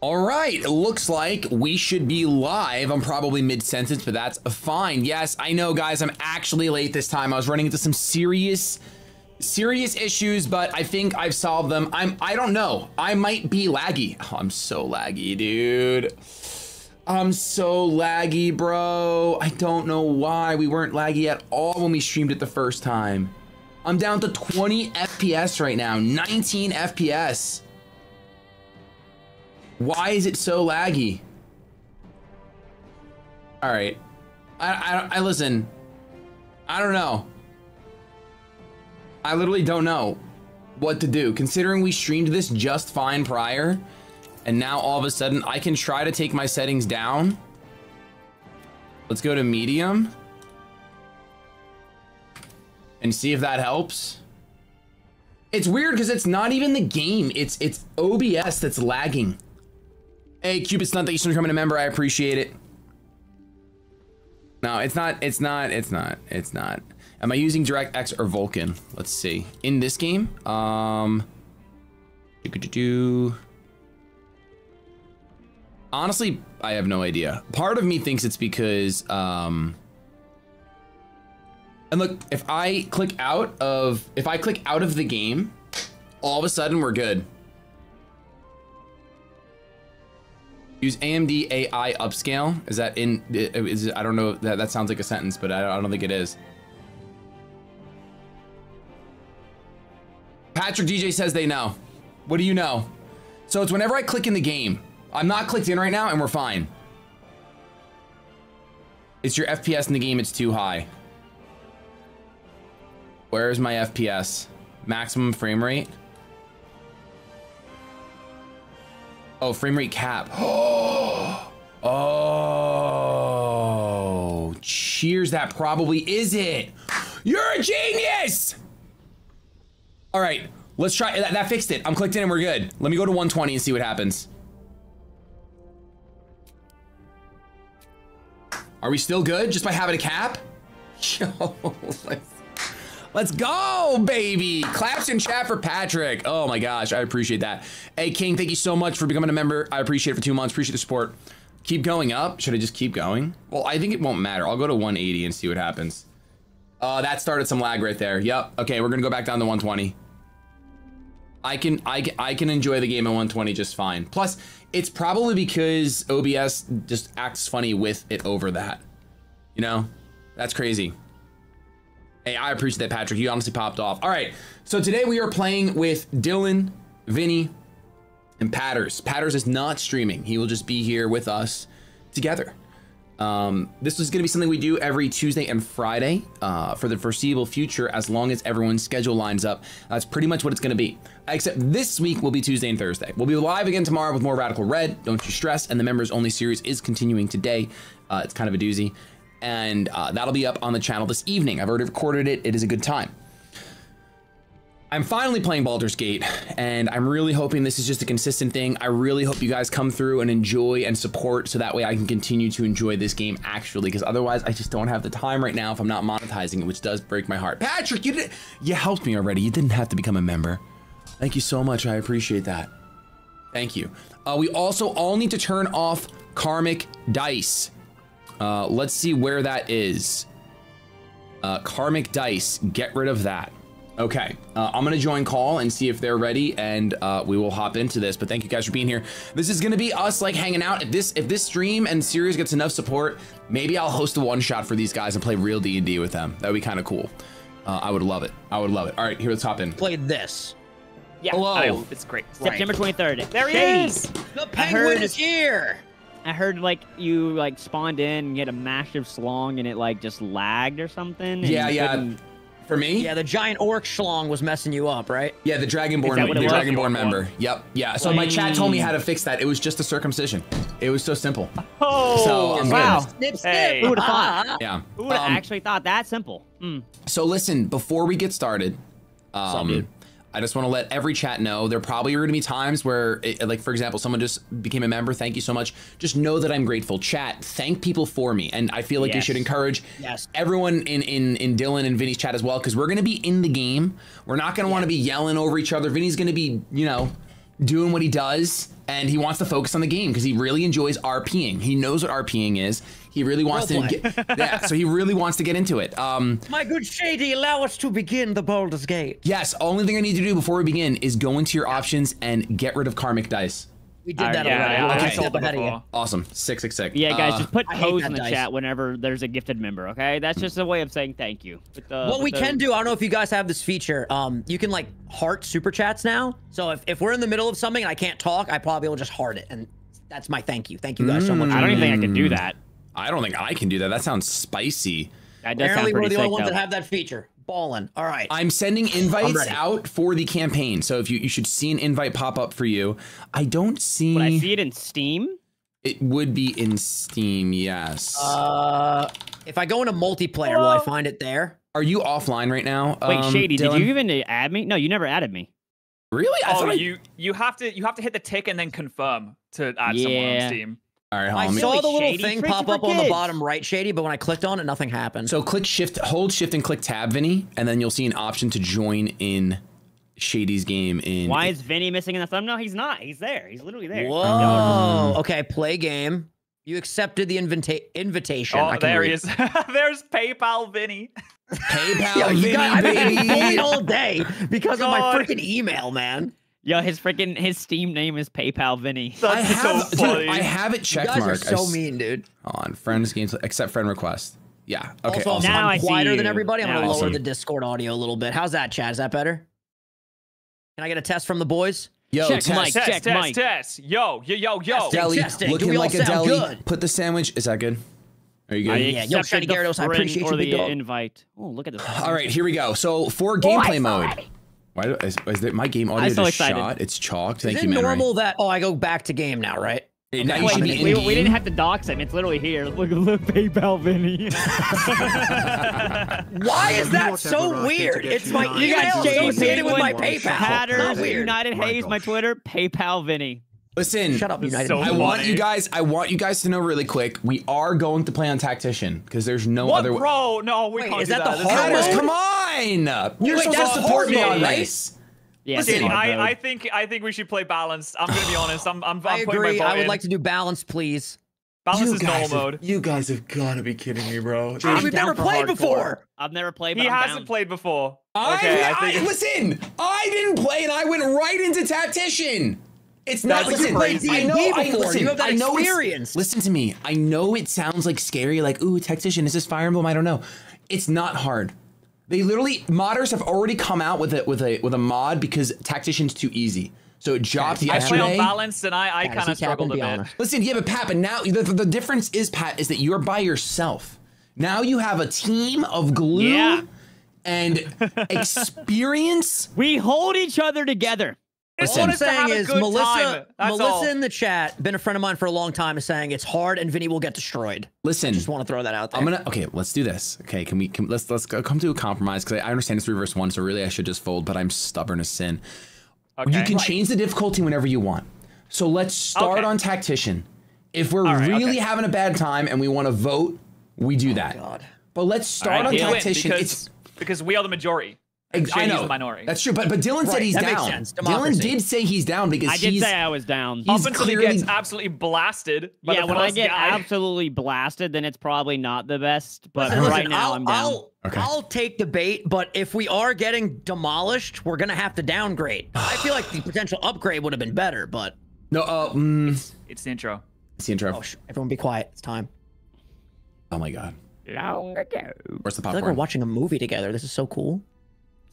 All right, it looks like we should be live. I'm probably mid-sentence, but that's fine. Yes, I know, guys, I'm actually late this time. I was running into some serious issues, but I think I've solved them. I don't know. I might be laggy. Oh, I'm so laggy, dude. I'm so laggy, bro. I don't know why we weren't laggy at all when we streamed it the first time. I'm down to 20 FPS right now, 19 FPS. Why is it so laggy? All right, I listen. I don't know. I literally don't know what to do, considering we streamed this just fine prior, and now all of a sudden I can try to take my settings down. Let's go to medium and see if that helps. It's weird because it's not even the game. It's OBS that's lagging. Hey, Cupid's not that you should become a member. I appreciate it. No, it's not. Am I using DirectX or Vulkan? Let's see. In this game, honestly, I have no idea. Part of me thinks it's because, and look, if I click out of the game, all of a sudden we're good. Use AMD AI upscale. Is that in? I don't know. That sounds like a sentence, but I don't think it is. Patrick DJ says they know. What do you know? So it's whenever I click in the game. I'm not clicked in right now, and we're fine. It's your FPS in the game. It's too high. Where is my FPS? Maximum frame rate. Oh, frame rate cap. Oh, cheers. That probably is it. You're a genius. All right, let's try. That fixed it. I'm clicked in and we're good. Let me go to 120 and see what happens. Are we still good just by having a cap? Yo, let's go, baby. Claps in chat for Patrick. Oh my gosh, I appreciate that. Hey, King, thank you so much for becoming a member. I appreciate it for 2 months. Appreciate the support. Keep going up. Should I just keep going? Well, I think it won't matter. I'll go to 180 and see what happens. That started some lag right there. Yep. Okay, we're gonna go back down to 120. I can enjoy the game at 120 just fine. Plus, it's probably because OBS just acts funny with it over that. You know, that's crazy. Hey, I appreciate that, Patrick. You honestly popped off. All right, so today we are playing with Dylan, Vinny, and Patterz. Patterz is not streaming. He will just be here with us together. This is going to be something we do every Tuesday and Friday for the foreseeable future, as long as everyone's schedule lines up. That's pretty much what it's going to be. Except this week will be Tuesday and Thursday. We'll be live again tomorrow with more Radical Red, don't you stress, and the members only series is continuing today. It's kind of a doozy. And that'll be up on the channel this evening. I've already recorded it. It is a good time. I'm finally playing Baldur's Gate, and I'm really hoping this is just a consistent thing. I really hope you guys come through and enjoy and support, so that way I can continue to enjoy this game actually, because otherwise I just don't have the time right now if I'm not monetizing it, which does break my heart. Patrick, you helped me already. You didn't have to become a member. Thank you so much. I appreciate that. Thank you. We also all need to turn off karmic dice. Let's see where that is. Karmic dice, get rid of that. Okay, I'm gonna join call and see if they're ready, and we will hop into this, but thank you guys for being here. This is gonna be us like hanging out. If this stream and series gets enough support, maybe I'll host a one-shot for these guys and play real D&D with them. That'd be kind of cool. I would love it, I would love it. All right, here, let's hop in. Play this. Yeah, hello. It's great. September 23rd. There he is! The penguin is here! I heard like you like spawned in and you had a massive schlong and it like just lagged or something. Yeah. For me? Yeah, the giant orc schlong was messing you up, right? Yeah, the Dragonborn member. Yep. Yeah. So my chat told me how to fix that. It was just a circumcision. It was so simple. Oh, so, wow. Snip, snip. Hey. Who would have thought? Yeah. Who would have actually thought that simple? Mm. So listen, before we get started, I just want to let every chat know there probably are going to be times where, like, for example, someone just became a member. Thank you so much. Just know that I'm grateful. Chat, thank people for me. And I feel like you should encourage everyone in Dylan and Vinny's chat as well, because we're going to be in the game. We're not going to want to be yelling over each other. Vinny's going to be, you know, doing what he does, and he wants to focus on the game because he really enjoys RPing. He knows what RPing is. He really wants so he really wants to get into it. My good Shady, allow us to begin the Baldur's Gate. Yes, only thing I need to do before we begin is go into your options and get rid of karmic dice. We did that already. Okay. Awesome. 666. Yeah, guys, just put "pose" in the chat whenever there's a gifted member, okay? That's just a way of saying thank you. What we can do, I don't know if you guys have this feature, you can, like, heart super chats now. So if we're in the middle of something and I can't talk, I probably will just heart it, and that's my thank you. Thank you guys so much. I don't even think I can do that. I don't think I can do that. That sounds spicy. That does sound pretty sick, though. Apparently we're the only ones that have that feature. Ballin'. All right. I'm sending invites out for the campaign. So if you should see an invite pop up for you. I don't see. Would I see it in Steam? It would be in Steam, yes. If I go into multiplayer, will I find it there? Are you offline right now? Wait, Shady, Dylan? Did you even add me? No, you never added me. Really? You have to hit the tick and then confirm to add someone on Steam. All right, I saw the little thing pop up on the bottom right, Shady, but when I clicked on it, nothing happened. So click shift, hold shift and click tab, Vinny, and then you'll see an option to join in Shady's game. Why is Vinny missing in the thumbnail? He's not. He's there. He's literally there. Whoa. Okay, play game. You accepted the invitation. Oh, there he is. There's PayPal Vinny. PayPal Vinny, I've been bullied all day because of my freaking email, man. Yo, his Steam name is PayPal Vinny. I have it checked. You guys are so mean, dude. On friends games, accept friend request. Yeah. Okay. Also, awesome. I'm quieter than everybody. I'm gonna lower the Discord audio a little bit. How's that, Chad? Is that better? Can I get a test from the boys? Yo, check Mike. Check Mike. Test. Yo. Deli, looking like a deli. Put the sandwich. Is that good? Are you good? Yeah. Yo, Shady Gyarados, I appreciate you, big dog. Invite. Oh, look at this. All right, here we go. So for gameplay mode. Why is my game audio just shot? It's chalked. Thank you, Mari. Is it normal that, I go back to game now, right? Now you should be in game. We didn't have to dox him. It's literally here. Look, PayPal Vinny. Why is that so weird? It's my email associated with my PayPal. Patterz, United Haze, my Twitter, PayPal Vinny. Listen, shut up, United. I want you guys to know really quick. We are going to play on Tactician because there's no other way. Bro, no, we can't. Is that the hardest? Come on! You're supposed to support me on this. Yeah, listen, I think we should play balanced. I'm gonna be honest. I agree. I would like to do balanced, please. Balance is normal mode. You guys have got to be kidding me, bro. We've never played before. I've never played before. He hasn't played before. Okay, listen, I didn't play and I went right into Tactician. It's not like you played D&D before. You have that experience. Listen to me. I know it sounds like scary, like, ooh, Tactician, is this Fire Emblem? I don't know. It's not hard. They literally, modders have already come out with a mod because Tactician's too easy. So it dropped yesterday. I play on balance and I kind of struggled a bit. Listen, yeah, but Pat, but now the difference is, Pat, is that you're by yourself. Now you have a team of glue and experience. We hold each other together. All I'm saying is Melissa in the chat, been a friend of mine for a long time, is saying it's hard and Vinny will get destroyed. Listen, just want to throw that out there. Okay, let's do this. Okay, let's come to a compromise because I understand it's reverse one, so really I should just fold, but I'm stubborn as sin. Okay. You can change the difficulty whenever you want. So let's start on Tactician. If we're really having a bad time and we want to vote, we do that. God. But let's start on Tactician. Because we are the majority. I know, minority. That's true, but Dylan said he's down. Dylan did say he's down because I did say I was down. Up until he gets absolutely blasted. Yeah, when I get absolutely blasted, then it's probably not the best. But right now, I'm down. I'll take the bait, but if we are getting demolished, we're gonna have to downgrade. I feel like the potential upgrade would have been better, but no. It's the intro. It's the intro. Oh, everyone, be quiet. It's time. Oh my God. Long ago. Where's the popcorn? I feel like we're watching a movie together. This is so cool.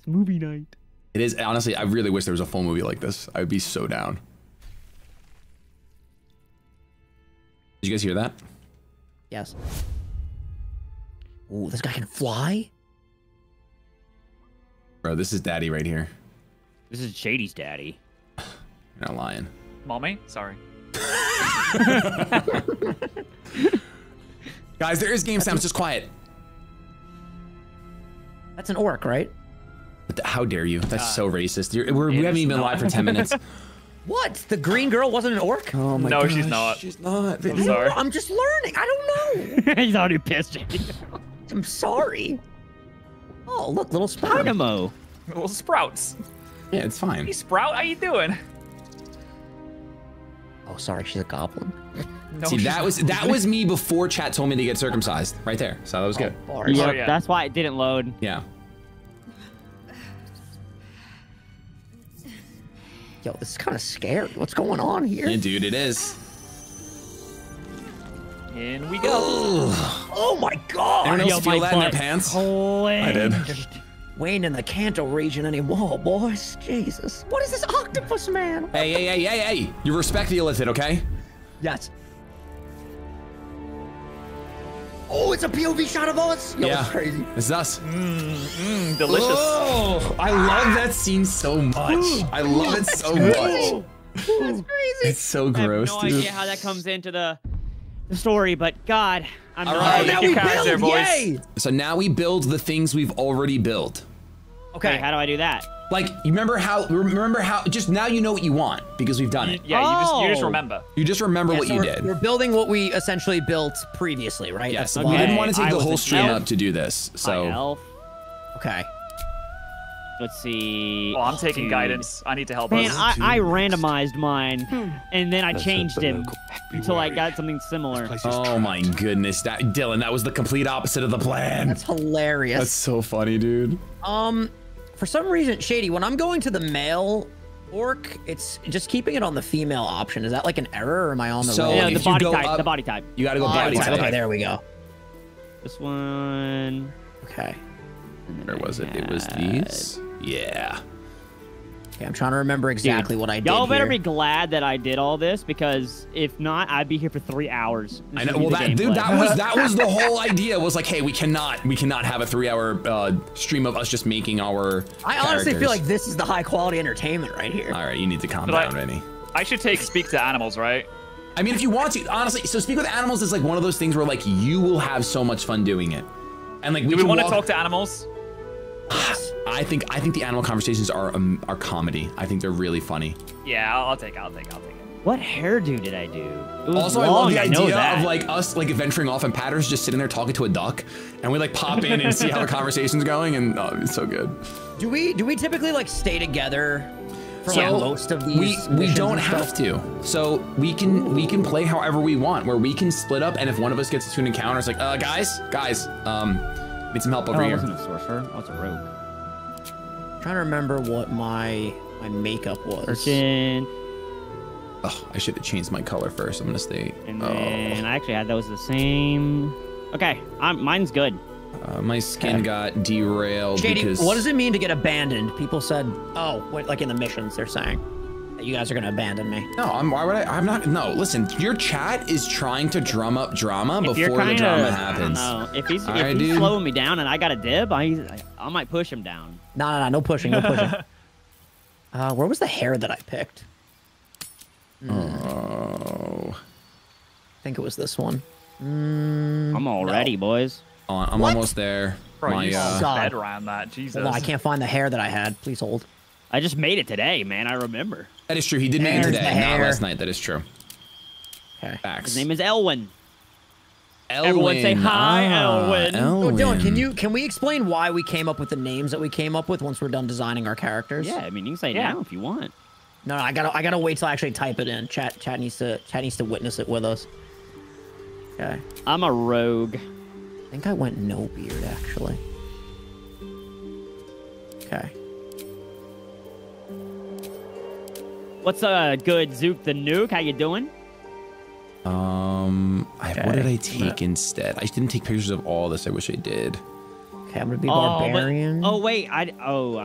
Movie night. It is, honestly. I really wish there was a full movie like this. I would be so down. Did you guys hear that? Yes. Ooh, this guy can fly. Bro, this is daddy right here. This is Shady's daddy. You're not lying. Mommy? Sorry. Guys, there is game sounds. Just quiet. That's an orc, right? How dare you? That's so racist. We haven't even been live for 10 minutes. What? The green girl wasn't an orc? Oh my gosh. No, she's not. She's not. I'm sorry. I'm just learning. I don't know. He's already pissed. I'm sorry. Oh, look, little sprouts. Little sprouts. Yeah, it's fine. Hey, Sprout, how you doing? Oh, sorry, she's a goblin. No, see, that was me before chat told me to get circumcised right there. So that was good. Oh, yep, oh, yeah. That's why it didn't load. Yeah. Yo, this is kind of scary. What's going on here? Yeah, dude, it is. In we go. Oh, oh my God. Anyone else feel that in their pants? Clinged. I did. We ain't in the Kanto region anymore, boys. Jesus. What is this octopus man? What hey. You respect the illicit, okay? Yes. Oh, it's a POV shot of us. Yo, yeah. It's crazy. It's us. Delicious. Oh, I love that scene so much. I love it so much. That's crazy. It's so gross, dude. I have no idea how that comes into the story, but God, I'm not making cards there, boys. Yay! So now we build the things we've already built. Okay, how do I do that? Like, you remember how, just now you know what you want because we've done it. Yeah, you just remember. You just remember what you did. We're building what we essentially built previously, right? Yes, we didn't want to take the whole stream up to do this, so. Okay. Let's see. Oh, I'm taking guidance. I need to help us. Man, I randomized mine, and then I changed him until I got something similar. Oh my goodness, that Dylan, that was the complete opposite of the plan. That's hilarious. That's so funny, dude. For some reason, Shady, when I'm going to the male orc, it's just keeping it on the female option. Is that like an error, or am I on the right? No, the body type. You gotta go body type. Okay, there we go. This one. Okay. Where was it? It was these. Yeah. Okay, I'm trying to remember exactly what I did. Y'all better be glad that I did all this, because if not, I'd be here for 3 hours. I know. Well, that was the whole idea. Was like, hey, we cannot have a 3 hour stream of us just making our. I honestly feel like this is the high quality entertainment right here. All right, you need to calm down, Vinny. I should take Speak to Animals, right? I mean, if you want to, honestly. So Speak with Animals is like one of those things where like you will have so much fun doing it, and like we want to talk to animals. I think the animal conversations are comedy. I think they're really funny. Yeah, I'll take it. What hairdo did I do? Also, I love the idea of like us like venturing off and Patterz just sitting there talking to a duck, and we like pop in and see how the conversation's going, and oh, it's so good. Do we typically like stay together for like most of these? We don't have to. So we can play however we want, where we can split up, and if one of us gets to an encounter, it's like guys. Need some help over here. I wasn't a sorcerer. I was a rogue. I'm trying to remember what my makeup was. Urchin. Oh, I should have changed my color first. I'm gonna stay. And then I actually had those the same. Okay, mine's good. My skin got derailed. Shady, because... what does it mean to get abandoned? People said, oh, wait, like in the missions, they're saying that you guys are gonna abandon me. No, why would I? I'm not. No, listen. Your chat is trying to drum up drama before the drama happens. If he's slowing me down and I got a dib, I might push him down. No pushing, no pushing. Where was the hair that I picked? Oh, I think it was this one. I'm all ready, boys. I'm almost there. Bro, my bed around that. Jesus. Hold on, I can't find the hair that I had. Please hold. I just made it today, man. I remember. That is true. He did make it today, not last night. That is true. Okay. Facts. His name is Elwyn. Everyone say hi, Elwyn. Elwyn. So Dylan, can we explain why we came up with the names that we came up with once we're done designing our characters? Yeah, I mean you can say it now if you want. No, I gotta wait till I actually type it in. Chat needs to witness it with us. Okay. I'm a rogue. I think I went no beard actually. Okay. What's good, Zook the Nuke? How you doing? What did I take instead? I didn't take pictures of all this. I wish I did. Okay, I'm gonna be barbarian. But, wait, I'm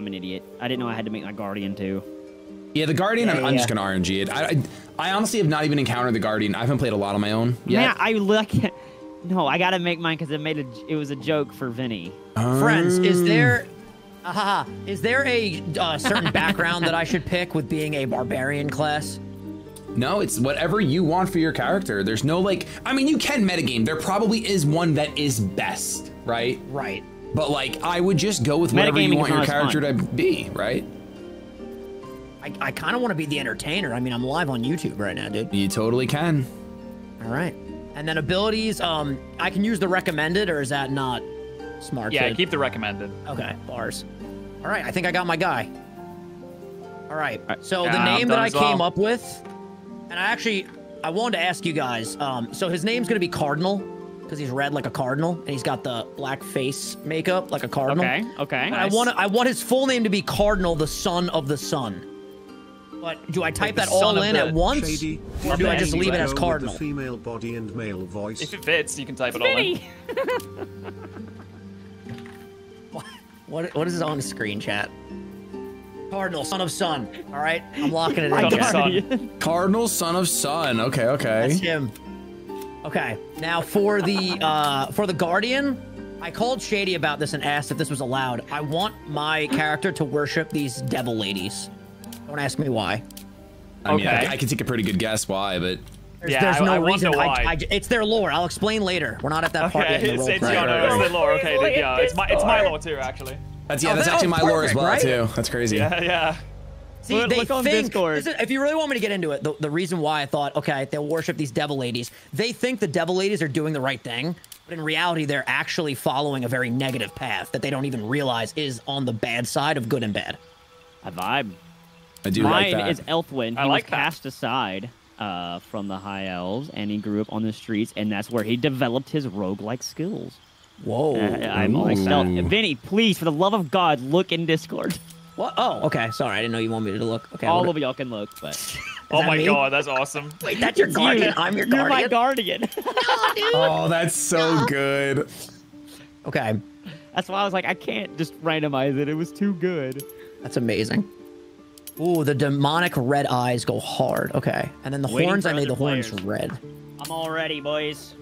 an idiot. I didn't know I had to make my guardian too. Yeah, the guardian. I'm just gonna RNG it. I honestly have not even encountered the guardian. I haven't played a lot on my own yet. Yeah, I look. No, I gotta make mine because it was a joke for Vinny. Friends, is there? Is there a certain background that I should pick with being a barbarian class? No, it's whatever you want for your character. There's no like, I mean, you can metagame. There probably is one that is best, right? Right. But like, I would just go with whatever you want your character to be, right? I kind of want to be the entertainer. I mean, I'm live on YouTube right now, dude. You totally can. All right. And then abilities, I can use the recommended, or is that not? Smart. Yeah, keep the recommended. Okay, bars. All right, I think I got my guy. All right, so the name that I came up with And I wanted to ask you guys, so his name's gonna be Cardinal, because he's red like a cardinal, and he's got the black face makeup like a cardinal. Okay, okay. Nice. I want his full name to be Cardinal, the Son of the Sun. But do I type that all in at once, or do I just leave it as Cardinal? Female body and male voice. If it fits, you can type it all in. What is it on the screen, chat? Cardinal, Son of Sun. All right, I'm locking it in. Cardinal, Son of Sun. Okay, okay. That's him. Okay, now for the Guardian, I called Shady about this and asked if this was allowed. I want my character to worship these devil ladies. Don't ask me why. I mean, okay. I can take a pretty good guess why, but there's no reason. It's their lore. I'll explain later. We're not at that part yet. It's their lore. Okay, yeah, it's my lore too, actually. That's actually my lore as well, too. That's crazy. Yeah, yeah. See, look on Discord. If you really want me to get into it, the reason why I thought, okay, they'll worship these devil ladies. They think the devil ladies are doing the right thing, but in reality, they're actually following a very negative path that they don't even realize is on the bad side of good and bad. I vibe. I do like that. Mine is Elwyn. He was cast aside from the High Elves, and he grew up on the streets, and that's where he developed his roguelike skills. Whoa. I'm all excited. Vinny, please, for the love of God, look in Discord. What? Oh, okay. Sorry, I didn't know you wanted me to look. Okay, all of y'all can look, but... Oh my God, that's awesome. Wait, that's your Guardian? I'm your Guardian? You're my Guardian. No, dude. Oh, that's so good. Okay. That's why I was like, I can't just randomize it. It was too good. That's amazing. Ooh, the demonic red eyes go hard. Okay. And then the horns, I made the horns red. I'm all ready, boys.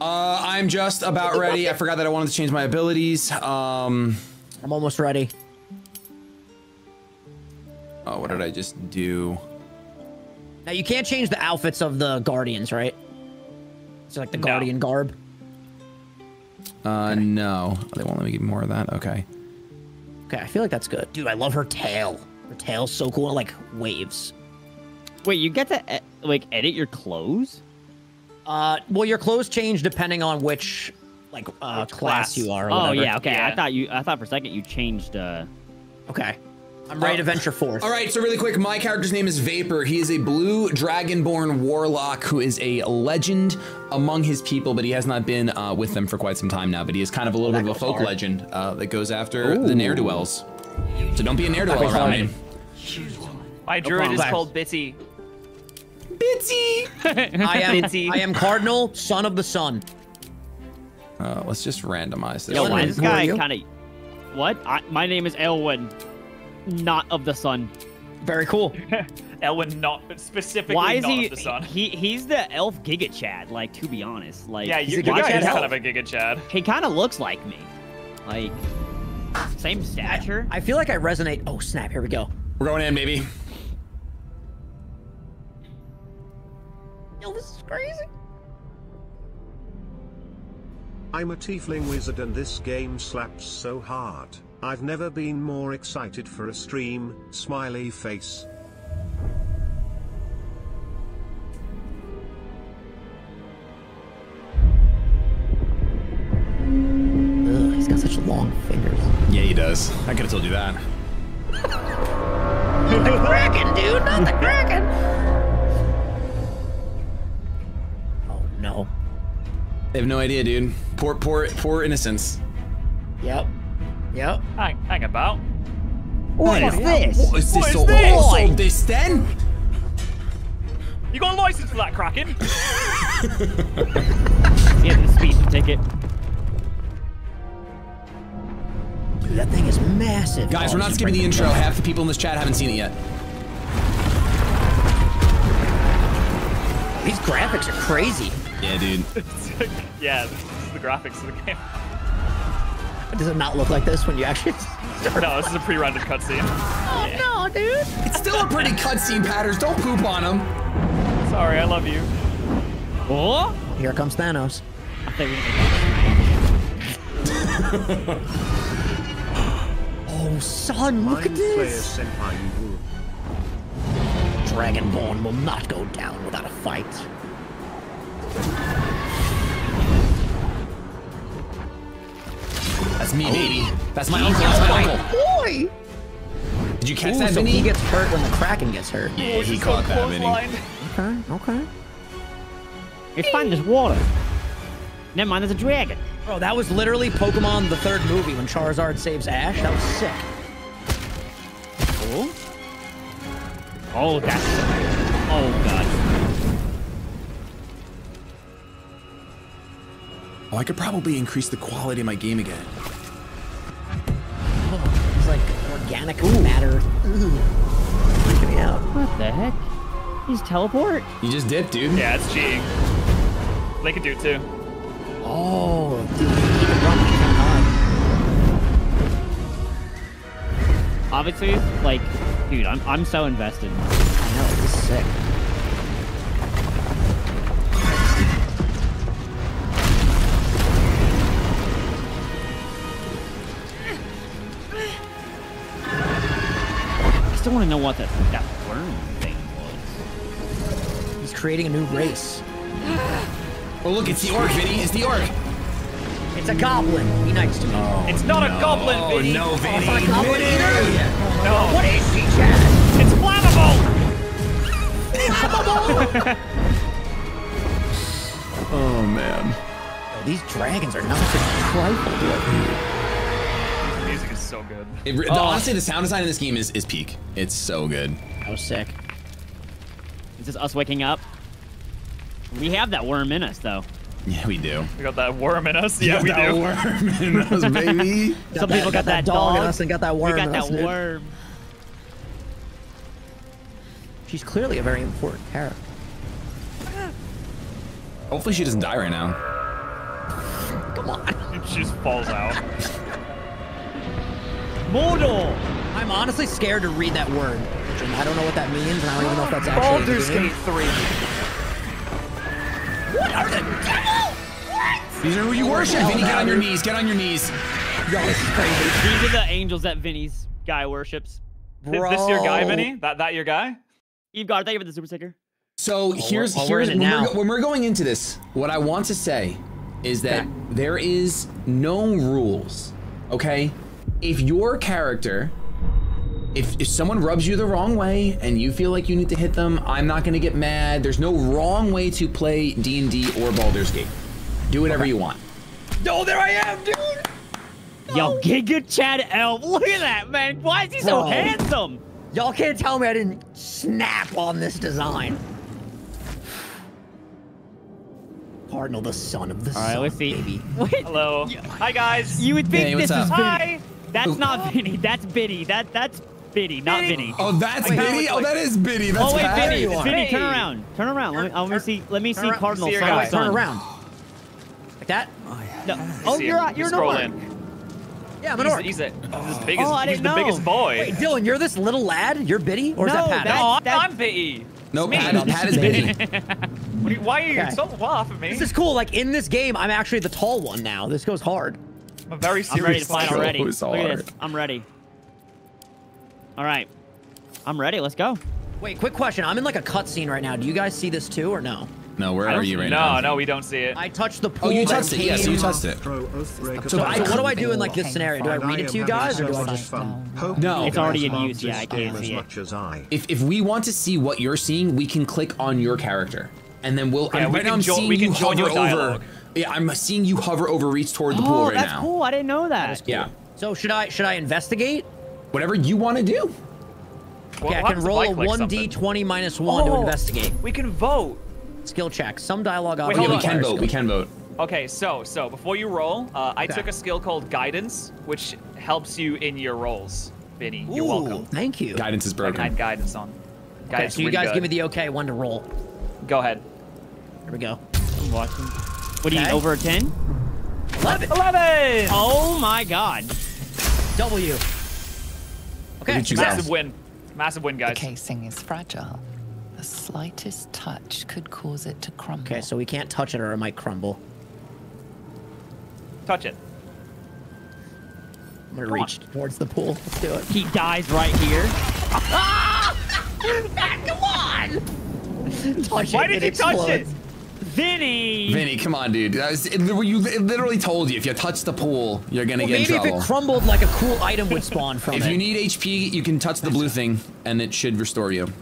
I'm just about ready. I forgot that I wanted to change my abilities. I'm almost ready. Oh, what did I just do? Now, you can't change the outfits of the Guardians, right? So, like, the Guardian garb? No. They won't let me get more of that. Okay. Okay, I feel like that's good. Dude, I love her tail. Her tail's so cool, like waves. Wait, you get to like edit your clothes? Well, your clothes change depending on which which class you are. Or whatever. Yeah, okay. Yeah. I thought for a second you changed. Okay, I'm ready to venture forth. All right, so really quick, my character's name is Vapor. He is a blue dragonborn warlock who is a legend among his people, but he has not been with them for quite some time now. But he is kind of a little bit of a folk legend that goes after the ne'er-do-wells. So don't be a ne'er-do-well around me. My druid is called Bitsy. Bitsy! I am Cardinal, Son of the Sun. Let's just randomize this. Yo, this guy kind of... What? My name is Elwyn, not of the sun. Very cool. Elwyn, not, but specifically not of the sun. He's the elf Giga Chad, like, to be honest. Like, yeah, you guys is kind of a Giga Chad. He kind of looks like me. Like... Same stature. I feel like I resonate. Oh, snap. Here we go. We're going in, baby. Yo, this is crazy. I'm a tiefling wizard and this game slaps so hard. I've never been more excited for a stream. Smiley face. Ugh, he's got such long fingers. Yeah, he does. I could have told you that. Not the Kraken, dude! Not the Kraken! Oh, no. They have no idea, dude. Poor innocence. Yep. Yep. Hang about. What is this? Also this, then? You got a license for that, Kraken? He had the speed ticket. Dude, that thing is massive. Guys, we're not skipping the intro. Half the people in this chat haven't seen it yet. These graphics are crazy. Yeah, dude. Yeah, this is the graphics of the game. Does it not look like this when you actually start? No, this is a pre-rendered cutscene. Oh, no, dude. It's still a pretty cutscene, Patterz. Don't poop on him. Sorry, I love you. Oh? Here comes Thanos. I think we need to Oh, son, look at this! Dragonborn will not go down without a fight. That's me, baby. That's my uncle. That's my uncle. Boy! Did you catch that, Vinny? He gets hurt when the Kraken gets hurt. Yeah, he caught that, Vinny. Okay, okay. It's fine, there's water. Never mind, there's a dragon. Bro, that was literally Pokemon the third movie when Charizard saves Ash. That was sick. Cool. Oh, that's... Oh, God. Oh, I could probably increase the quality of my game again. Oh, it's like organic matter. Freaking me out. What the heck? He's teleport? You just dipped, dude. Yeah, it's cheating. They could do it too. Oh, dude, he can run on. Obviously, like, dude, I'm so invested. I know, this is sick. I still want to know what that worm thing was. He's creating a new race. Oh, look, it's the orc, Vinny. It's the orc. It's a goblin. Be nice to me. Oh, it's not a goblin, Vinny. Oh, no, Vinny. Oh, it's not a goblin either. No. What is she, Chad? It's flammable. Flammable. Oh, man. Yo, these dragons are not so trifle. The music is so good. Honestly, the sound design in this game is peak. It's so good. That was sick. Is this us waking up? We have that worm in us, though. Yeah, we do. We got that worm in us. Yeah, we do. Worm in us, baby. Some people got that dog in us and got that worm. We got that worm. She's clearly a very important character. Hopefully, she doesn't die right now. Come on. She just falls out. Mordor. I'm honestly scared to read that word. I don't know what that means, and I don't even know if that's actually. Baldur's Gate 3. What are the devil? What? These are who you worship. Vinny, get on your knees. Get on your knees. Yo, this is crazy. These are the angels that Vinny's guy worships. Bro. This your guy, Vinny? That your guy? Eve God, thank you for the super sticker. So here's when we're going into this, what I want to say is that there is no rules, okay? If your character, if someone rubs you the wrong way and you feel like you need to hit them, I'm not gonna get mad. There's no wrong way to play D&D or Baldur's Gate. Do whatever you want. No, there I am, dude! No. Yo, Giga Chad Elf, look at that, man. Why is he so handsome? Y'all can't tell me I didn't snap on this design. Cardinal, the son of the sun, right, let's see. Baby. Wait. Hello. Hi, guys. You would think this is Vinny. That's not Vinny, that's Biddy. That's Biddy, not Vinny. Oh, that's Biddy? Oh, that is Biddy. That's bad. Vinny. It's Vinny, turn around. Turn around. Let me see Cardinal. Turn around. Like that? Oh, yeah. No. Oh, you're an orc. Yeah, I'm an orc. He's the biggest boy. Wait, Dylan, you're this little lad? You're Biddy? Or is that Patterz? No, I'm Biddy. No, Patterz is Biddy. Why are you so off of me? This is cool. Like, in this game, I'm actually the tall one now. This goes hard. I'm very serious. I'm ready to fight already. Look at this. I'm ready. All right. I'm ready. Let's go. Wait, quick question. I'm in like a cutscene right now. Do you guys see this too or no? No, where are you right now? No, we don't see it. I touched the pool. Oh, you touched it. Yes, you touched it. So what do I do in like this scenario? Do I read it to you guys or do I just... No. It's already in use. Yeah, I can't see it. If we want to see what you're seeing, we can click on your character. And then we'll... Yeah, we can join your dialogue. Yeah, I'm seeing you hover over, reach toward the pool right now. Oh, that's cool. I didn't know that. Cool. Yeah. So should I investigate? Whatever you want to do. Well, yeah, I can roll a 1d20 minus 1 to investigate. We can vote. Skill check. Some dialogue. Wait, we can vote. We can vote. Okay, so before you roll, I took a skill called Guidance, which helps you in your rolls, Vinny. You're welcome. Thank you. Guidance is broken. I had Guidance on. Guidance so you guys give me the okay one to roll. Go ahead. Here we go. I'm watching. What do you over a 10? 11. 11. Oh my God. W. Okay. Massive win, guys. The casing is fragile. The slightest touch could cause it to crumble. Okay, so we can't touch it or it might crumble. Touch it. I'm gonna reach towards the pool. Let's do it. He dies right here. Ah! Come on! Touch it. Why did you touch it? Vinny! Vinny, come on, dude. It literally told you if you touch the pool, you're gonna get in trouble. Maybe if it crumbled, like a cool item would spawn from it. If you need HP, you can touch the blue thing, and it should restore you.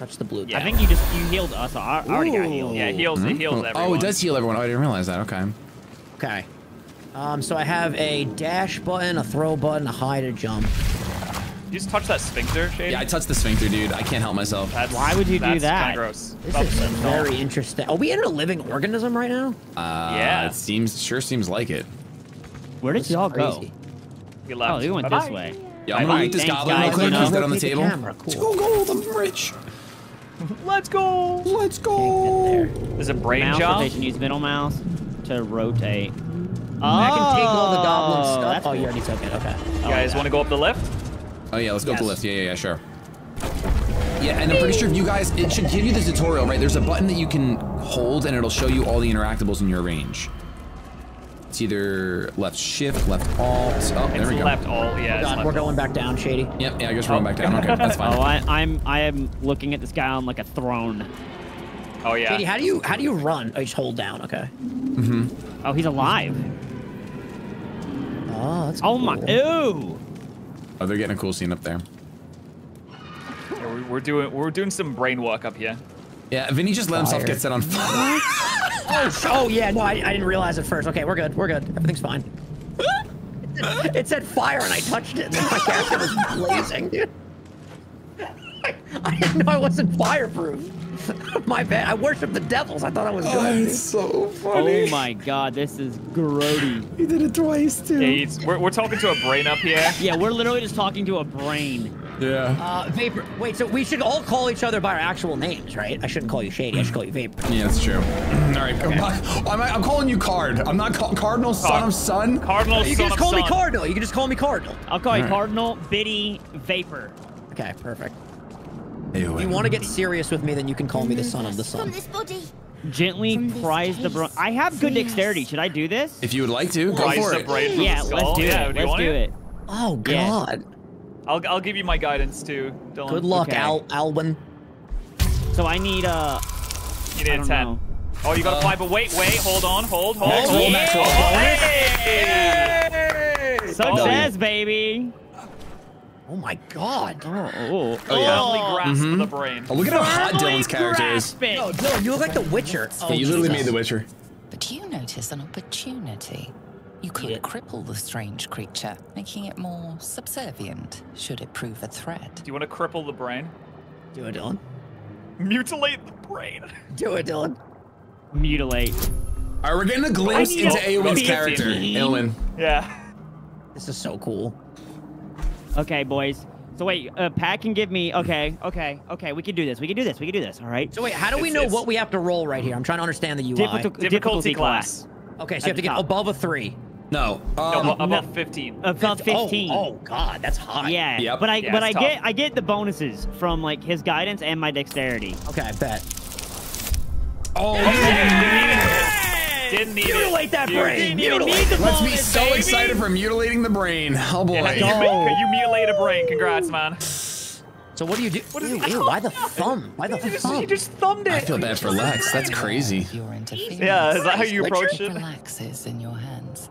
Touch the blue. Yeah. I think you healed us. I already got healed. Yeah, it heals everyone. Oh, it does heal everyone. Oh, I didn't realize that. Okay. Okay. So I have a dash button, a throw button, a hide, a jump. You just touch that sphincter, Shane? Yeah, I touched the sphincter, dude. I can't help myself. Why would you do that? That's kind of gross. This is very interesting. Are we in a living organism right now? Yeah. It sure seems like it. Where did y'all go? We left. Oh, we went this way. Yeah, I'm gonna eat this goblin real quick. Is that on the table? Let's go gold, I'm rich. Let's go. Let's go. There's a brain jump. They can use middle mouse to rotate. Oh, I can take all the goblin stuff. Oh, you already took it. Okay. You guys want to go up the lift? Oh yeah, let's go up the lift. Yeah, sure. Yeah, and I'm pretty sure if you guys, it should give you the tutorial, right? There's a button that you can hold and it'll show you all the interactables in your range. It's either left shift, left alt. Oh, there we go. Left alt, yeah. Oh, God, we're going back down, Shady. Yep, yeah, I guess we're going back down. Okay, that's fine. Oh, I am looking at this guy on like a throne. Oh yeah. Shady, how do you run? Oh, you just hold down, okay. Mm-hmm. Oh, he's alive. Oh, that's cool. Oh my, ew. Oh, they're getting a cool scene up there. Yeah, we're doing some brain work up here. Yeah, Vinny just let himself get set on fire. oh yeah, no, I didn't realize at first. Okay, we're good. Everything's fine. It said fire and I touched it and my character was blazing, dude. I didn't know I wasn't fireproof. My bad, I worship the devils. I thought I was good. Oh, it's so funny. Oh my God, this is grody. You did it twice too. Yeah, we're talking to a brain up here. Yeah, we're literally just talking to a brain. Yeah. Vapor, wait, so we should all call each other by our actual names, right? I shouldn't call you Shady, I should call you Vapor. Yeah, that's true. All right, okay. I'm calling you Card. I'm not Cardinal, son of son. Cardinal, you can just call me Cardinal. You can just call me Cardinal. I'll call you Cardinal, Biddy, Vapor. Okay, perfect. If you want to get serious with me, then you can call me the son of the sun. Gently prise the bronze. I have good dexterity. Should I do this? If you would like to, go for it. Yeah, let's do it. Let's do it. Oh, God. I'll give you my guidance, too, Dylan. Good luck, Elwyn. So I need a... You need a 10. Oh, you got to fly, but wait. Hold on. Next roll. Success, baby. Oh my God! Oh yeah! Grasp the brain. Oh, look at how hot Dylan's character is. No, Dylan, you look like The Witcher. Oh, yeah, you literally made The Witcher. But you notice an opportunity. You could cripple the strange creature, making it more subservient. Should it prove a threat? Do you want to cripple the brain? Do it, Dylan. Mutilate the brain. Do it, Dylan. Mutilate. All right, we're getting a glimpse into Eowyn's character. Eowyn. Yeah. This is so cool. Okay, boys. So wait, Pat can give me. Okay. We can do this. All right. So wait, how do we know what we have to roll right here? I'm trying to understand the UI. Difficulty class. Okay, so you have to get above a 3. No, above 15. Above 15. Oh God, that's high. Yeah. Yep. But I get the bonuses from like his guidance and my dexterity. Okay, I bet. Oh. Yeah! Didn't need mutilate that brain. Mutilate the brain. Let's be so excited for mutilating the brain. Oh boy. You mutilate a brain. Congrats, man. So what do you do? Why the thumb? Why the thumb? You just thumbed it. I feel bad for Lex. That's crazy. Yeah, is that how you approach it? Relaxes in your hands.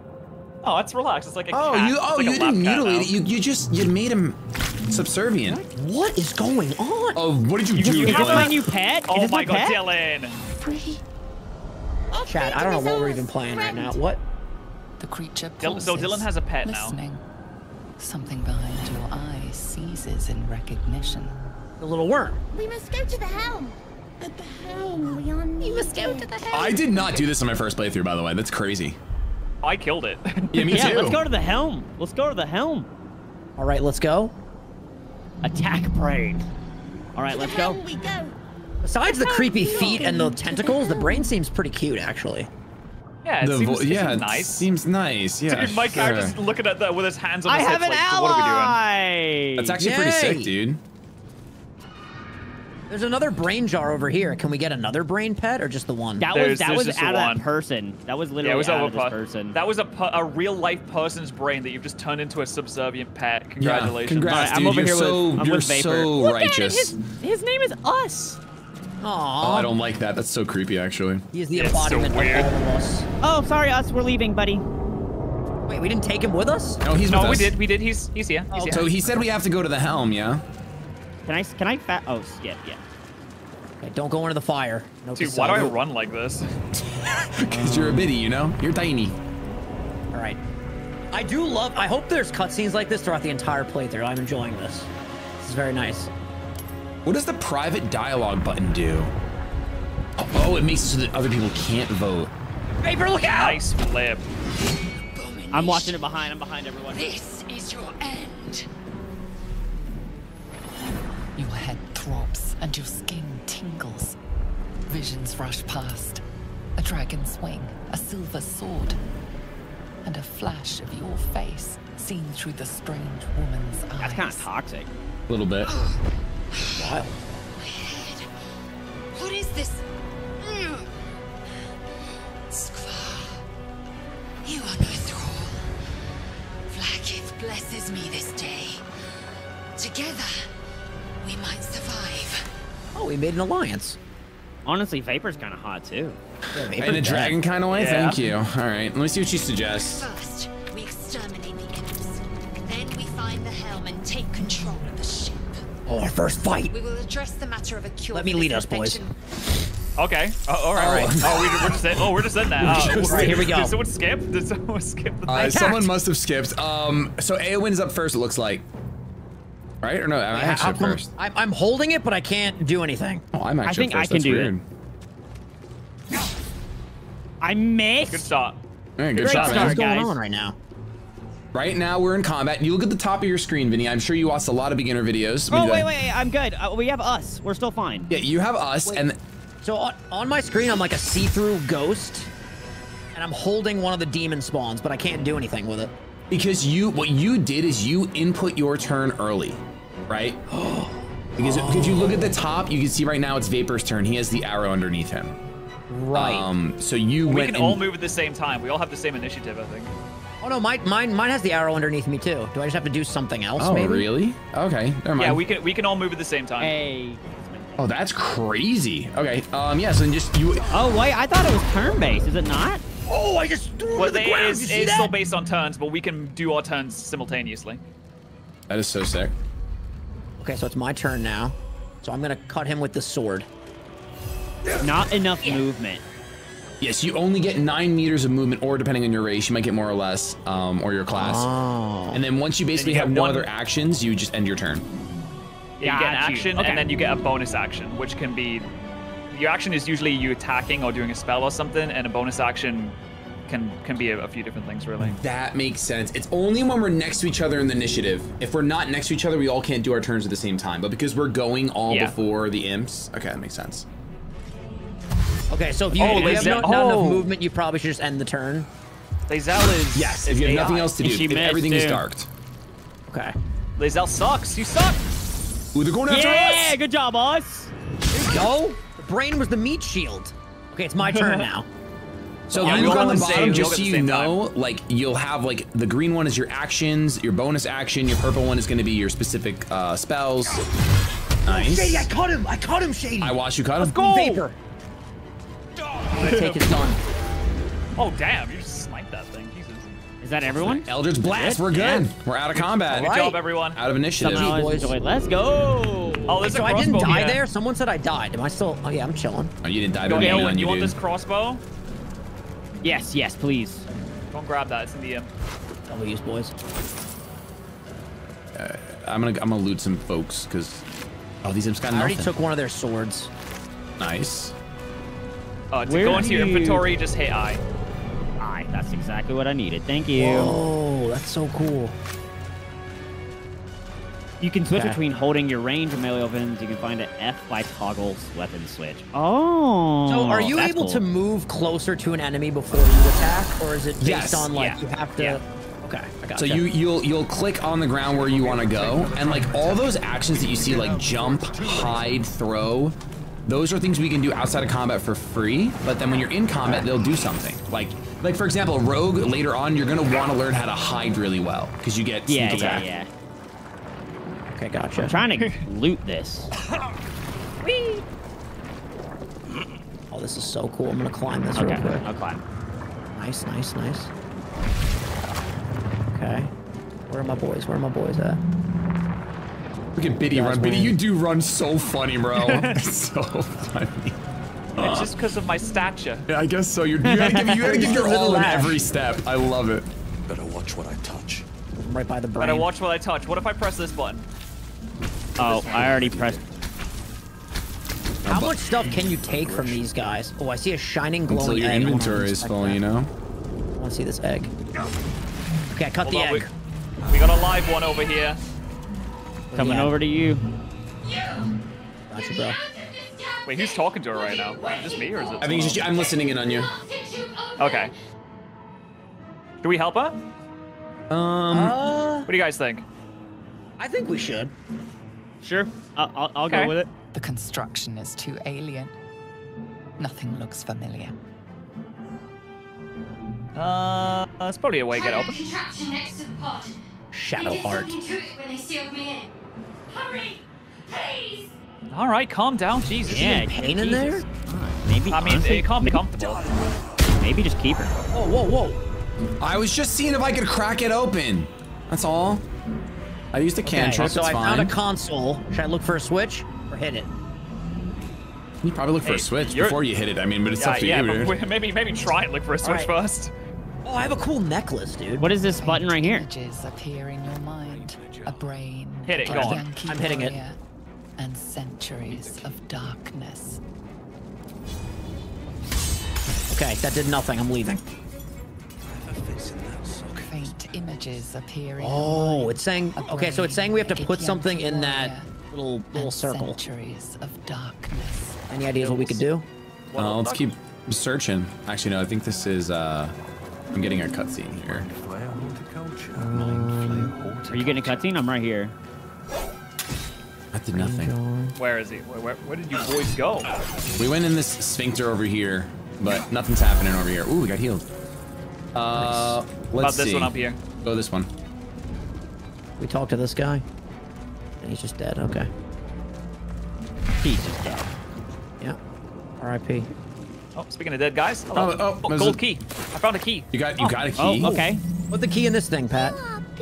Oh, it's relaxed. It's like a cat. You didn't mutilate it. You made him subservient. What is going on? Oh, what did you do? You have my new pet? Oh my God, Dylan. Free. Chad, I don't know what we're even playing right now. What? The creature pulses, so Dylan has a pet now. Something behind your eyes seizes in recognition. The little worm. We must go to the helm. At the helm, we are needed. You must go to the helm. I did not do this on my first playthrough, by the way. That's crazy. I killed it. Yeah, me too. Let's go to the helm. All right, let's go. Attack brain. All right, let's go. We go. Besides the creepy feet and the tentacles, the brain seems pretty cute, actually. Yeah, it seems nice. Yeah, dude, my guy just looking at that with his hands on his hips, like, what are we doing? That's actually pretty sick, dude. There's another brain jar over here. Can we get another brain pet or just the one? That was out of that person. That was literally out of this person. That was a real life person's brain that you've just turned into a subservient pet. Congratulations. Congrats, dude. I'm over here with Vapor. You're so righteous. His name is Us. Aww. Oh, I don't like that. That's so creepy, actually. He is the embodiment of all of us. Oh, sorry, us. We're leaving, buddy. Wait, we didn't take him with us? No, he's with us. We did. He's here. He's here. So he said we have to go to the helm, yeah? Can I oh, yeah. Okay, don't go into the fire. No, dude, why do I run like this? Because you're a bitty, you know? You're tiny. All right. I hope there's cutscenes like this throughout the entire playthrough. I'm enjoying this. This is very nice. What does the private dialogue button do? Oh, it makes it so that other people can't vote. Vapor, look out! Nice flip. I'm watching it behind. I'm behind everyone. This is your end. Your head throbs and your skin tingles. Visions rush past. A dragon's wing, a silver sword, and a flash of your face seen through the strange woman's eyes. That's kind of toxic. A little bit. Wow. What is this? Skvar, you are no thrall. Vlakith blesses me this day. Together, we might survive. Oh, we made an alliance. Honestly, Vapor's kind of hot too. Yeah, in a dragon kind of way? Yeah. Thank you. All right, let me see what she suggests. First, we exterminate the enemies. Then we find the helm and take control of the ship. Oh, our first fight. We will address the matter of a cure. Let me lead us, boys. Okay. Oh, all right. Oh, right. We're just in that. All right, here we go. Did someone skip? The thing? Someone must have skipped. So Eowyn is up first, it looks like. Right? Or no, I'm actually up first. I'm holding it, but I can't do anything. Oh, I'm actually up first. I think I can do it. I missed. Good shot. Man, good shot, man. What's going on right now? Right now, we're in combat. You look at the top of your screen, Vinny. I'm sure you watched a lot of beginner videos. Oh, wait. I'm good. We have us. We're still fine. Yeah, you have us. Wait. And so on my screen, I'm like a see-through ghost, and I'm holding one of the demon spawns, but I can't do anything with it. Because what you did is you input your turn early, right? Because if you look at the top, you can see right now it's Vapor's turn. He has the arrow underneath him. Right. So you went. We can all move at the same time. We all have the same initiative, I think. Oh no, mine has the arrow underneath me too. Do I just have to do something else? Oh, maybe? Really? Okay, never mind. Yeah, we can all move at the same time. Hey. Oh, that's crazy. Okay. Yeah. So then just you. Oh wait, I thought it was turn-based. Is it not? Oh, I just threw it to the ground. It's still based on turns, but we can do our turns simultaneously. That is so sick. Okay, so it's my turn now. So I'm gonna cut him with the sword. Not enough movement. Yes, you only get 9 meters of movement, or depending on your race, you might get more or less, or your class. Oh. And then once you basically have no other actions, you just end your turn. Yeah, you get an action, and then you get a bonus action, which can be... Your action is usually you attacking or doing a spell or something, and a bonus action can be a few different things, really. That makes sense. It's only when we're next to each other in the initiative. If we're not next to each other, we all can't do our turns at the same time. But because we're going all before the imps... Okay, that makes sense. Okay, so if you have not enough movement, you probably should just end the turn. Lae'zel is... Yes, if you have nothing else to do. If everything is darked. Okay. Lae'zel sucks. You suck. Ooh, they're going after us. Yeah, good job, boss. Here we go. The brain was the meat shield. Okay, it's my turn now. So you look on the bottom, just so you know, like, you'll have, like, the green one is your actions, your bonus action, your purple one is going to be your specific spells. Nice. Oh, Shady, I caught him. Shady. I watched you cut him. Let's go. Vapor. I'm gonna take his stun. Oh damn! You just sniped that thing. Jesus. Is that everyone? Eldritch Blast. We're good. Yeah. We're out of combat. Good job, everyone. Out of initiative. Boys. Let's go. Oh, there's a crossbow. I didn't die there. Someone said I died. Am I still? Oh yeah, I'm chilling. Oh, you didn't die. Go, Elwyn. You want this crossbow? Yes, yes, please. Don't grab that. It's in the W's, boys. I'm gonna loot some folks because these imps got nothing. I already took one of their swords. Nice. To go into your inventory, just hit I. I, that's exactly what I needed. Thank you. Oh, that's so cool. You can switch between holding your range and melee weapons. You can find an F by toggle weapon switch. Oh. So are you able to move closer to an enemy before you attack? Or is it based on, like, you have to... Yeah. Okay, I got you'll click on the ground where you want to go. And, like, all those actions that you see, like jump, hide, throw... Those are things we can do outside of combat for free, but then when you're in combat, they'll do something. Like for example, Rogue, later on, you're gonna wanna learn how to hide really well, because you get sneak attack. Yeah. Okay, gotcha. I'm trying to loot this. Whee! This is so cool. I'm gonna climb this real quick. I'll climb. Nice, nice, nice. Okay. Where are my boys? Where are my boys at? Look at Biddy run. Biddy, you do run so funny, bro. So funny. It's just because of my stature. Yeah, I guess so. You gotta give your all in every step. I love it. Better watch what I touch. I'm right by the brain. Better watch what I touch. What if I press this button? Oh, I already pressed. How much stuff can you take from these guys? Oh, I see a shining glowing egg. Until your inventory is full, you know? I want to see this egg. Okay, I cut the egg. We got a live one over here. Coming over to you. Gotcha, bro. Wait, who's talking to her right now? Is it me or is it? I think it's just you. I'm listening in on you. Okay. Do we help her? What do you guys think? I think we should. Sure. I'll go with it. The construction is too alien. Nothing looks familiar. It's probably a way to get open. Shadowheart. Hurry, please. All right, calm down, Jesus. Yeah, pain in there? Maybe. I mean, honestly, it can't be comfortable. Maybe just keep her. Whoa, whoa, whoa! I was just seeing if I could crack it open. That's all. I used a cantrip. So I found a console. Should I look for a switch or hit it? You probably look for a switch before you hit it. I mean, but it's up to you. But maybe try and look for a switch first. Oh, I have a cool necklace, dude. What is this button right here? Images appear in your mind, a brain. Hit it, go on. I'm hitting it. And centuries of darkness. Okay, that did nothing. I'm leaving. Faint images appearing. Oh, it's saying. Okay, so it's saying we have to put something in that little circle. Centuries of darkness. Any ideas what we could do? Well, let's keep searching. Actually, no. I think this is. I'm getting a cutscene here. Are you getting a cutscene? I'm right here. I did nothing. Where is he? Where did you boys go? We went in this sphincter over here, but nothing's happening over here. Ooh, we got healed. Nice. Let's see. This one up here. Go this one. We talked to this guy, and he's just dead. Okay. He's just dead. Yeah. R.I.P. Oh, speaking of dead guys. Hello. Oh, gold key. I found a key. You got a key? Oh, okay. Put the key in this thing, Pat.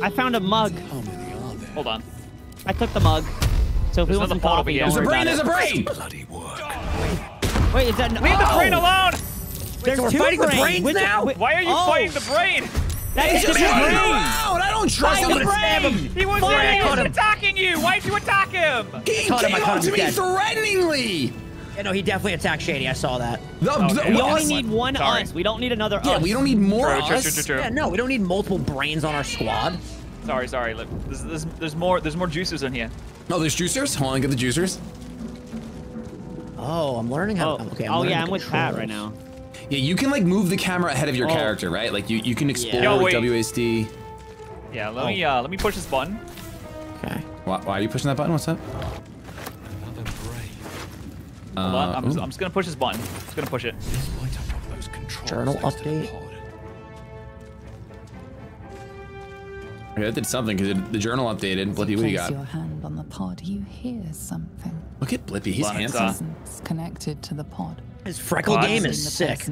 I found a mug. How many are there? Hold on. I took the mug. So if we want the pot over here. There's a brain. There's a brain. Bloody work. Wait, is that? Leave the brain alone. There's two brains. The brains now? Why are you fighting the brain? That is just a brain. I don't trust him. He was attacking you. Why'd you attack him? He came up to me threateningly. Yeah, no, he definitely attacked Shady. I saw that. We only need one us. We don't need another us. Yeah, we don't need more us. Yeah, no, we don't need multiple brains on our squad. Sorry. Look, there's more juicers in here. No, there's juicers. Hold on, get the juicers. Oh, I'm learning how. I'm with Pat right now. Yeah, you can like move the camera ahead of your character, right? Like you can explore with WASD. Yeah, let me push this button. Okay. Why are you pushing that button? What's up? I'm just gonna push this button. I'm just gonna push it. Journal update. Okay, that did something because the journal updated. Blippi, what do you got? Place your hand on the pod. You hear something. Look at Blippi. He's handsome. Connected to the pod. His freckle game is sick.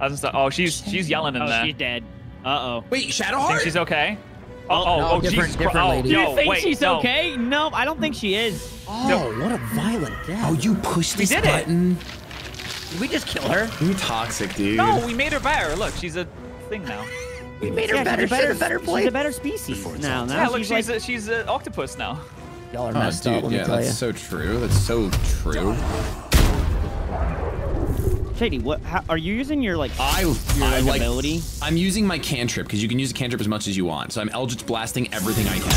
Oh, she's yelling in there. She's dead. Uh-oh. Wait, Shadowheart? You think she's okay? Oh, Jesus Christ. Oh, do you think she's okay? No, I don't think she is. Oh, what a violent death. Oh, you pushed this button. Did we just kill her? You toxic, dude. No, we made her better. Look, she's a thing now. We made her better place. She's a better species now. Yeah, look, she's an octopus now. Y'all are messed up, let me tell you. That's so true. That's so true. Shady, how are you using your ability? I'm using my cantrip because you can use a cantrip as much as you want. So I'm Eldritch blasting everything I can.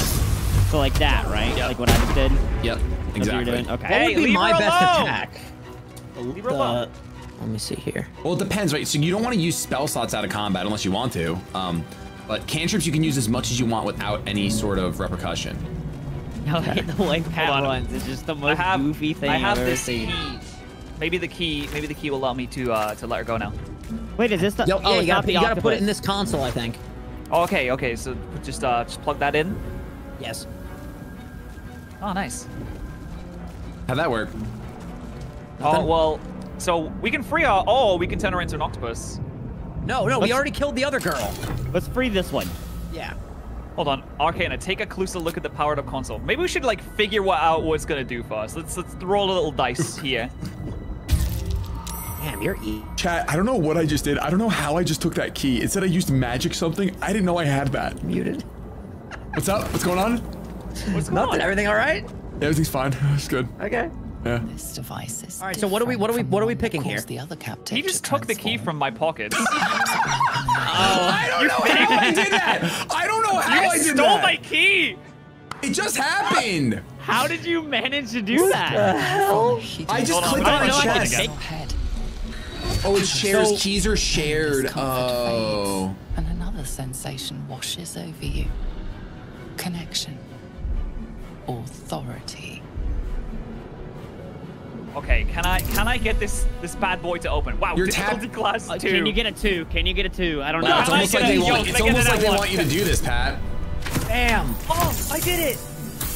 So like that, right? Yep. Like what I just did. Yep. Exactly. Doing? Okay. Hey, what would be my best attack? Leave her alone. Let me see here. Well, it depends, right? So you don't want to use spell slots out of combat unless you want to. But cantrips you can use as much as you want without any sort of repercussion. No, the way Pat runs is just the most goofy thing I've ever seen. Maybe the key will allow me to let her go now. Wait, is this the? Yo, yeah, you gotta put it in this console, I think. Okay. So just plug that in. Yes. Oh, nice. How'd that work? Nothing? Oh well. So we can free her, or we can turn her into an octopus. No, no, we already killed the other girl. Let's free this one. Yeah. Hold on, Arcana, take a closer look at the powered up console. Maybe we should like figure out what it's gonna do first. Let's roll a little dice here. Damn, you're E. Chat, I don't know what I just did. I don't know how I just took that key. It said I used magic something. I didn't know I had that. Muted. What's up? What's going on? What's going on? Everything all right? Yeah, everything's fine. It's good. Okay. Yeah. This device is all right. So what are we picking here? The other captain. He just took the key from my pocket. Oh, I don't know how I did that. I don't know how I did that. You stole my key. It just happened. How did you manage to do that? What the hell? I just clicked on her chest. Oh, it shares. So, keys are shared. Oh. Fades, and another sensation washes over you. Connection. Authority. Okay, can I get this bad boy to open? Wow, difficulty class 2. Can you get a 2? Can you get a 2? I don't know. It's almost like they want you to do this, Pat. Damn. Oh, I did it.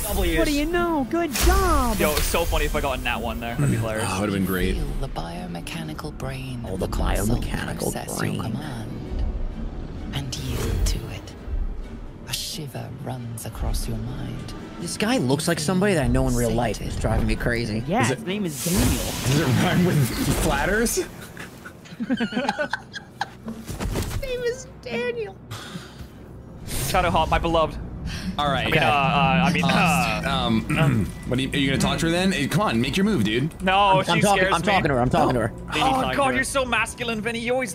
What do you know? Good job. Yo, it's so funny if I got a nat 1 there. That'd be hilarious. Oh, would've been great. Feel the biomechanical brain. Oh, the biomechanical brain. Your command and yield to it. A shiver runs across your mind. This guy looks like somebody that I know in real life. It's driving me crazy. Yeah, his name is Daniel. Does it rhyme with flatters? His name is Daniel. Shadowheart, my beloved. All right. Okay. What are you gonna talk to her then? Hey, come on, make your move, dude. No, I'm talking to her. Oh God, you're so masculine, Vinny. You always.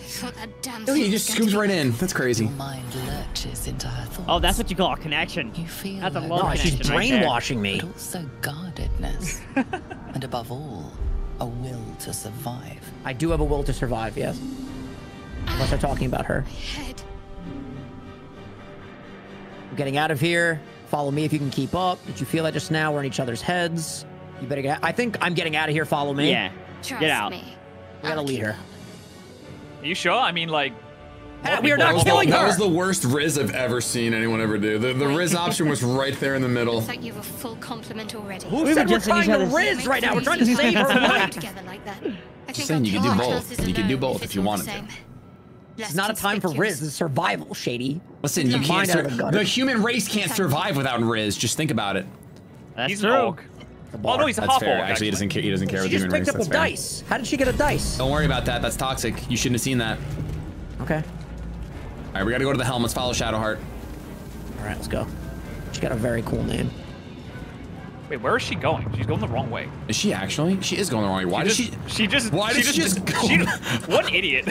He just scoops right in. That's crazy. Mind lurches into her thoughts. Oh, that's what you call a connection. You feel that's a love connection. She's brainwashing me. But also guardedness, and above all, a will to survive. I do have a will to survive. Yes. Unless I'm talking about her. Getting out of here. Follow me if you can keep up. Did you feel that just now? We're in each other's heads. You better get out. I think I'm getting out of here. Follow me. Yeah. Trust get out. Me. We gotta lead her. Are you sure? I mean, like, Pat, we are not killing her. That was the worst Riz I've ever seen anyone ever do. The Riz option was right there in the middle. Looks like you have a full compliment already. Who said we're trying to Riz right now? We're trying to save her life. Just saying, you can do both. You can do both if you wanted to. It's not a time for Riz. It's survival, Shady. Listen, you can't. The human race can't survive without Riz. Just think about it. He's an orc. Oh no, he's a half orc. Actually, he doesn't care. She just picked up a dice. How did she get a dice? Don't worry about that. That's toxic. You shouldn't have seen that. Okay. All right, we gotta go to the helm. Let's follow Shadowheart. All right, let's go. She got a very cool name. Wait, where is she going? She's going the wrong way. Is she actually? She is going the wrong way. Why did she? She just. Why did she just go? What idiot?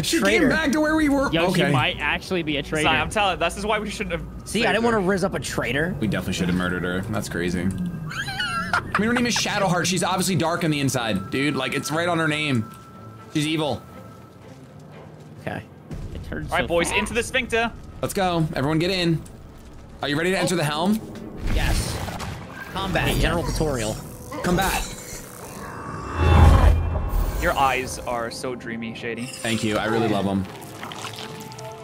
She came back to where we were. Yo, okay. She might actually be a traitor. I'm telling you, this is why we shouldn't have. See, I didn't want to rizz up a traitor. We definitely should have murdered her. That's crazy. I mean, her name is Shadowheart. She's obviously dark on the inside, dude. Like, it's right on her name. She's evil. Okay. All right, boys, into the sphincter. Let's go. Everyone, get in. Are you ready to enter the helm? Yes. Combat. General tutorial. Combat. Your eyes are so dreamy, Shady. Thank you. I really love them.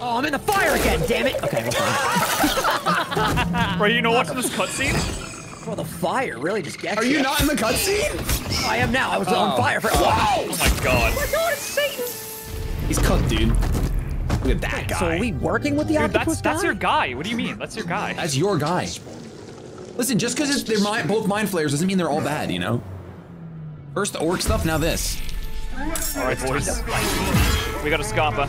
Oh, I'm in the fire again, damn it. Okay, we're fine. Bro, you know what's in this cutscene? Bro, the fire really just gets you. Are you not in the cutscene? I am now. I was on fire for. Wow. Oh my God. Oh my God, it's Satan. He's cooked, dude. Look at that guy. So are we working with the octopus guy? That's your guy. What do you mean? That's your guy. That's your guy. Listen, just because they're both mind flayers doesn't mean they're all bad, you know? First the orc stuff, now this. All right, boys. We got a scopper.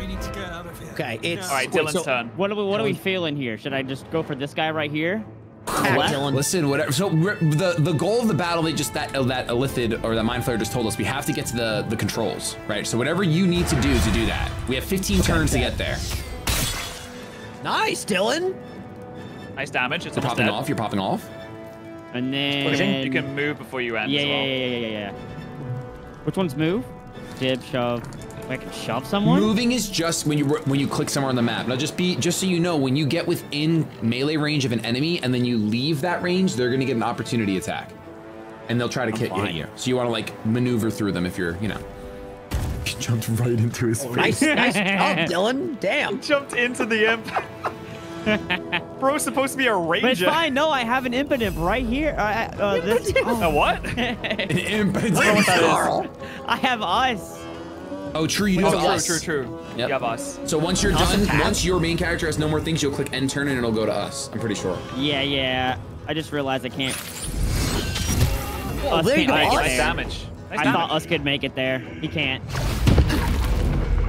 We need to get out of here. Okay, it's... All right, Dylan's turn. What are we feeling here? Should I just go for this guy right here? Dylan. Listen, whatever. So the goal of the battle, that Illithid or that mind flayer just told us, we have to get to the controls, right? So whatever you need to do that. We have 15 turns to get there. Nice, Dylan. Nice damage. It's popping off. You're popping off. And then you can move before you end. Yeah. Which one's move? Jib, shove. I can shove someone. Moving is just when you click somewhere on the map. Now just so you know, when you get within melee range of an enemy and then you leave that range, they're gonna get an opportunity attack, and they'll try to hit you. So you want to like maneuver through them if you're, you know. He jumped right into his face. Nice, nice job, Dylan. Damn. He jumped into the imp. Bro's supposed to be a ranger. But it's fine. No, I have an impidimp right here. A what? An impidimp. I have us. Oh, true. You do have us. True. Yep. You have us. So once you're done, once your main character has no more things, you'll click end turn and it'll go to us. I'm pretty sure. Yeah, yeah. I just realized I can't. Oh, there you go. Nice damage. I thought us could make it there. He can't.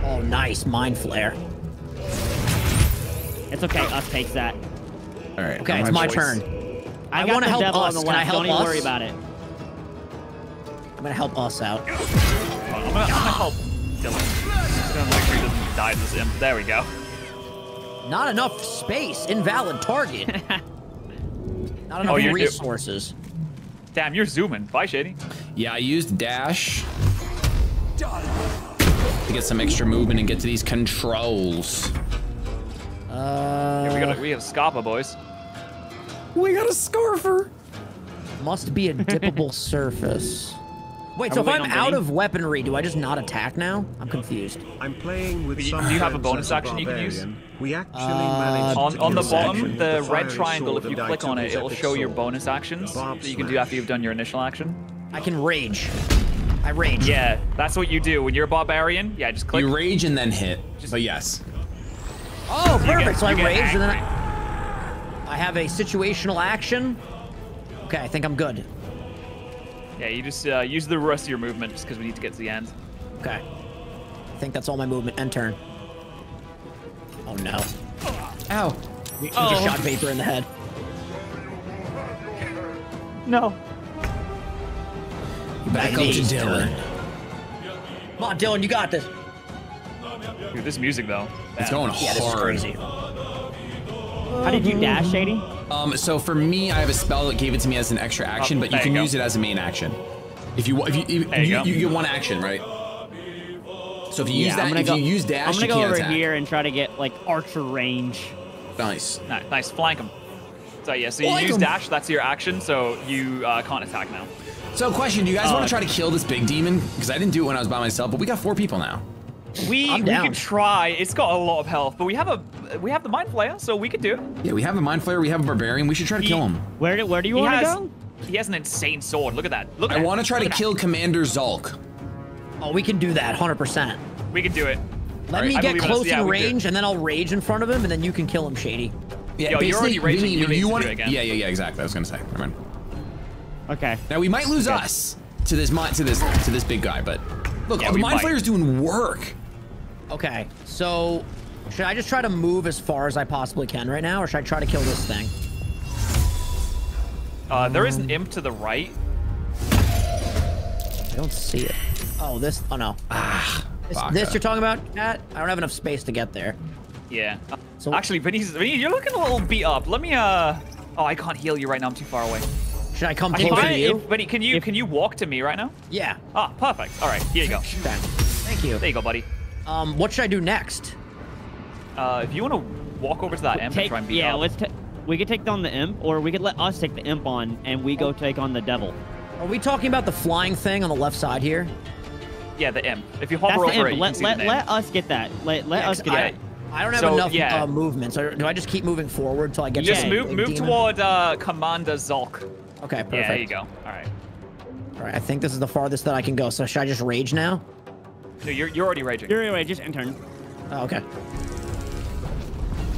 Oh, nice. Mind flare. It's okay. Us takes that. All right. Okay, it's my turn. I want to help us. Can I help us? Don't worry about it. I'm going to help us out. I'm going to help Dylan. I'm just going to make sure he doesn't die to this imp. There we go. Not enough space. Invalid target. Not enough resources. Damn, you're zooming. Bye, Shady. Yeah, I used dash to get some extra movement and get to these controls. We have Scapa, boys. We got a Scarfer. Must be a dippable surface. Wait, so if I'm out of weaponry, do I just not attack now? I'm confused. I'm playing with. Do you have a bonus action you can use? We actually on the bottom, the red triangle. If you click on it, it'll show your bonus actions that you can do after you've done your initial action. I can rage. I rage. Yeah, that's what you do when you're a barbarian. Yeah, just click. You rage and then hit. But yes. Oh, perfect. So I rage and then I have a situational action. Okay, I think I'm good. Yeah, you just use the rest of your movement just because we need to get to the end. Okay. I think that's all my movement. End turn. Oh, no. Ow. We just shot Vapor in the head. No. Back up to Dylan. Come on, Dylan. You got this. Dude, this music, though. It's going hard. Yeah, this is crazy. How did you dash, Shady? So for me, I have a spell that gave it to me as an extra action, but you can use it as a main action. If you get one action, right? So if you use that, if you use dash, I'm gonna go over here and try to get like archer range. Nice, nice, flank him. So yeah, so you use dash. That's your action, so you can't attack now. So question: do you guys want to try to kill this big demon? Because I didn't do it when I was by myself, but we got 4 people now. We can try. It's got a lot of health, but we have the mind flayer, so we could do it. Yeah, we have a mind flayer. We have a barbarian. We should try to kill him. Where do you want to go? He has an insane sword. Look at that. Look. I want to try to kill Commander Zhalk. Oh, we can do that. 100%. We can do it. Let me get close in range, and then I'll rage in front of him, and then you can kill him, Shady. Yeah, you're already raging. You want to? Yeah, exactly. I was gonna say. Never mind. Okay. Now we might lose us to this big guy, but look, the mind flayer is doing work. Okay, so should I just try to move as far as I possibly can right now, or should I try to kill this thing? There is an imp to the right. I don't see it. Oh, this. Oh, no. This you're talking about, Kat? I don't have enough space to get there. Yeah. So, actually, Vinny, you're looking a little beat up. Let me, oh, I can't heal you right now. I'm too far away. Should I come closer to you? Vinny, can you walk to me right now? Yeah. Ah, perfect. All right, here you go. Thank you. There you go, buddy. What should I do next? If you want to walk over to that imp and try and beat up. Yeah, we could take down the imp, or we could let us take the imp on, and we go take on the devil. Are we talking about the flying thing on the left side here? Yeah, the imp. If you hover over it, you can see the name. Let us get that. Let us get it. I don't have enough movement, so do I just keep moving forward till I get to the demon? Just move toward Commander Zhalk. Okay, perfect. Yeah, there you go. All right. All right, I think this is the farthest that I can go, so should I just rage now? No, you're already raging. You're already just end turn. Oh, okay.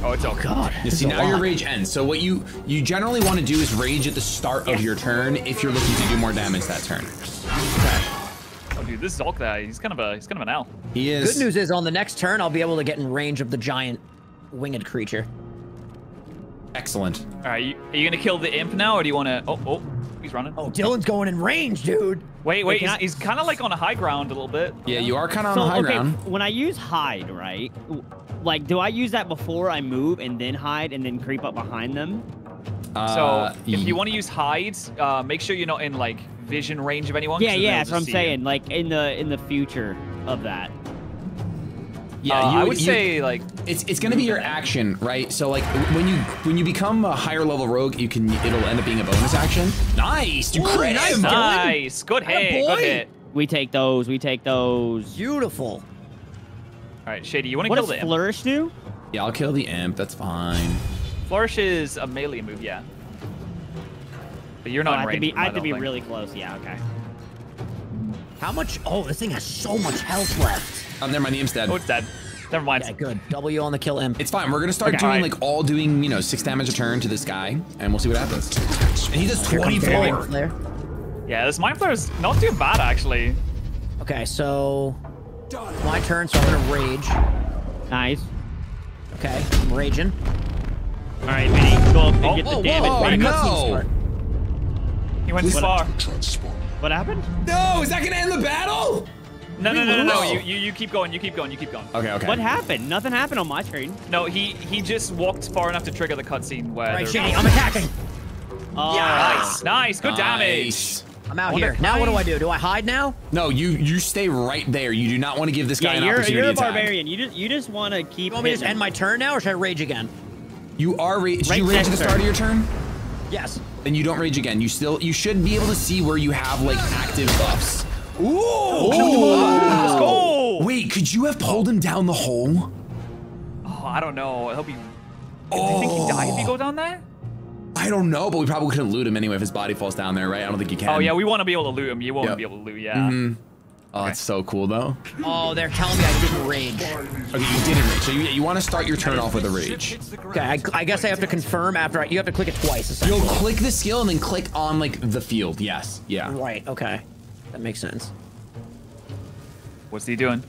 Oh, it's okay. God. You see, now your rage ends. So what you generally want to do is rage at the start of your turn if you're looking to do more damage that turn. Okay. Oh, dude, this Zhalk guy, he's kind of an owl. He is. Good news is on the next turn, I'll be able to get in range of the giant winged creature. Excellent. All right, are you gonna kill the imp now, or do you want to? Oh, he's running. Oh, Dylan's going in range, dude. Wait, he's kind of like on a high ground a little bit. Yeah, you are kind of on a high ground. When I use hide, right? Like, do I use that before I move and then hide and then creep up behind them? So if you want to use hide, make sure you're not in like vision range of anyone. Yeah, that's what I'm saying. You. Like in the future of that. Yeah, I would say like it's gonna be your action, right? So like when you become a higher level rogue, it'll end up being a bonus action. Nice, you crit. Nice, good hit. We take those. Beautiful. All right, Shady, you want to kill the imp? What does flourish do? Yeah, I'll kill the imp. That's fine. Flourish is a melee move, yeah. But you're not in range. I have to be really close. Yeah, okay. How much? Oh, this thing has so much health left. Oh, never mind. The imp's dead. Oh, it's dead. Never mind. Yeah, good. W on the kill imp. It's fine. We're gonna start doing you know, 6 damage a turn to this guy, and we'll see what happens. And he does 24. Yeah, this Mind Flayer is not too bad actually. Okay, so my turn, so I'm gonna rage. Nice. Okay, I'm raging. All right, Vinny, go up and get the damage. He went too far. What happened? No, is that gonna end the battle? No, no, no, no, no. You keep going, you keep going, you keep going. Okay, okay. What happened? Nothing happened on my screen. No, he just walked far enough to trigger the cutscene where. All right, Shady, I'm attacking. Oh, yeah. Nice, nice, good damage. I'm out here. Now what do I do? Do I hide now? No, you stay right there. You do not want to give this guy an opportunity. You're a barbarian. You just want to keep. You want me to just end my turn now, or should I rage again? You are rage. Should you rage at the start of your turn? Yes. Then you don't rage again. You should be able to see where you have like active buffs. Ooh! Let's go! Wait, could you have pulled him down the hole? Oh, I don't know. I hope he. Oh. Do you think he died if you go down there? I don't know, but we probably couldn't loot him anyway if his body falls down there, right? I don't think you can. Oh yeah, we want to be able to loot him. You won't be able to loot, yeah. Mm-hmm. Oh, okay. That's so cool though. Oh, they're telling me I didn't rage. Okay, you didn't rage. So you want to start your turn off with a rage. Okay, I guess I have to confirm after. You have to click it twice. You'll click the skill and then click on like the field. Yes. Yeah. Right. Okay. That makes sense. What's he doing?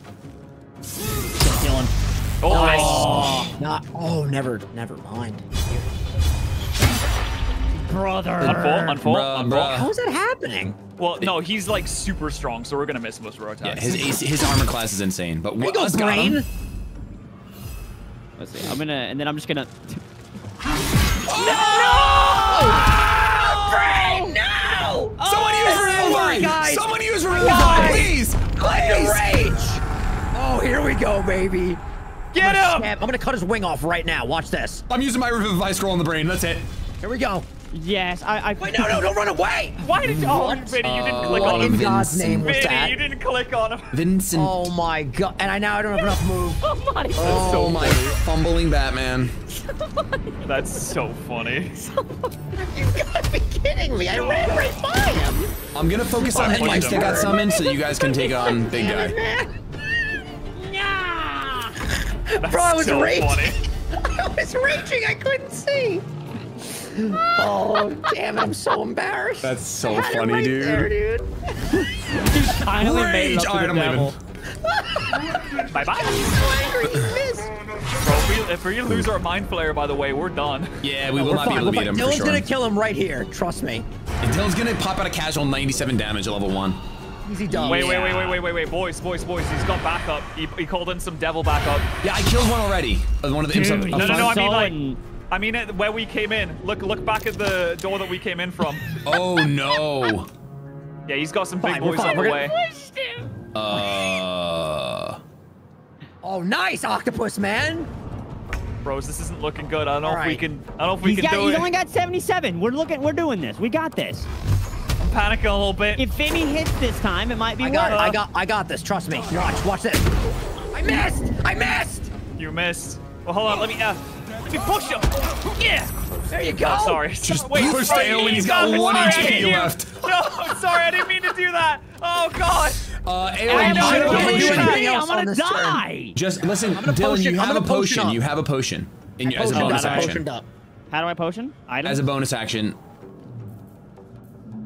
Dylan. Oh, nice. Never mind. Brother. Unfold. How is that happening? Well, no, he's like super strong, so we're gonna miss most of our attacks. Yeah, his armor class is insane. But what goes brain? Let's see. I'm just gonna. No! Brain! No! Someone use Revivify! Someone use Revivify! Please! Please! Rage! Oh, here we go, baby! Get him! I'm gonna cut his wing off right now. Watch this. I'm using my Revivify scroll on the brain. That's it. Here we go. Yes, Wait, no, no, don't run away! Why did you? Oh, Vinny, you didn't click on him. In God's name was that? You didn't click on him. Vincent. Oh my God! And I don't have enough move. Oh my! Fumbling Batman. That's so funny. You gotta be kidding me! I ran right by him. I'm gonna focus on him. I still got summoned, so you guys can take on big guy. Yeah. Bro, I was raging. I was raging. I couldn't see. Oh, damn it, I'm so embarrassed. That's so funny, right dude. There, dude. Finally made love to the devil. Bye-bye. He's so angry, he missed. Bro, if we lose our Mind Flayer, by the way, we're done. Yeah, we will not be able to beat him, Dylan's gonna kill him right here, trust me. And Dylan's gonna pop out a casual 97 damage at level 1. Easy dumb. Wait, boys, he's got backup. He called in some devil backup. Yeah, I killed one already. One of the imps. No, I mean like... where we came in. Look back at the door that we came in from. Oh no. Yeah, he's got some big boys on the way. Oh, nice octopus, man. Bros, this isn't looking good. I don't know if we can. I don't know if we can do it. He's only got 77. We're doing this. We got this. I'm panicking a little bit. If Vinny hits this time, it might be. I got this. Trust me. Watch this. I missed. You missed. Well, hold on. Let me push him. Yeah. There you go. Oh, sorry. Just push Eowyn. He's got 1 HP left. No, I'm sorry. I didn't mean to do that. Oh, God. Eowyn, I'm going to die. Just listen, Dylan, you have a potion. You have a potion. As a bonus action. How do I potion? As a bonus action.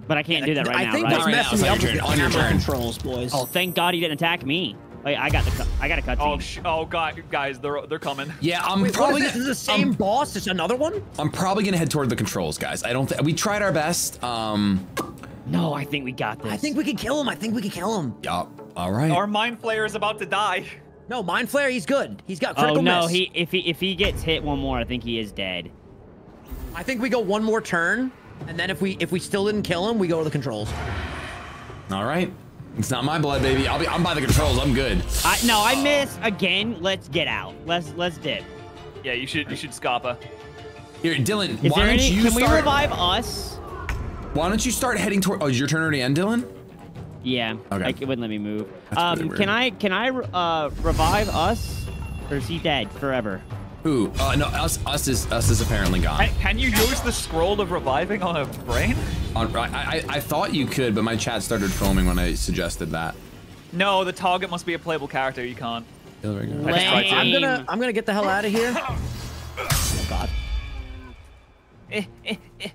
But I can't do that right now, right? I think that's messing up with your camera controls, boys. Oh, thank God he didn't attack me. Wait, I got a cutscene. Oh, God, guys, they're coming. Yeah, Wait, is this the same boss? It's another one? I'm probably gonna head toward the controls, guys. We tried our best. No, I think we got this. I think we can kill him. Yup. All right. Our Mind Flayer is about to die. No, Mind Flayer, he's good. He's got critical miss. Oh no, if he gets hit one more, I think he is dead. I think we go one more turn, and then if we still didn't kill him, we go to the controls. All right. It's not my blood, baby. I'm by the controls. I'm good. I missed again. Let's get out. Let's dip. Yeah, you should scapa. Here, Dylan. Can we revive us? Why don't you start heading toward? Oh, is your turn already end, Dylan? Yeah. Okay. It wouldn't let me move. Really can I revive us? Or is he dead forever? Who? No, us is apparently gone. Can you use the scroll of reviving on a brain? I thought you could, but my chat started foaming when I suggested that. No, the target must be a playable character. You can't. Lame. I'm gonna get the hell out of here. Oh God.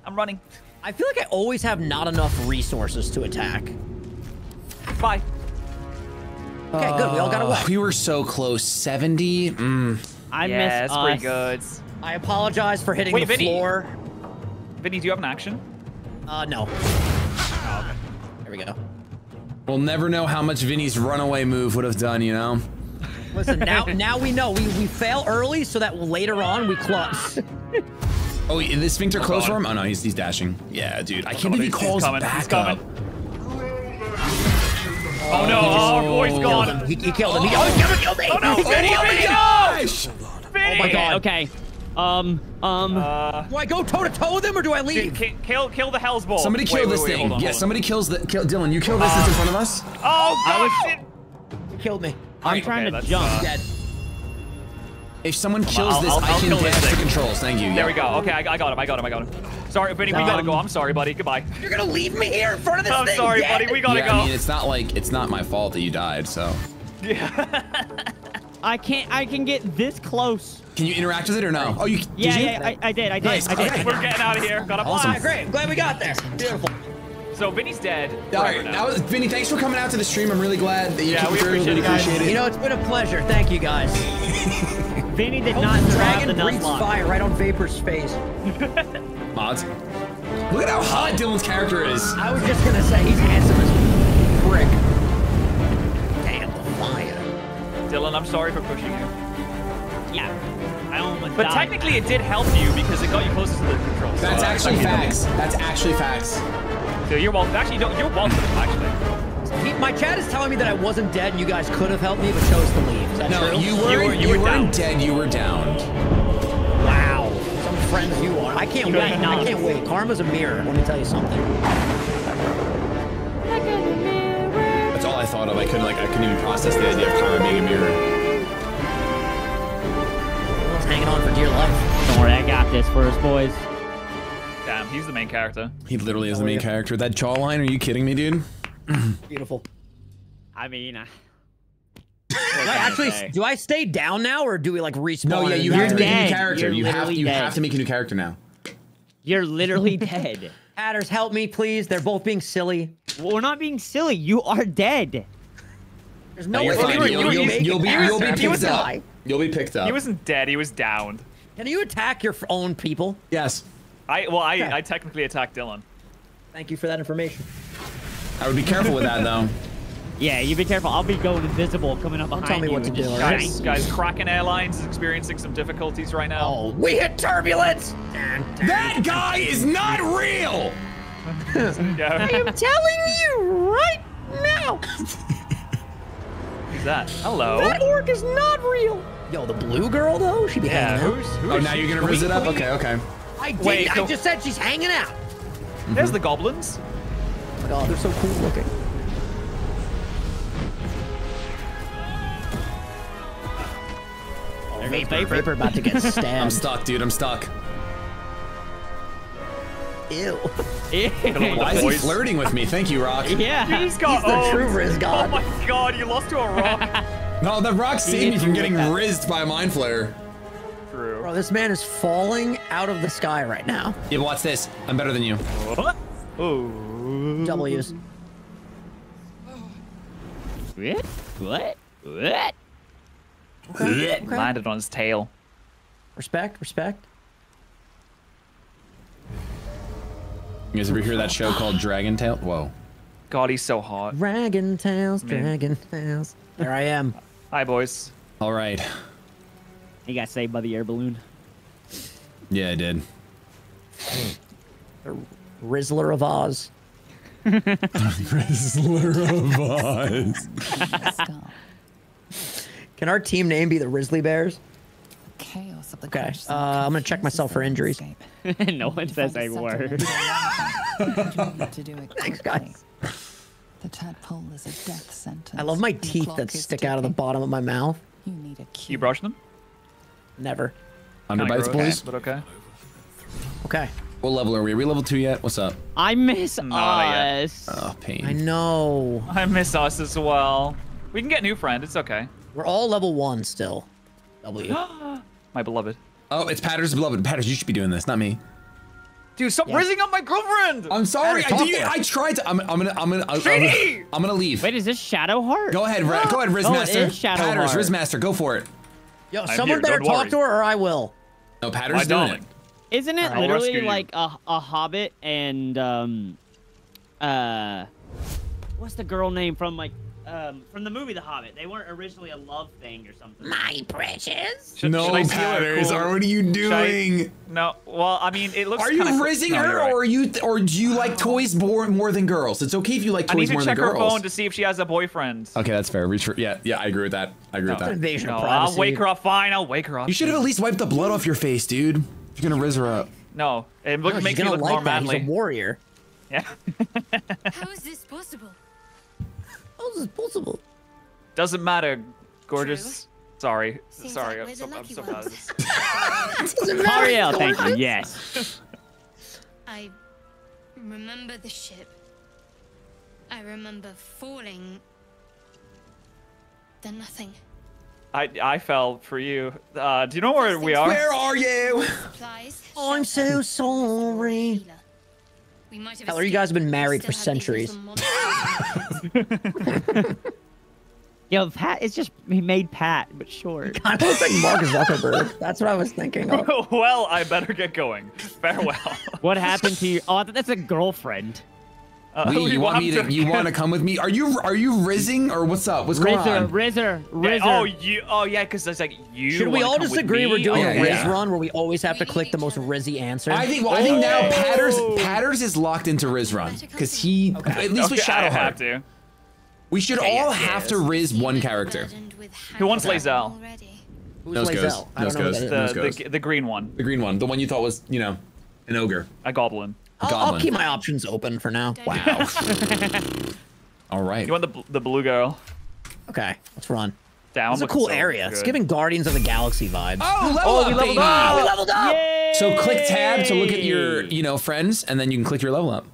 I'm running. I feel like I always have not enough resources to attack. Bye. Okay, good. We all got away. We were so close. 70. I missed. That's pretty good. I apologize for hitting the floor. Vinny, do you have an action? No. Oh, okay. There we go. We'll never know how much Vinny's runaway move would have done, you know? Listen, now we know. We fail early so that later on we close. Oh, is this sphincter close for him? Oh, no, he's dashing. Yeah, dude. I can't believe he calls back up. Oh, no. Our boy's gone. He killed him. He killed me. Oh, no. Oh, my God. Okay. Do I go toe-to-toe with him, or do I leave? Kill the Hell's Bolt. Somebody kill this thing. Yeah, somebody kills the... Dylan, you kill this in front of us? Oh, God. He killed me. I'm trying to jump. If someone kills this, I can dash the controls. Thank you. There we go. Okay, I got him. I got him. Sorry, Vinny, we gotta go. I'm sorry, buddy. Goodbye. You're gonna leave me here in front of this thing? I'm sorry, buddy. We gotta go. I mean, it's not like... It's not my fault that you died, so... Yeah. I can get this close. Can you interact with it or no? Oh, you did. Yeah, I did. Nice. Okay. We're getting out of here. Got a awesome. Great. Glad we got there. Beautiful. So Vinny's dead. All right. That was Vinny. Thanks for coming out to the stream. I'm really glad that you came through. Really appreciate it. You know, it's been a pleasure. Thank you guys. Vinny did not drag the breathes fire right on Vapor's face. Mods. Look at how hot Dylan's character is. I was just gonna say he's handsome as a brick. Damn the fire. Dylan, I'm sorry for pushing you. Yeah. But technically, it did help you because it got you closer to the controls. That's actually facts. That's actually facts. So you're welcome. Actually, no, you're welcome. Actually, my chat is telling me that I wasn't dead, and you guys could have helped me, but chose to leave. Is that true? You weren't dead. You were downed. Wow. Some friends you are. I can't wait. I can't wait. Karma's a mirror. Let me tell you something. That's all I thought of. I couldn't even process the idea of karma being a mirror. Hanging on for dear life. Don't worry, I got this for us, boys. Damn, he's the main character. He literally is the main character. That jaw line, are you kidding me, dude? Beautiful. I mean, do I stay down now or do we like respawn? No, yeah, you have to make a new character. You have to make a new character now. You're literally dead. Patterz, help me, please. They're both being silly. Well, we're not being silly. You are dead. There's no way. You'll be picked up. You'll be picked up. He wasn't dead. He was downed. Can you attack your own people? Yes. I technically attacked Dylan. Thank you for that information. I would be careful with that, though. Yeah, you be careful. I'll be going invisible, coming up behind you. Tell me what to do. Guys, Kraken Airlines is experiencing some difficulties right now. Oh, we hit turbulence. That guy is not real. I am telling you right now. Who's that? Hello. That orc is not real. Yo, the blue girl though, she be hanging out. Oh, now you're gonna raise it up? Okay. I just said she's hanging out. There's the goblins. Oh, God, they're so cool looking. Oh, Vapor about to get stabbed. I'm stuck, dude. I'm stuck. Ew. Why is he flirting with me? Thank you, Rock. Yeah. He's the true Riz God. Oh my God, you lost to a rock. No, the rock saved me from getting rizzed by a mind flare. True. Bro, this man is falling out of the sky right now. Yeah, watch this. I'm better than you. Oh. W's. What? What? What? Okay. Okay. Landed on his tail. Respect, respect. You guys ever hear that show called Dragon Tales? Whoa. God, he's so hot. Dragon Tales, Dragon Tales. There I am. Hi, boys. All right. He got saved by the air balloon. Yeah, I did. The Rizzler of Oz. Rizzler of Oz. Can our team name be the Rizzly Bears? Okay, I'm gonna check myself for injuries. No one says a word. Thanks, guys. The tadpole is a death sentence. I love my teeth that stick out of the bottom of my mouth. You brush them? Never. Underbites, boys. But okay. Okay. What level are we? Are we level 2 yet? What's up? I miss us. Oh, pain. I know. I miss us as well. We can get a new friend. It's okay. We're all level 1 still. W. My beloved. Oh, it's Patterz' beloved. Patterz, you should be doing this, not me. Dude, stop raising up my girlfriend. I'm sorry. I tried to. I'm gonna leave. Wait, is this Shadowheart? Go ahead, Rizmaster. Oh, Patterz, Rizmaster, go for it. Yo, someone better talk to her, or I will. No, Patterz doing it. Isn't it literally like a hobbit and what's the girl name from like from the movie The Hobbit? They weren't originally a love thing or something. My precious. No, Patterz, what are you doing? No, well, I mean, it looks. Are you raising her, or are you, or do you like toys more than girls? It's okay if you like toys more than girls. I need to check her phone to see if she has a boyfriend. Okay, that's fair. Reach for, yeah, I agree with that. I agree with that. No, I'll wake her up. Fine, I'll wake her up. You should have at least wiped the blood off your face, dude. You're gonna rizz her up. No, it makes me look more manly. He's a warrior. Yeah. How is this possible? How is this possible? Doesn't matter, gorgeous. True. Sorry, sorry, I'm so bad. Ariel, thank you. Yes. I remember the ship. I remember falling. Then nothing. I fell for you. Do you know where we are? Where are you? I'm so sorry. Hell, you guys have been married for centuries. Yo, Pat is just, he made Pat, but short. Kind of looks like Mark Zuckerberg. That's what I was thinking of. Well, I better get going. Farewell. What happened to you? Oh, that's a girlfriend. You want to come with me? Are you rizzing or what's up? What's going on? Rizzer. Yeah, oh yeah, because it's like you. Should we all just agree we're doing a rizz run where we always have to click the most rizzy answer? I think now Patterz is locked into rizz run because he at least with Shadowheart. We should all have to rizz one character. Who wants Lae'zel? Who's Lae'zel? The green one. The green one. The one you thought was, you know, an ogre. A goblin. I'll keep my options open for now. Wow. All right. You want the blue girl? Okay, let's run. Down. It's a cool area. Good. It's giving Guardians of the Galaxy vibes. Oh, we leveled up. We leveled up. Yay. So click tab to look at your, you know, friends, and then you can click your level up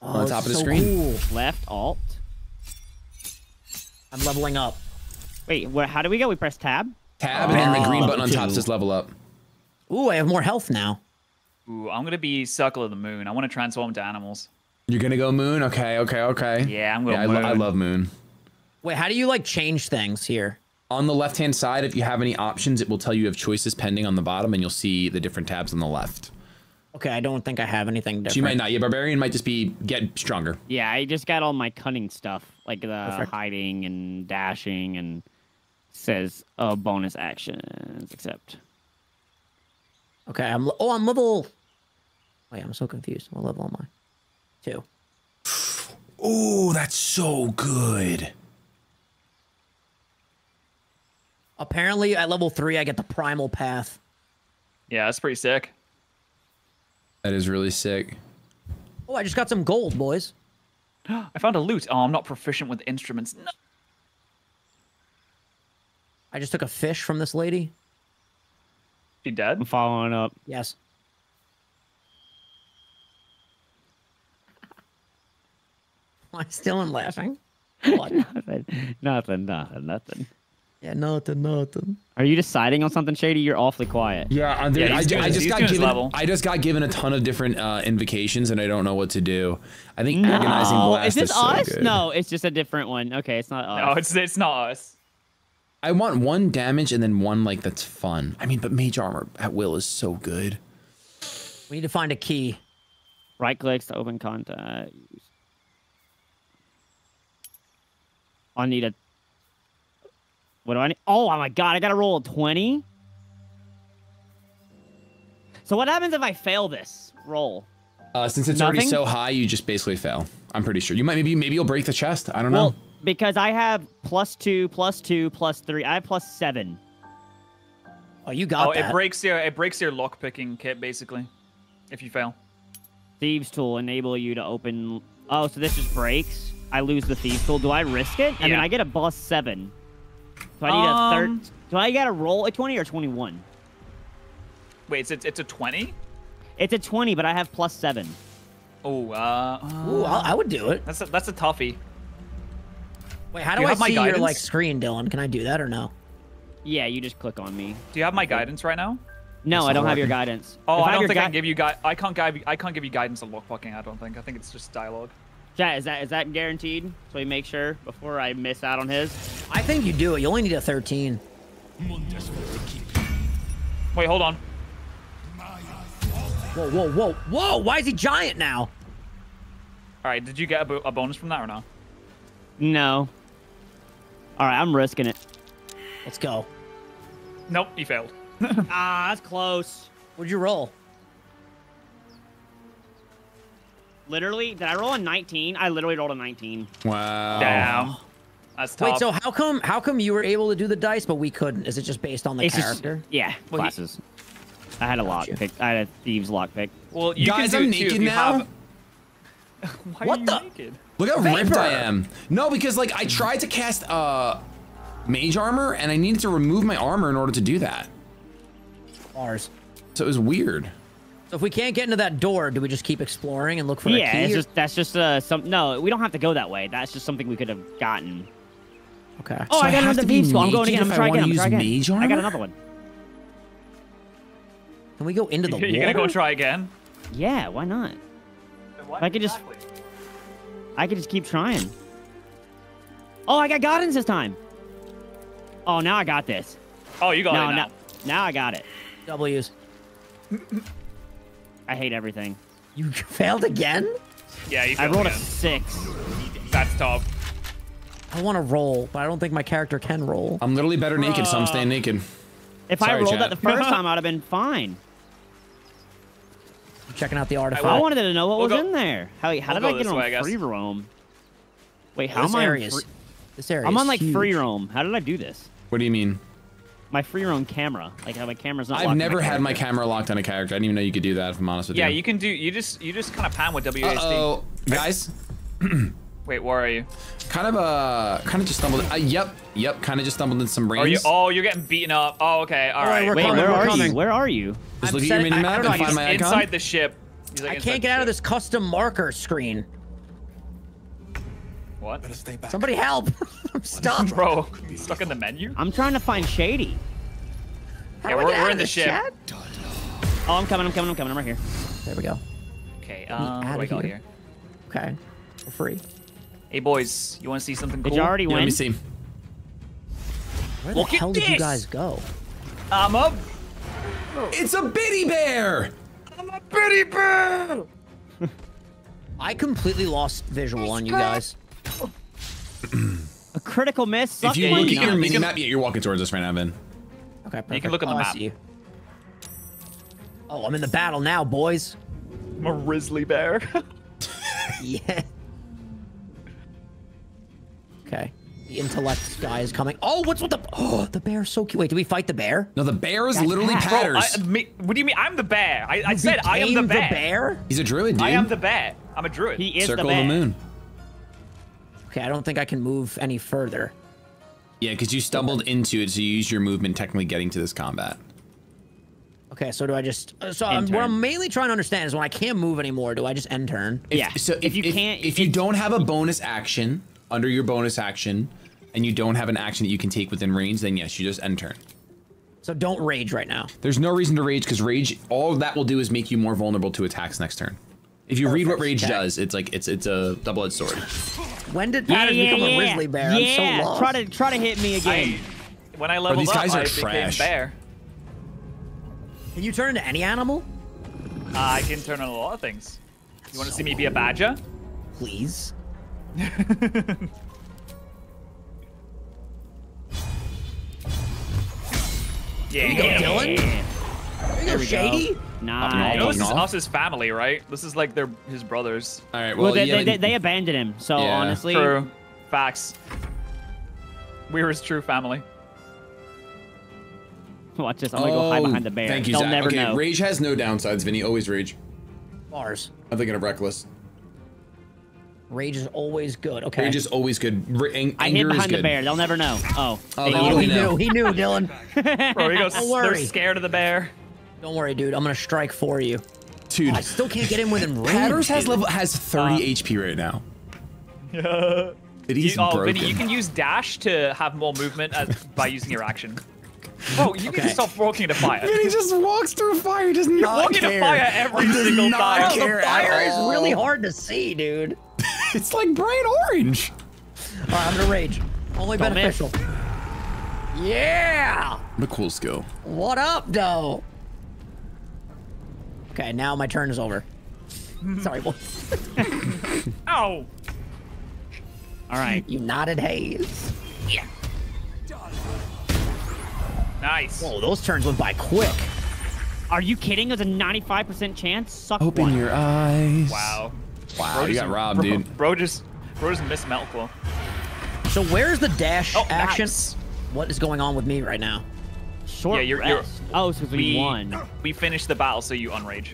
on the top of the screen. Cool. Left alt. I'm leveling up. Wait, how do we go? We press tab. Tab, and then the green button on top says level up. Ooh, I have more health now. Ooh, I'm gonna be Circle of the Moon. I want to transform into animals. You're gonna go Moon? Okay. Yeah, I'm gonna. Yeah, I love Moon. Wait, how do you like change things here? On the left-hand side, if you have any options, it will tell you of choices pending on the bottom, and you'll see the different tabs on the left. Okay, I don't think I have anything different. So you might not. Your Barbarian might just be get stronger. Yeah, I just got all my cunning stuff, like the hiding and dashing, and says bonus actions except. Okay, I'm level. Wait, I'm so confused. What level am I? 2. Oh, that's so good. Apparently, at level 3, I get the primal path. Yeah, that's pretty sick. That is really sick. Oh, I just got some gold, boys. I found a loot. Oh, I'm not proficient with instruments. No. I just took a fish from this lady. She dead? I'm following up. Yes. I still am laughing. What? Nothing. Yeah, nothing. Are you deciding on something, Shady? You're awfully quiet. Yeah, I just got given a ton of different invocations, and I don't know what to do. I think agonizing blast is so good. Is this us? No, it's just a different one. Okay, it's not us. No, it's not us. I want one damage and then one like that's fun. I mean, but Mage Armor at will is so good. We need to find a key. Right clicks to open contact. I need a. What do I need? Oh my god, I gotta roll a 20. So what happens if I fail this roll? Since it's already so high, you just basically fail. I'm pretty sure. You might maybe you'll break the chest. I don't know. Because I have +2, +2, +3. I have +7. Oh, you got that. It breaks your lock picking kit basically. If you fail, thieves tool enable you to open. Oh, so this just breaks. I lose the thieves tool. Do I risk it? Yeah. I mean, I get a +7. Do I need a third? Do I gotta roll a 20 or 21? Wait, it's a 20? It's a 20, but I have +7. Oh, ooh, I would do it. That's a toughie. Wait, how do I see your like screen, Dylan? Can I do that or no? Yeah, you just click on me. Do you have my guidance right now? No, I don't have your guidance. Oh, I don't think I can give you guidance. I can't give you guidance on lockpicking. I don't think. I think it's just dialogue. Chat, is that guaranteed? So we make sure before I miss out on his. I think you do it. You only need a 13. Wait, hold on. Whoa, whoa, whoa, whoa! Why is he giant now? All right, did you get a bonus from that or no? No. All right, I'm risking it. Let's go. Nope, he failed. Ah, that's close. What'd you roll? Literally, did I roll a 19? I literally rolled a 19. Wow. Damn. That's tough. Wait, so how come you were able to do the dice but we couldn't? Is it just based on the character? Just, yeah, well, classes. I had a lockpick. I had a thieves lockpick. Well, you guys, I'm naked now. Why what are you the? Naked? Look how ripped I am. No, because like I tried to cast Mage Armor and I needed to remove my armor in order to do that. Ours. So it was weird. So if we can't get into that door, do we just keep exploring and look for a key? Yeah, no, we don't have to go that way. That's just something we could have gotten. Okay. Oh, so I got another thieves one. I'm going again. I'm trying to use Mage Armor. I got another one. Can we go into the water? You gonna go try again? Yeah, why not? I could just keep trying. Oh, I got Guidance this time. Oh, now I got this. Oh, you got it now. Now I got it. W's. I hate everything. You failed again? Yeah, you failed. I rolled again. A 6. That's tough. I want to roll, but I don't think my character can roll. I'm literally better naked, so I'm staying naked. If I rolled that the first time, I'd have been fine. I'm checking out the artifact. I wanted to know what was in there. How did I get on free roam? Wait, how am I on this area? I'm on like free roam. How did I do this? What do you mean? My free roam camera, like how my camera's not. I've never had my camera locked on a character. I didn't even know you could do that. If I'm honest with you. Yeah, you can do. You just kind of pan with WASD. Oh, guys. Wait, where are you? Kind of just stumbled. Yep. Kind of just stumbled into some brains. Are you? Oh, you're getting beaten up. Oh, okay. All right. Wait, where are you? Where are you? Just look at your minimap and find my icon. Inside the ship. I can't get out of this custom marker screen. What? Somebody help! I'm stuck, bro. Stuck in the menu. I'm trying to find Shady. Yeah, we're in the ship. Chat? Oh, I'm coming. I'm right here. There we go. Okay. What do I got here? Okay. We're free. Hey boys, you want to see something cool? Did you already win? Let me see. Where the hell did you guys go? I'm up. It's a bitty bear. I'm a bitty bear. I completely lost visual on you guys. A critical miss. If you look at your mini map, you're walking towards us right now, Vin. Okay, perfect. You can look on the map. Oh, I'm in the battle now, boys. I'm a grizzly bear. Yeah. Okay. The intellect guy is coming. Oh, what's with the? Oh, the bear's so cute. Wait, did we fight the bear? No, the bear is literally Patterz. What do you mean? I'm the bear. I said I am the bear. The bear? He's a druid, dude. I am the bear. I'm a druid. He is the bear. Circle of the moon. Okay, I don't think I can move any further. Yeah, because you stumbled into it, so you use your movement technically getting to this combat. Okay, so do I just... what I'm mainly trying to understand is when I can't move anymore, do I just end turn? Yeah. So if you don't have a bonus action under your bonus action, and you don't have an action that you can take within range, then yes, you just end turn. So don't rage right now. There's no reason to rage, because rage, all that will do is make you more vulnerable to attacks next turn. If you read what rage does, it's like it's a double-edged sword. When did Patterz become a grizzly bear? I'm so lost. Try to hit me again. When I leveled up, I became bear. Can you turn into any animal? I can turn into a lot of things. You want to see me be a badger? Please. There you go, Dylan. There you go, Shady. Nah, you know, this is Oss's family, right? This is like his brothers. All right, well they abandoned him, so yeah. Honestly. True. Facts. We're his true family. Watch this, I'm gonna go hide behind the bear. Thank you, Zach. Never know. Rage has no downsides, Vinny. Always rage. Bars. I'm thinking of reckless. Rage is always good, okay. Rage is always good. I hid behind the bear, they'll never know. Oh, they knew. He knew, Dylan. Bro, they're scared of the bear. Don't worry, dude. I'm gonna strike for you. Dude, oh, I still can't get in within range. Patterz has 30 HP right now. It is broken. Vinny, you can use dash to have more movement by using your action. Bro, you need to stop walking into fire. Vinny just walks through fire. He does not care. He does not care at all. Fire is really hard to see, dude. It's like bright orange. All right, I'm gonna rage. Only beneficial. Yeah. McCool's go. What up, though? Okay, now my turn is over. Sorry, boy. Ow. All right. You nodded Haze. Yeah. Nice. Whoa, those turns went by quick. Are you kidding? There's a 95% chance. Suck Open one. Your eyes. Wow. Wow, bro, you got robbed, dude. Bro just missed Melkor. So where's the dash action? Nice. What is going on with me right now? Short rest. Oh, so we won. We finished the battle, so you unrage.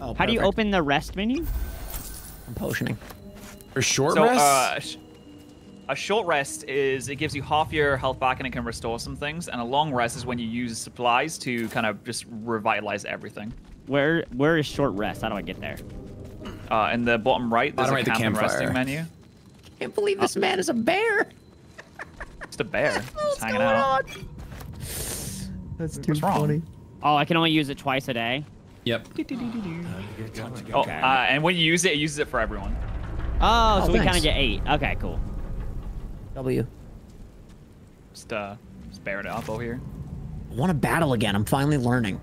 Oh, how do you open the rest menu? I'm potioning. For short rest? A short rest is it gives you half your health back and it can restore some things, and a long rest is when you use supplies to kind of just revitalize everything. Where is short rest? How do I get there? In the bottom right, there's a campfire resting menu. I can't believe this man is a bear. Just a bear. Just hanging out. That's too funny. Oh, I can only use it twice a day? Yep. And when you use it uses it for everyone. Oh, so we kind of get 8. Okay, cool. W. Just bear it up over here. I want to battle again. I'm finally learning.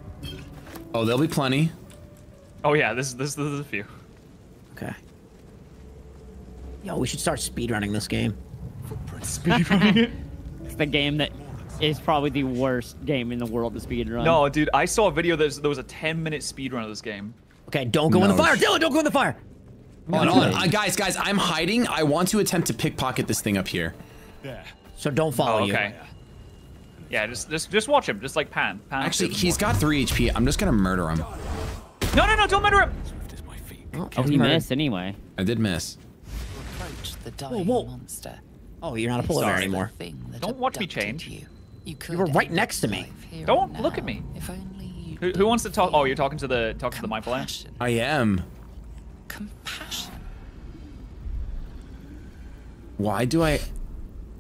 Oh, there'll be plenty. Oh yeah, this is a few. Okay. Yo, we should start speedrunning this game. Speedrunning it? It's the game that is probably the worst game in the world to speedrun. No, dude, I saw a video that there was a 10-minute speedrun of this game. Okay, don't go in the fire, Dylan! Don't go in the fire! Hold on. Guys, I'm hiding. I want to attempt to pickpocket this thing up here. Yeah. So don't follow you. Yeah, just watch him. Just like pan. Actually, he's got 3 HP. I'm just gonna murder him. No, don't murder him! Oh, he missed anyway. I did miss. The dying monster. Oh, you're not a polar bear anymore. Don't watch me change. You were right next to me. Don't look at me. If only who wants to talk? Oh, you're talking to the my player. I am. Compassion. Why do I?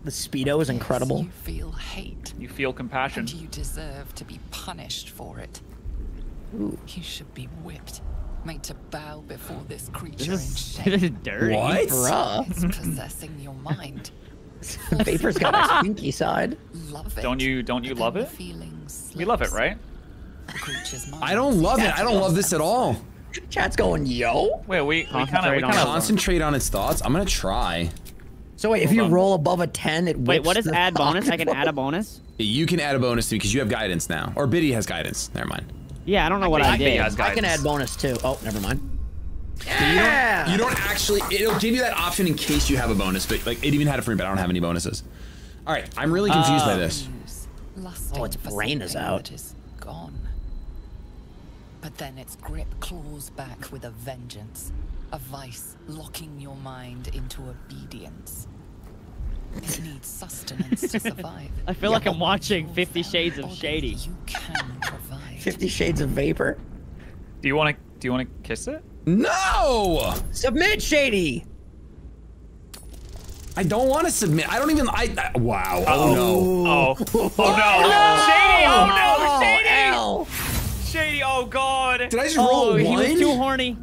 The speedo is incredible. Yes, you feel hate. You feel compassion. And you deserve to be punished for it. Ooh. You should be whipped, made to bow before this creature. This is dirty. What? Bruh. It's possessing your mind. Vapor's got a stinky side. Love it. Don't you love it? You love it, right? I don't love it. I don't love this at all. Chat's going, yo. Wait, we kind of concentrate on its thoughts. I'm gonna try. So wait, if you roll above a 10, it whips. Wait, what is add bonus? I can add a bonus? You can add a bonus to me because you have guidance now. Or Biddy has guidance. Never mind. Yeah, I don't know what I did. I can add bonus too. Oh, never mind. Yeah. You don't actually. It'll give you that option in case you have a bonus, but like it even had it for me, but I don't have any bonuses. All right, I'm really confused by this. Oh, its brain is out. Is gone. But then its grip claws back with a vengeance, a vice locking your mind into obedience. It needs sustenance to survive. I feel like I'm watching 50 Shades of Shady. You can provide. 50 Shades of Vapor. Do you want to kiss it? No! Submit, Shady. I don't want to submit. I don't even. Wow. Oh no. Oh no, Shady. Shady. Oh God. Did I just roll a 1? He was too horny.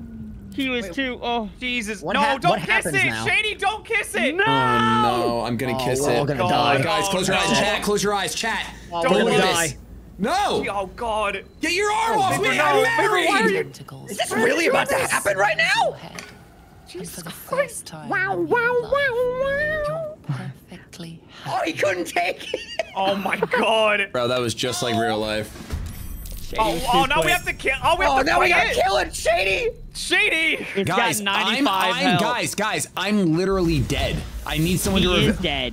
He was too. Oh Jesus! No, don't kiss it, Shady. Don't kiss it. No. Oh, no, I'm gonna kiss it. We're all gonna die. Guys, close your eyes, chat. Close your eyes, chat. Don't die. No. Oh God. Get your arm off me. I'm married. Is this really about to happen right now? Jesus Christ! Wow! Wow! Wow! Wow! Oh, he couldn't take it. Oh my God. Bro, that was just like real life. Oh, now we have to kill. Oh, now we gotta kill it, Shady. Shady. It's guys, got 95 health. Guys, I'm literally dead. I need someone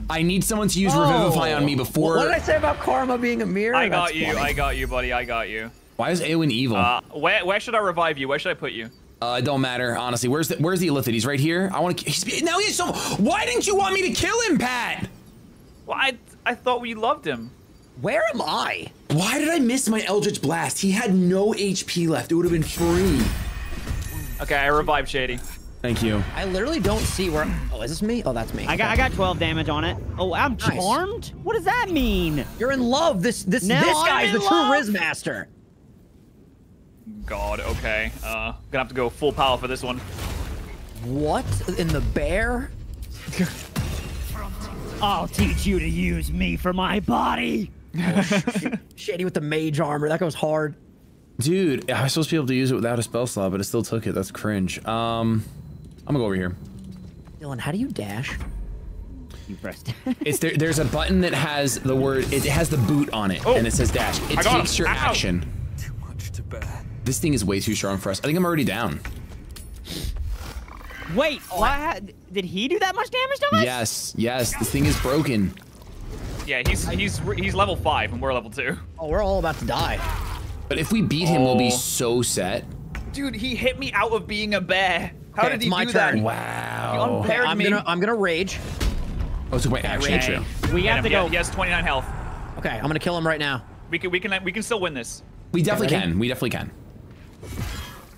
I need someone to use Revivify on me before. What did I say about karma being a mirror? I got you. I got you, buddy. I got you. Why is Eowyn evil? Where should I revive you? Where should I put you? It don't matter, honestly. Where's the Illithid? He's right here. I want to. Now he's so. Why didn't you want me to kill him, Pat? Well, I thought we loved him. Where am I? Why did I miss my Eldritch Blast? He had no HP left. It would have been free. Okay, I revived Shady. Thank you. I literally don't see where. Oh, is this me? Oh, that's me. I got 12 damage on it. Oh, I'm charmed. What does that mean? You're in love. This guy is the true Riz Master. God. Okay. Gonna have to go full power for this one. What in the bear? I'll teach you to use me for my body. Oh, Shady with the mage armor. That goes hard. Dude, I was supposed to be able to use it without a spell slot, but it still took it. That's cringe. I'm gonna go over here. Dylan, how do you dash? You pressed. There's a button that has the word. It has the boot on it, and it says dash. It takes your action. Too much to bear. This thing is way too strong for us. I think I'm already down. Wait, did he do that much damage to us? Yes. This thing is broken. Yeah, he's level 5, and we're level 2. Oh, we're all about to die. But if we beat him, we'll be so set. Dude, he hit me out of being a bear. How did he do that? Wow. He unpaired me. I'm gonna rage. Oh, so wait, actually, we have to go. He has 29 health. Okay, I'm gonna kill him right now. We can still win this. We definitely can. We definitely can.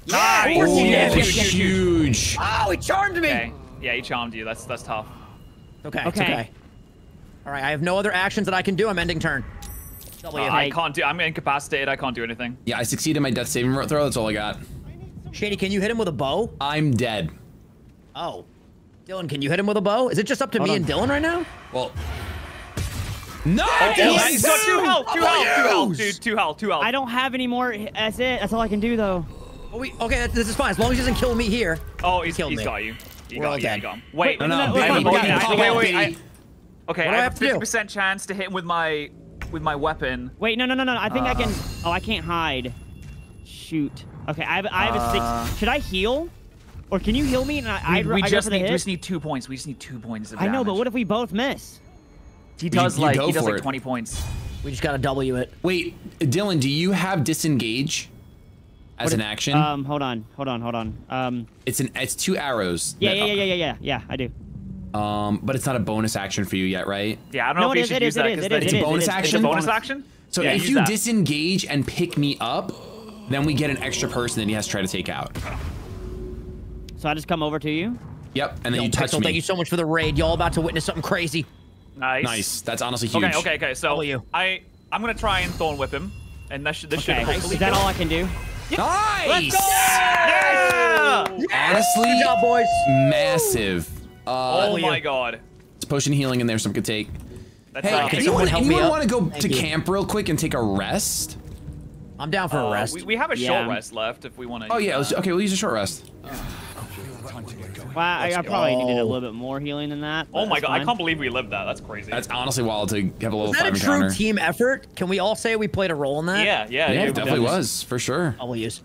Yeah, huge. Oh, he charmed me. Okay. Yeah, he charmed you. That's tough. Okay. Okay. All right, I have no other actions that I can do. I'm ending turn. I can't do. I'm incapacitated. I can't do anything. Yeah, I succeeded in my death saving throw. That's all I got. Shady, can you hit him with a bow? I'm dead. Oh, Dylan, can you hit him with a bow? Is it just up to me and Dylan right now? Well, no. He's got 2 health, dude. I don't have any more. That's it. That's all I can do though. Okay, this is fine as long as he doesn't kill me here. Oh, he's got you. He got you. Wait, no. Wait. Okay, I have 50% chance to hit him with my. With my weapon. Wait, no. I think I can. Oh, I can't hide. Shoot. Okay, I have a 6. Should I heal? Or can you heal me? And we just need 2 points. We just need 2 points of damage. I know, but what if we both miss? He does like 20 points. We just gotta W it. Wait, Dylan, do you have disengage as an action? Hold on. It's 2 arrows. Yeah, I do. But it's not a bonus action for you yet, right? Yeah, I don't know if you should use that. It's a bonus action? It's a bonus action? So if you disengage and pick me up, then we get an extra person that he has to try to take out. So I just come over to you? Yep, and then you touch me. Thank you so much for the raid. Y'all about to witness something crazy. Nice. That's honestly huge. Okay. So I'm going to try and Thorn Whip him. And this should hopefully... Is that all I can do? Nice! Let's go! Yeah! Honestly, good job, boys. Massive. Oh my God! It's potion healing in there. Some could take. That's hey, can anyone want to go to camp real quick and take a rest? I'm down for a rest. We have a short rest left if we want to. Oh yeah. Okay, we'll use a short rest. Well, I probably needed a little bit more healing than that. Oh my God! Fine. I can't believe we lived that. That's crazy. That's honestly wild to have a little. Is that a true team effort? Can we all say we played a role in that? Yeah. It definitely was for sure. I will use.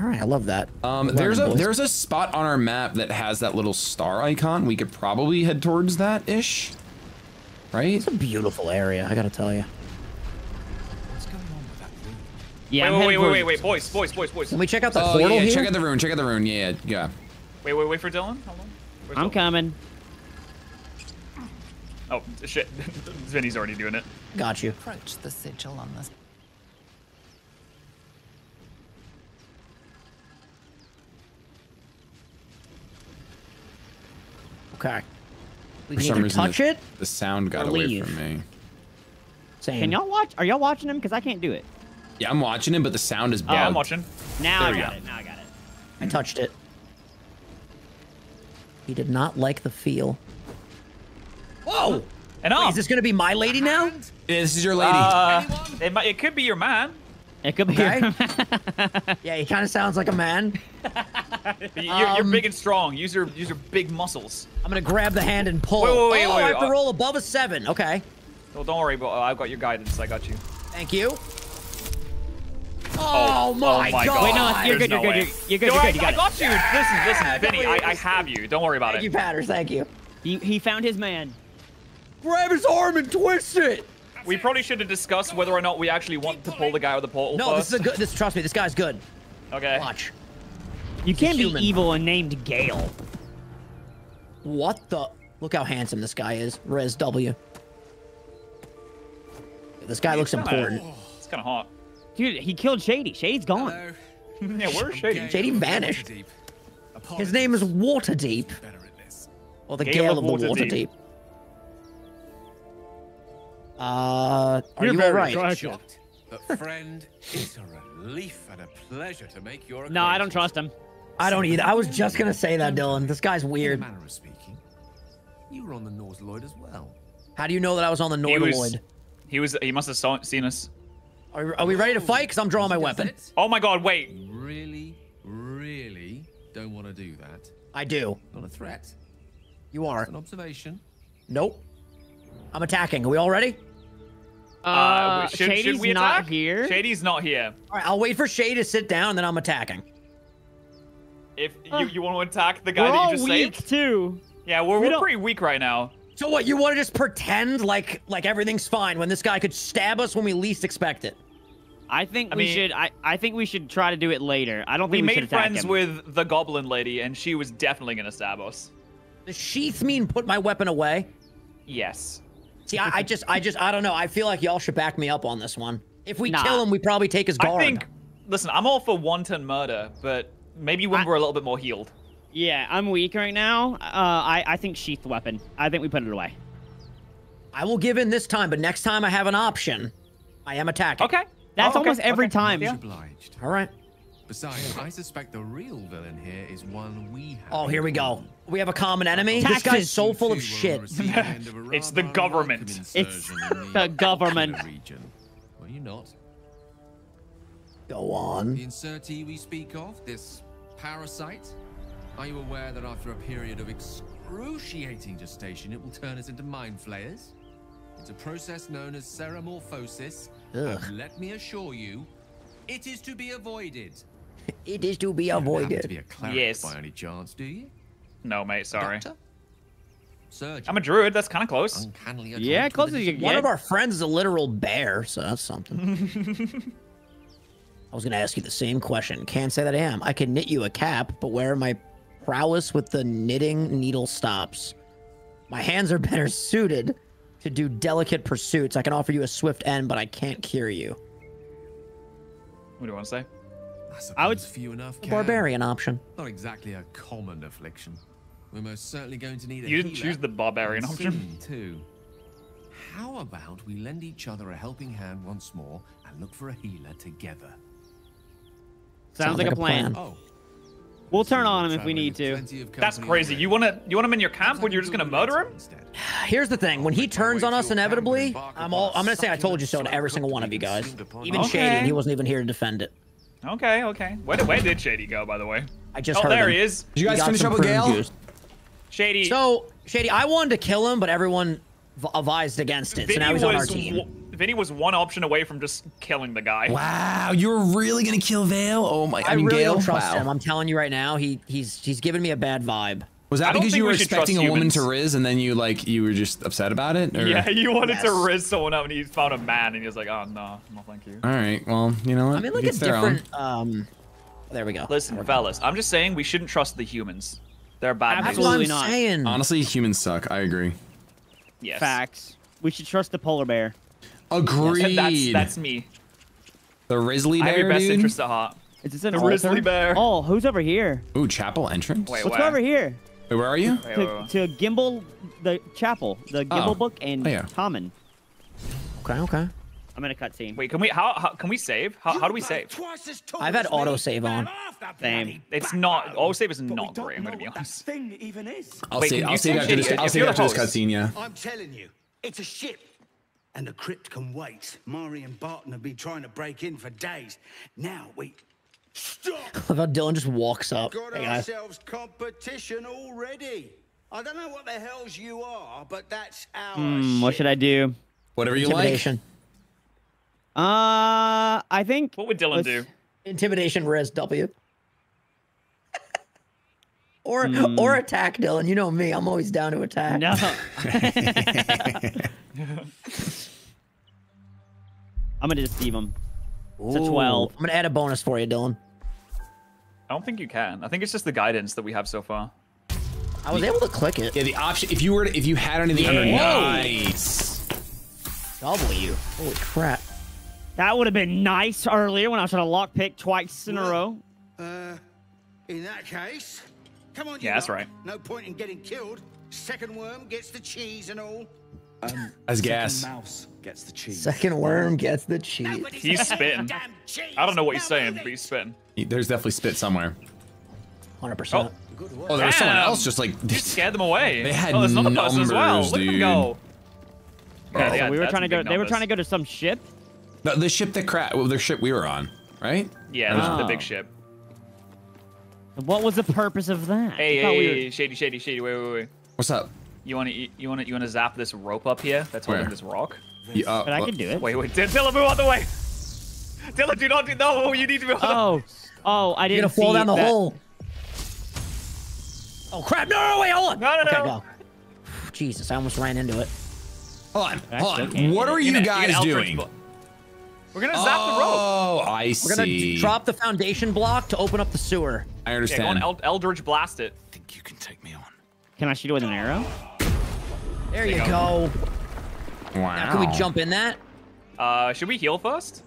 All right, I love that. There's a spot on our map that has that little star icon. We could probably head towards that ish, right? It's a beautiful area, I gotta tell you. What's going on with that thing? Yeah. Wait, boys. Can we check out the portal here? Check out the rune. Yeah. Wait for Dylan. Hold on. I'm coming. Oh shit! Vinny's already doing it. Got you. Approach the sigil on this. Okay. We can either touch it. The sound got away from me. Same. Can y'all watch? Are y'all watching him? Because I can't do it. Yeah, I'm watching him, but the sound is bugged. Yeah, I'm watching. Now I got it. I touched it. He did not like the feel. Whoa! Wait, is this gonna be my lady now? Yeah, this is your lady. It could be your man. It could be. Yeah, he kind of sounds like a man. You're big and strong. Use your big muscles. I'm gonna grab the hand and pull. Wait, I have to roll above a 7. Okay. Well, don't worry, but I've got your guidance. I got you. Thank you. Oh my God. Wait, no, you're good. I got you. Listen, Vinny, I have you. Don't worry about it. Thank you, Patterz. Thank you. He found his man. Grab his arm and twist it. We probably should have discussed whether or not we actually want to pull the guy with the portal first. No, this is a good. Trust me, this guy's good. Okay. Watch. You can't be evil and named Gale. What the? Look how handsome this guy is. Res W. This guy looks important. It's kind of hot. Dude, he killed Shady. Shady's gone. Yeah, where's Shady? Shady vanished. His name is Waterdeep. Or the Gale of the Waterdeep. Are you all right? But friend, it's a relief and a pleasure to make your acquaintance. No, I don't trust him. I don't either. I was just going to say that, Dylan. This guy's weird. In the manner of speaking, you were on the Norseloid as well. How do you know that I was on the Norseloid? He must have seen us. Are we ready to fight? Because I'm drawing my weapon. Oh my god, wait. Really, really don't want to do that. I do. Not a threat. You are. It's an observation. Nope. I'm attacking. Are we all ready? Shady's we attack? Not here. Shady's not here. All right, I'll wait for Shady to sit down, and then I'm attacking. If you want to attack the guy that you just saved? We're weak, too. Yeah, we're pretty weak right now. So what, you want to just pretend like everything's fine when this guy could stab us when we least expect it? I think I think we should try to do it later. I don't think we should attack him. We made friends with the goblin lady, and she was definitely going to stab us. Does sheath mean put my weapon away? Yes. See, I don't know. I feel like y'all should back me up on this one. If we kill him, we probably take his guard. I think, listen, I'm all for wanton murder, but maybe when we're a little bit more healed. Yeah, I'm weak right now. I think sheath weapon. I think we put it away. I will give in this time, but next time I have an option, I am attacking. Okay. That's almost every time. Yeah. Obliged. All right. Besides, I suspect the real villain here is one we have. Oh, here we go. We have a common enemy. Taxes. This guy's so full of shit. It's the government. It's the government. Well, you're not. Go on. The insertee we speak of, this parasite. Are you aware that after a period of excruciating gestation, it will turn us into mind flayers? It's a process known as seramorphosis. And let me assure you, it is to be avoided. It is to be avoided. You don't have to be a cleric by any chance, do you? No, mate, sorry. Surgeon. I'm a druid, that's kind of close. Yeah, close as you get. One of our friends is a literal bear, so that's something. I was going to ask you the same question. Can't say that I am. I can knit you a cap, but where my prowess with the knitting needle stops. My hands are better suited to do delicate pursuits. I can offer you a swift end, but I can't cure you. What do you want to say? I would few enough barbarian option. Not exactly a common affliction. We're most certainly going to need a healer. You didn't choose the barbarian option too. How about we lend each other a helping hand once more and look for a healer together? Sounds like a plan. Oh. We'll turn on him if we need to. That's crazy. You want him in your camp when you're just gonna murder him? Here's the thing. When he turns on us inevitably, I'm gonna say I told you so to every single one of you guys. Even Shady, and he wasn't even here to defend it. Okay, okay. Where did Shady go, by the way? I just heard him. There he is. Did you guys finish up with Gale? Juice. Shady. So, Shady, I wanted to kill him, but everyone advised against it, so now he's on our team. Vinny was one option away from just killing the guy. Wow, you're really gonna kill Vale? Oh my, I mean, really Gale? Don't trust him. I'm telling you right now, he's giving me a bad vibe. Was that because you were expecting a woman to riz and then you were just upset about it? Or? Yeah, you wanted to riz someone up and he found a man and he was like, oh no, no thank you. All right, well, you know what? I mean, look, it's different, there we go. Listen, fellas, I'm just saying we shouldn't trust the humans. They're bad. Absolutely not. Saying. Honestly, humans suck, I agree. Yes. Facts. We should trust the polar bear. Agreed. Yes, that's me. The Risley bear, I have your best interest at heart. Is this an altar? Risley bear. Oh, who's over here? Ooh, chapel entrance? Wait, what's over here? Wait, where are you? To Gimbal, the chapel, the Gimbal book, and Common. Okay, okay. I'm in a cutscene. Wait, can we? How can we save? How do we save? I've had autosave on. Same. It's not autosave is not great. I'm gonna be honest. I'll save after this cutscene. Yeah. I'm telling you, it's a ship, and the crypt can wait. Mari and Barton have been trying to break in for days. Now we. Stop! I love how Dylan just walks up. Got ourselves competition already. I don't know what the hells you are, but that's our shit. What should I do? Whatever you like. I think. What would Dylan do? Intimidation, res W. or attack Dylan. You know me. I'm always down to attack. No. I'm gonna deceive him. It's a 12. I'm gonna add a bonus for you, Dylan. I don't think you can. I think it's just the guidance that we have so far. I was able to click it. Yeah, the option. If you had anything under nice. W. Holy crap. That would have been nice earlier when I was trying to lockpick twice in a row. In that case, come on. Yeah, that's right. No point in getting killed. Second worm gets the cheese and all. As gas. Mouse gets the cheese. Second worm gets the cheese. Nobody's he's spitting. I don't know what he's saying, but he's spitting. There's definitely spit somewhere. 100%. Oh, there was someone else just like scared them away. They had numbers as well. Look at them go. Yeah, oh. We were trying to go. They were trying to go to some ship. No, the ship that crashed. Well, the ship we were on, right? Yeah, the big ship. What was the purpose of that? Hey, shady, wait. What's up? You wanna zap this rope up here? That's holding this rock. Yeah, but I can do it. Wait, Dylan, move out the way. Dylan, do not do. No, you need to move. Oh, I didn't. You're gonna fall down the hole. Oh crap! No, wait, hold on. No. Jesus, I almost ran into it. Hold on. What are you guys doing? We're gonna zap the rope. Oh, I see. We're gonna drop the foundation block to open up the sewer. I understand. Yeah, go on, Eldritch Blast it. I think you can take me on. Can I shoot it with an arrow? There you go. Wow. Now, can we jump in that? Should we heal first?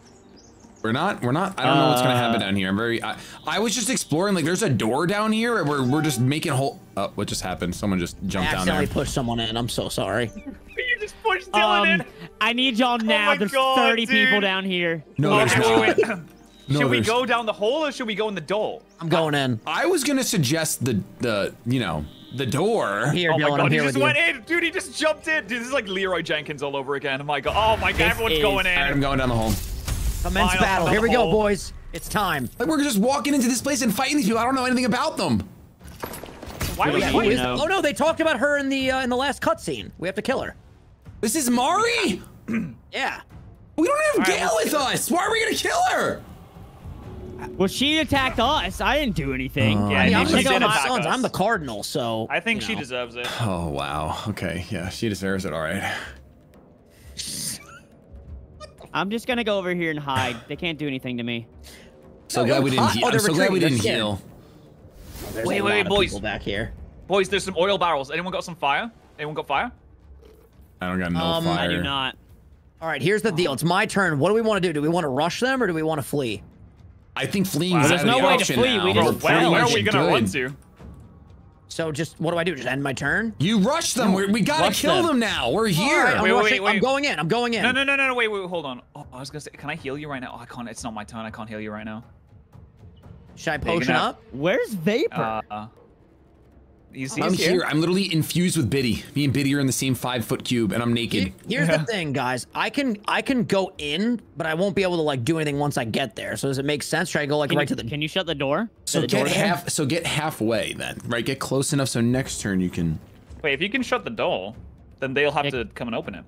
We're not. I don't know what's gonna happen down here. I was just exploring. Like, there's a door down here, and we're just making whole. Oh, what just happened? Someone just jumped down there. I accidentally pushed someone in. I'm so sorry. You just pushed Dylan in. I need y'all now. There's 30 people down here. No, there's not. No, should we go down the hole or should we go in the door? I'm going in. I was gonna suggest the door. Here, oh my God, he just went in, dude. He just jumped in. Dude, this is like Leroy Jenkins all over again. Oh my God, everyone's going in. I'm going down the hole. Commence battle. Here we go, boys. It's time. Like, we're just walking into this place and fighting these people. I don't know anything about them. Why do we know? Oh no, they talked about her in the last cutscene. We have to kill her. This is Mari. Yeah. We don't have Gale with us. Why are we gonna kill her? Well, she attacked us. I didn't do anything. I'm the Cardinal, so. I think she deserves it. Oh, wow. Okay. Yeah, she deserves it. All right. I'm just going to go over here and hide. They can't do anything to me. So glad we didn't heal. I'm so glad we didn't heal. Wait, boys. Back here. Boys, there's some oil barrels. Anyone got some fire? Anyone got fire? I don't got no fire. I do not. All right, here's the deal. It's my turn. What do we want to do? Do we want to rush them or do we want to flee? I think fleeing is out of the option now. There's no way to flee. We just, where are we going to run to? So just, what do I do? Just end my turn? You rush them. We got to kill them now. We're here. Right, I'm going in. No. Wait, hold on. Oh, I was going to say, can I heal you right now? Oh, I can't. It's not my turn. I can't heal you right now. Should I potion up? Where's Vapor? I'm here. I'm literally infused with Biddy. Me and Biddy are in the same 5-foot cube, and I'm naked. Here's the thing, guys. I can go in, but I won't be able to like do anything once I get there. So does it make sense? Should I go like right to the? Can you shut the door? So get halfway then, right? Get close enough so next turn you can. Wait, if you can shut the door, then they'll have to come and open it.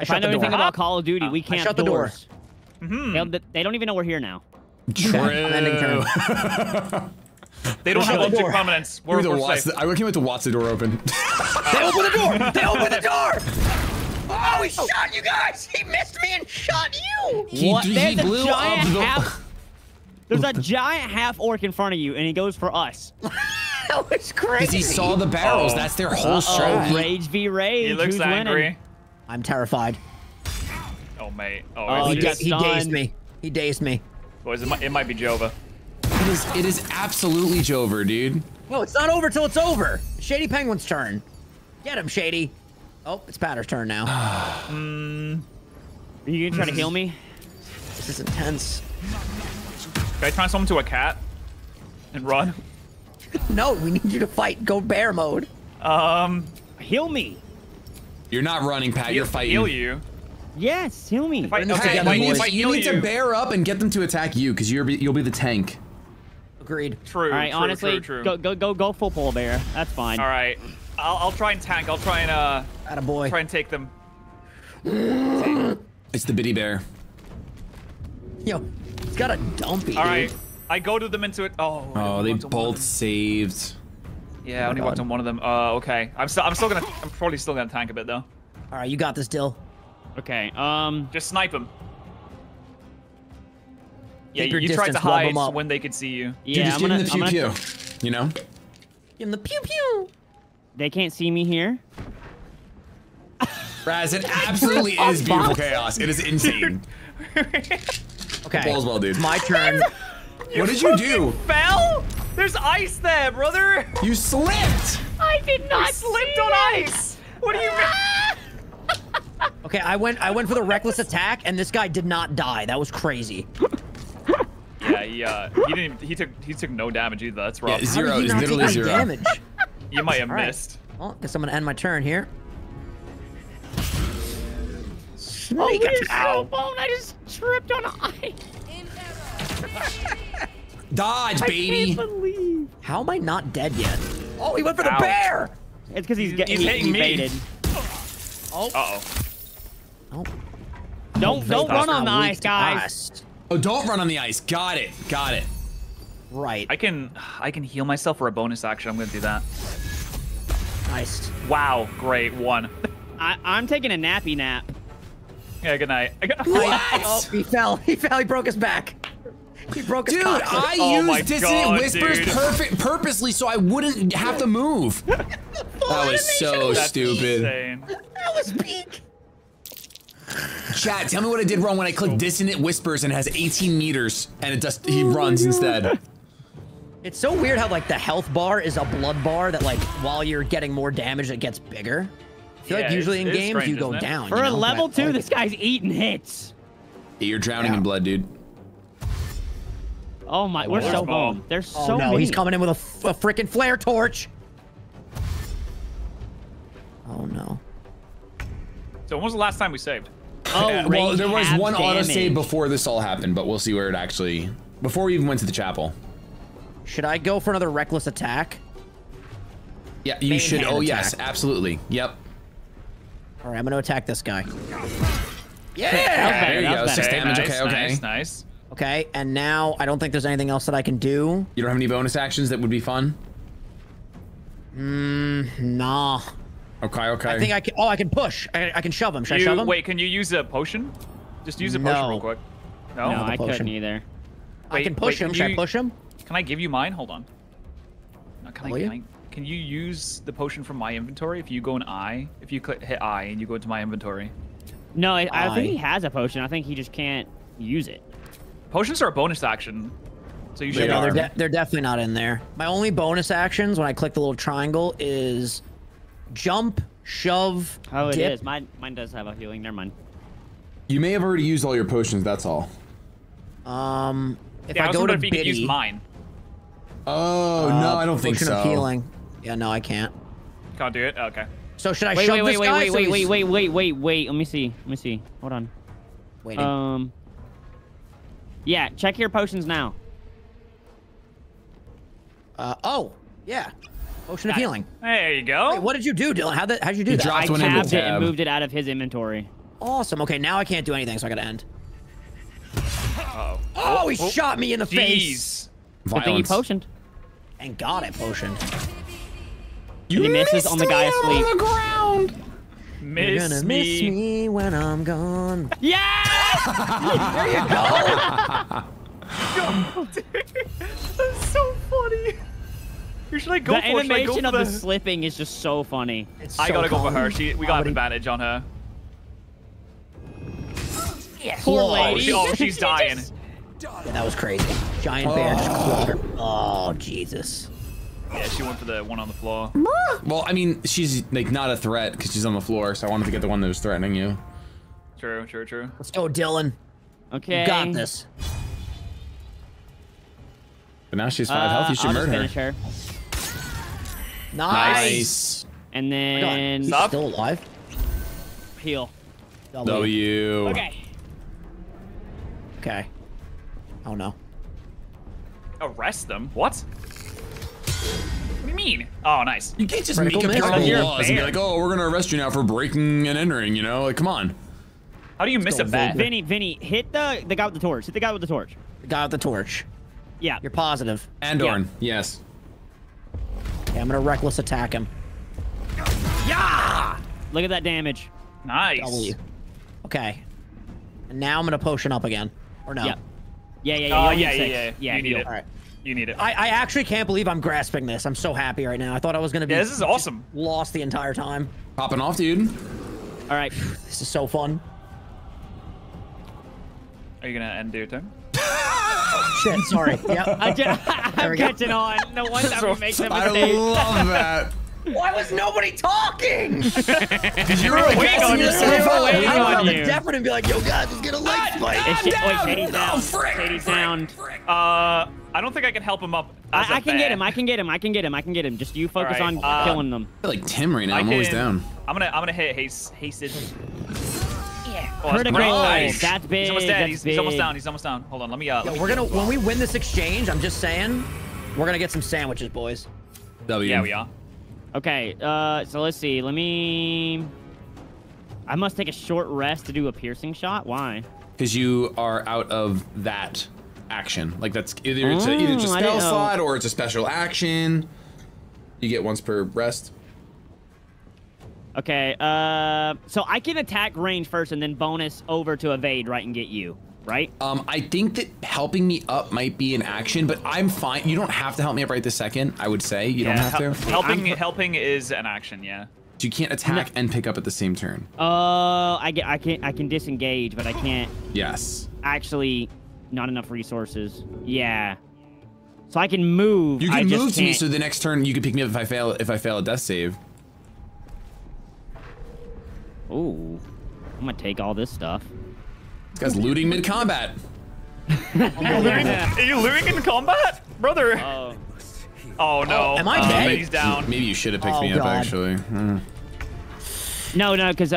If I know anything about Call of Duty, we can't shut the doors. They don't even know we're here now. True. I'm ending turn. They don't have object prominence. I reckon we have to watch the door open. They open the door! They open the door! Oh, he shot you guys! He missed me and shot you! He blew up the... There's a giant half-orc in front of you, and he goes for us. That was crazy. Because he saw the barrels. That's their whole strategy. Rage v. rage. He looks angry. Winning? I'm terrified. Oh, mate. Oh, he dazed me. He dazed me. Boys, it might be Jova. It is absolutely Jover, dude. No, it's not over till it's over. Shady Penguin's turn. Get him, Shady. Oh, it's Patter's turn now. Are you gonna try to heal me? This is intense. Can I transform him to a cat and run? No, we need you to fight. Go bear mode. Heal me. You're not running, Pat. You're fighting. Heal you. Yes, heal me. You need to bear up and get them to attack you, because you'll be the tank. Agreed. True. All right. Honestly, go full pole bear. That's fine. All right. I'll try and tank. I'll try and Attaboy. Try and take them. It's the Biddy bear. Yo, it's got a dumpy. All right. Dude. I go to them into it. Oh, they both saved. Yeah, I only worked on one of them. Okay. I'm probably still gonna tank a bit though. All right, you got this, Dill. Okay. Just snipe him. Yeah, you tried to hide when they could see you. Yeah, just give him the pew-pew, you know? Give him the pew-pew. They can't see me here. Raz, it absolutely is beautiful chaos. It is insane. Okay. Balls well, dude. It's my turn. What did you do? Fell? There's ice there, brother. You slipped. I did not. You slipped on ice. What do you mean? Okay, I went for the reckless attack, and this guy did not die. That was crazy. Yeah, he didn't. He took no damage either. That's rough. Yeah, zero. He's literally zero damage. You might have missed. Right. Well, guess I'm gonna end my turn here. Snake out! So I just tripped on ice. Dodge, baby! I can't believe. How am I not dead yet? Oh, he went for the bear. It's because he's getting baited. Oh. Uh oh. Oh. Don't run on the ice, guys. Oh, don't run on the ice. Got it. Got it. Right. I can heal myself for a bonus action. I'm gonna do that. Nice. Wow. Great one. I'm taking a nappy nap. Yeah. Good night. What? Oh, he fell. He fell. He broke his back. He broke his back. Dude, I used Dissonant Whispers purposely so I wouldn't have to move. That was so stupid. That was peak. Chat, tell me what I did wrong when I clicked Dissonant Whispers and it has 18 meters and it just he runs instead. It's so weird how like the health bar is a blood bar that like while you're getting more damage it gets bigger. I feel like usually in games strange, you go down. For a level 2, this guy's eating hits. You're drowning in blood, dude. Oh my, we're so bomb. They're so no, mean. He's coming in with a freaking flare torch. Oh no. So when was the last time we saved? Oh, yeah, well, there was one autosave before this all happened, but we'll see where it actually, before we even went to the chapel. Should I go for another reckless attack? Yeah, you should. Oh, yes, absolutely. Yep. All right, I'm going to attack this guy. Yeah, there you go. 6 damage. Okay, okay. Nice, nice. Okay, and now I don't think there's anything else that I can do. You don't have any bonus actions that would be fun? Nah. Okay, okay. I think I can, I can push. I can shove him. Should I shove him? Wait, can you use a potion? Just use a potion real quick. No, I couldn't either. I can push him. Should I push him? Can I give you mine? Hold on. Can you use the potion from my inventory if you go in I? If you hit I and you go into my inventory? No, I think he has a potion. I think he just can't use it. Potions are a bonus action, so you should. No, they're definitely not in there. My only bonus actions when I click the little triangle is jump, shove, dip. It is. Mine does have a healing. Never mind. You may have already used all your potions. That's all. If I go to Biddy, use mine. Oh no, I don't think so. Potion of healing. Yeah, no, I can't. Can't do it. Okay. So should I shove this guy? Wait. Let me see. Hold on. Waiting. Yeah, check your potions now. Yeah. Potion of healing. There you go. Wait, what did you do, Dylan? How'd you do that? I tapped it and moved it out of his inventory. Awesome. Okay, now I can't do anything, so I gotta end. Uh-oh. Oh, he shot me in the face. Violence. I think he potioned. Thank God I potioned. You misses on the guy asleep. On the ground. You're gonna miss me when I'm gone. Yes! There you go. That's so funny. The animation of the slipping is just so funny. I gotta go for her. We got an advantage on her. Yes. Poor lady. Oh, she's dying. Yeah, that was crazy. Giant bear just clawed her. Oh, Jesus. Yeah, she went for the one on the floor. Well, I mean, she's like not a threat because she's on the floor, so I wanted to get the one that was threatening you. True, true, true. Let's go, Dylan. Okay. You got this. But now she's 5 health. You should murder her. Nice. And then. He's still alive. Heal. W. Okay. Okay. Oh no. Arrest them? What? What do you mean? Oh, nice. You can't just make up your own laws and be like, oh, we're gonna arrest you now for breaking and entering, you know? Like, come on. How do you miss a bat? Vinny, hit the guy with the torch. Hit the guy with the torch. The guy with the torch. Yeah. You're positive. Andorn, yes. Yeah, I'm gonna reckless attack him. Yeah! Look at that damage. Nice. W. Okay. And now I'm gonna potion up again. Or no? Yeah. Yeah. You need it. All right. You need it. I actually can't believe I'm grasping this. I'm so happy right now. I thought I was gonna be. Yeah, this is awesome. Lost the entire time. Popping off, dude. All right. This is so fun. Are you going to end your turn? Oh, shit, sorry. Yep. I'm catching on. No wonder we make them mistakes. I love that. Why was nobody talking? Because you were waiting on yourself. I would have deafened and be like, yo, guys, let's get a leg spike. Oh, frick. Katie's down. I don't think I can help him up. I can get him. I can get him. Just you focus on killing them. I feel like Tim right now. I'm always down. I'm gonna hit Haste. Yeah. Oh, that's nice. That's big. He's almost dead. He's almost down. Hold on. Let me Yo, we're gonna when we win this exchange. I'm just saying, we're gonna get some sandwiches, boys. W. Yeah, we are. Okay. So let's see. I must take a short rest to do a piercing shot. Why? Because you are out of that action. Like that's either it's a spell slot or it's a special action. You get once per rest. Okay, so I can attack range first and then bonus over to evade, right, and get you, right? I think that helping me up might be an action, but I'm fine. You don't have to help me up right this second, I would say. You don't have to. Helping is an action, yeah. You can't attack and pick up at the same turn. I can disengage, but I can't. Yes. Actually, not enough resources. Yeah. So I can move. You can move to me, so the next turn you can pick me up if I fail a death save. Ooh, I'm gonna take all this stuff. This guy's looting mid-combat. Are you looting in combat, brother? Oh no! Am I dead? He's down. Maybe you should have picked me up actually. No, no, because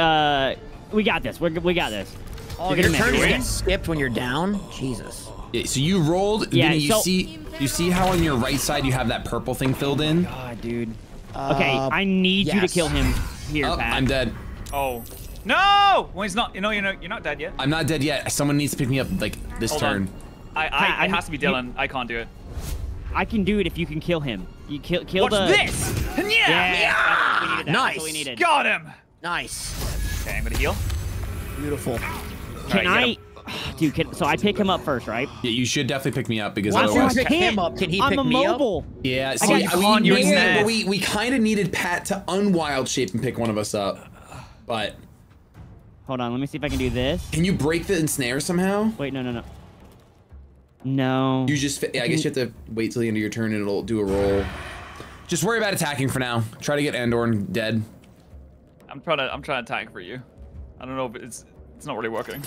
we got this. We got this. Oh, your turn just gets skipped when you're down. Jesus. Yeah, so you rolled. Yeah. Vinny, you see how on your right side you have that purple thing filled in? God, dude. Okay, I need you to kill him here, Pat. I'm dead. Oh no! Well, he's not. You're not dead yet. I'm not dead yet. Someone needs to pick me up like this turn. It has to be Dylan. I can't do it. I can do it if you can kill him. You kill. Watch this! Yeah! Yeah! Nice. Got him. Nice. Okay, I'm gonna heal. Beautiful. Can I? Dude, so I pick him up first, right? Yeah, you should definitely pick me up because otherwise. Pick him up. Can he pick me up? I'm immobile. Yeah. See, we kind of needed Pat to unwild shape and pick one of us up. But hold on, let me see if I can do this. Can you break the ensnare somehow? Wait, no. You just, I guess you have to wait till the end of your turn and it'll do a roll. Just worry about attacking for now. Try to get Andorn dead. I'm trying to attack for you. I don't know, but it's not really working.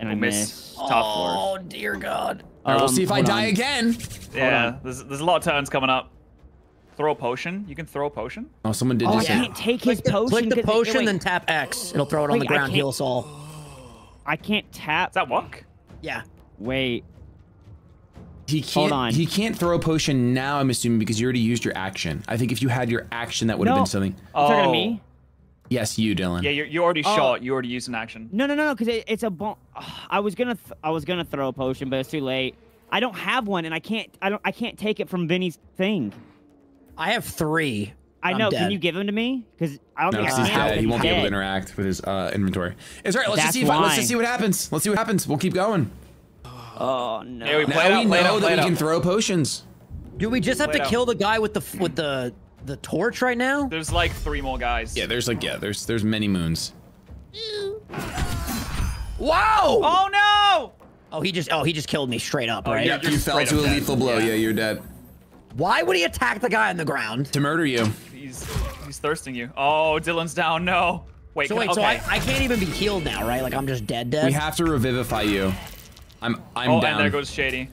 And I miss. Top floor. Oh dear God. All right, we'll see if I die again. Yeah, there's a lot of turns coming up. Throw a potion. You can throw a potion. Oh, someone did just. I can't take his potion. Click the potion, then tap X. It'll throw it on the ground. Heal us all. I can't tap. Does that work? Yeah. Wait. He can't. Hold on. He can't throw a potion now. I'm assuming because you already used your action. I think if you had your action, that would have been something. Oh. You're talking to me? Yes, you, Dylan. Yeah, you already shot. You already used an action. No, because it's a bomb. I was gonna throw a potion, but it's too late. I don't have one, and I can't take it from Vinny's thing. I have 3. I know. Can you give them to me? Because I don't think he's dead. He won't be able to interact with his inventory. It's all right. Let's just see what happens. Let's see what happens. We'll keep going. Oh no! Yeah, we know that we can throw potions. Do we just have to kill the guy with the torch right now? There's like 3 more guys. Yeah, there's many moons. Wow! Oh no! Oh, he just killed me straight up. Right? Yeah, you fell to a lethal blow. Yeah, you're dead. Why would he attack the guy on the ground? To murder you. He's thirsting you. Oh, Dylan's down. No. Wait. So I can't even be healed now, right? Like I'm just dead. We have to revivify you. I'm down. And there goes Shady.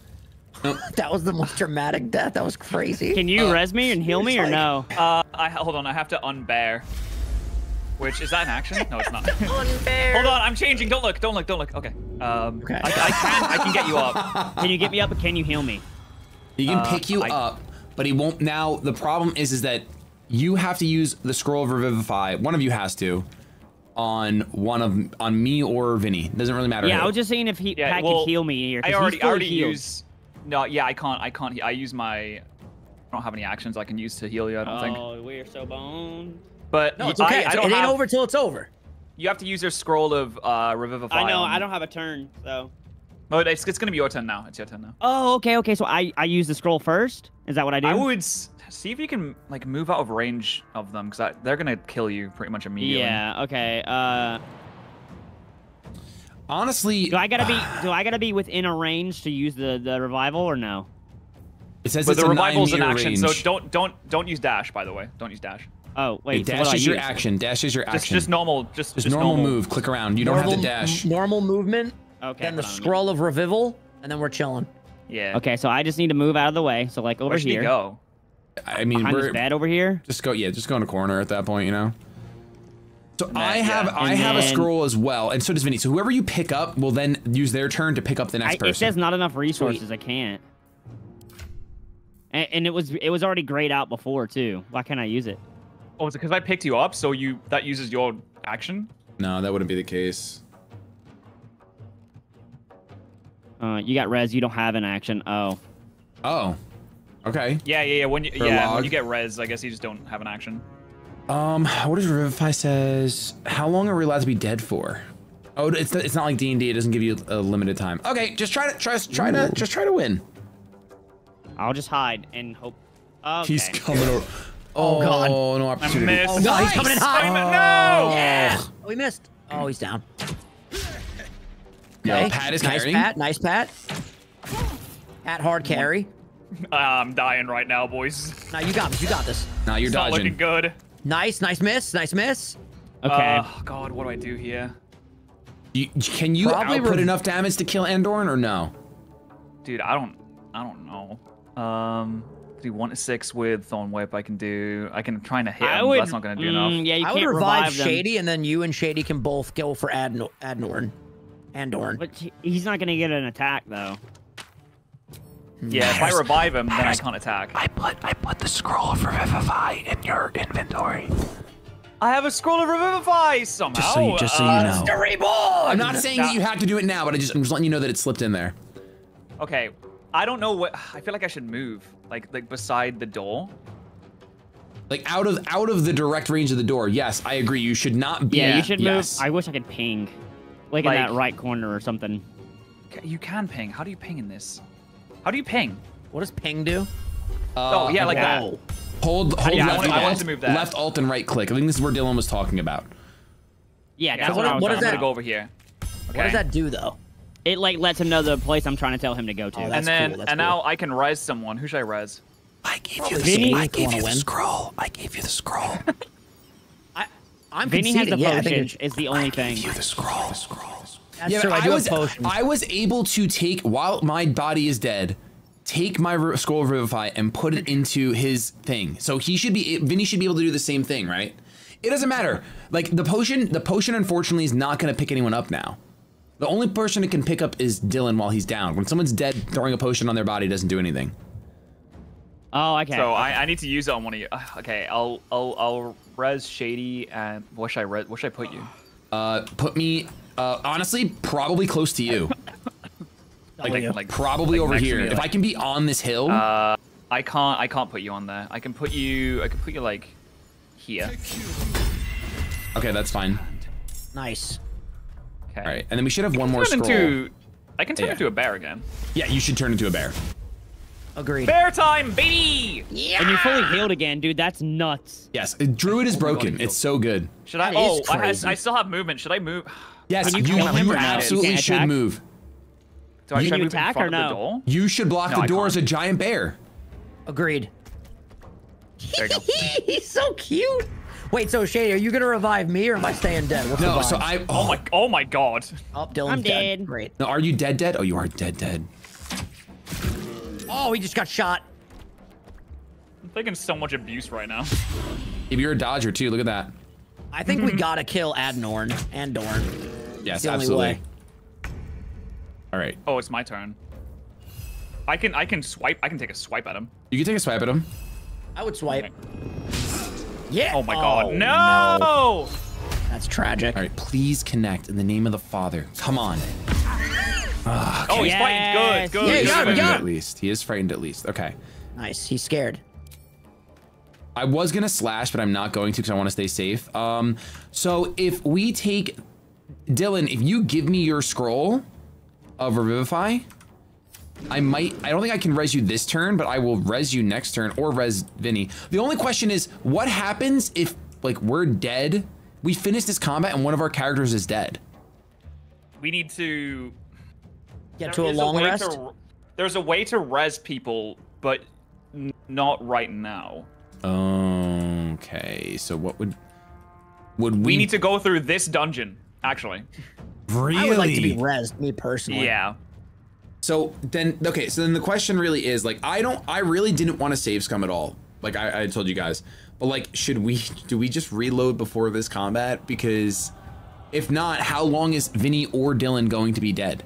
Nope. That was the most dramatic death. That was crazy. Can you res me and heal me or no? Hold on. I have to unbear. Which is that an action? No, it's not. Unbear. Hold on. I'm changing. Don't look. Okay. Okay. I can get you up. Can you get me up? Or can you heal me? He can pick you up. But he won't now. The problem is that you have to use the scroll of Revivify. One of you has to, on me or Vinny. Doesn't really matter. Yeah, I was just saying if Pat can heal me here. I already use. No, yeah, I can't. I use my. I don't have any actions I can use to heal you. I don't think. Oh, we are so boned. But no, it's okay. It ain't over till it's over. You have to use your scroll of Revivify. I know. I don't have a turn, so. Oh, it's gonna be your turn now. Oh, okay. So I use the scroll first. Is that what I do? I would see if you can like move out of range of them, because they're gonna kill you pretty much immediately. Yeah. Okay. Honestly, do I gotta be within a range to use the revival or no? It says it's a 9 meter range. But the revival's an action, so don't use dash. By the way, don't use dash. Oh wait, dash is your action. Dash is your action. Just normal move. Click around. You don't have to dash. Normal movement. Okay. Then the scroll of revival, and then we're chilling. Yeah. Okay, so I just need to move out of the way. So like over here. Where should he go? I mean, behind this bed over here. Just go. Yeah, just go in a corner at that point. You know. So I have a scroll as well, and so does Vinny. So whoever you pick up will then use their turn to pick up the next person. It says not enough resources. Sweet. I can't. And it was already grayed out before too. Why can't I use it? Oh, is it because I picked you up? So that uses your action? No, that wouldn't be the case. You got res. You don't have an action. Oh. Oh. Okay. Yeah. When you get res, I guess you just don't have an action. What does Revivify says? How long are we allowed to be dead for? Oh, it's not like D&D. It doesn't give you a limited time. Okay, just try to win. I'll just hide and hope. Okay. He's coming over. Oh God! Oh, no opportunity. I missed. Oh, no, nice. He's coming in high. Oh. No! Yeah. We missed. Oh, he's down. Okay. Pat is carrying. Nice pat. Pat hard carry. I'm dying right now, boys. Nah, you got this. You got this. Nah, you're dodging. Not looking good. Nice miss. Okay. Oh, God, what do I do here? Can you output enough damage to kill Andorn or no? Dude, I don't know. 1-6 with Thorn Whip. I can try and hit him, but that's not gonna do enough. Yeah, I would revive Shady, and then you and Shady can both go for Andorn. But he's not gonna get an attack though. Yeah, if I revive him, then I can't attack. I put the scroll of Revivify in your inventory. I have a scroll of Revivify somehow. Just so you know. I'm not saying that you have to do it now, but I'm just letting you know that it slipped in there. Okay, I don't know what. I feel like I should move, like beside the door, like out of the direct range of the door. Yes, I agree. You should not be. Yeah, you should move. I wish I could ping, like in that right corner or something. You can ping. How do you ping in this? How do you ping? What does ping do? Oh, yeah, like that. Hold yeah, left, I want to move that. Left alt and right click. I think this is where Dylan was talking about. Yeah, that's so what does that go over here? Okay. What does that do though? It like lets him know the place I'm trying to tell him to go to. Oh, and now I can res someone. Who should I res? I gave you the scroll. I'm Vinny has the potion. It's the only thing. I gave you the scroll. That's true, I was able to take, while my body is dead, take my scroll of Revivify and put it into his thing. So Vinny should be able to do the same thing, right? It doesn't matter. Like the potion unfortunately is not going to pick anyone up now. The only person it can pick up is Dylan while he's down. When someone's dead, throwing a potion on their body doesn't do anything. Oh, okay. So I need to use it on one of you. Okay, I'll res Shady and where should I put you? Put me. Honestly, probably close to you. like probably like over here. If I can be on this hill. I can't put you on there. I can put you like here. Okay, that's fine. Nice. Okay. All right, and then we should have one more scroll. I can turn into a bear again. Yeah, you should turn into a bear. Agreed. Bear time, baby! Yeah. And you're fully healed again, dude. That's nuts. Yes, Druid is broken. God, it's so good. Should I? Oh, I still have movement. Should I move? Yes, you absolutely should move. Do I should move attack or no? You should block the door as a giant bear. Agreed. There you go. He's so cute. Wait, so Shady, are you gonna revive me or am I staying dead? What's no, so I. Oh my God. Oh, Dylan's I'm dead. Great. No, are you dead? Oh, you are dead. Oh, he just got shot. I'm taking so much abuse right now. If you're a dodger too, look at that. I think we gotta kill Andorn. Yes, absolutely. All right. Oh, it's my turn. I can take a swipe at him. You can take a swipe at him. I would swipe. Okay. Yeah. Oh my God. No. That's tragic. All right, please connect in the name of the Father. Come on. Oh, okay. Oh, he's fighting. Good. Yeah, he's frightened at least. He is frightened at least. Okay. Nice. He's scared. I was gonna slash, but I'm not going to because I want to stay safe. So if we take Dylan, if you give me your scroll of Revivify, I don't think I can res you this turn, but I will res you next turn or res Vinny. The only question is, what happens if, like, we're dead, we finish this combat and one of our characters is dead? We need to get to a long rest. There's a way to res people, but not right now. Okay, so what would we need to go through this dungeon, actually. Really? I would like to be resed, me personally. Yeah. So then, okay, so then the question really is, like, I really didn't want to save scum at all. Like I told you guys, but like, do we just reload before this combat? Because if not, how long is Vinny or Dylan going to be dead?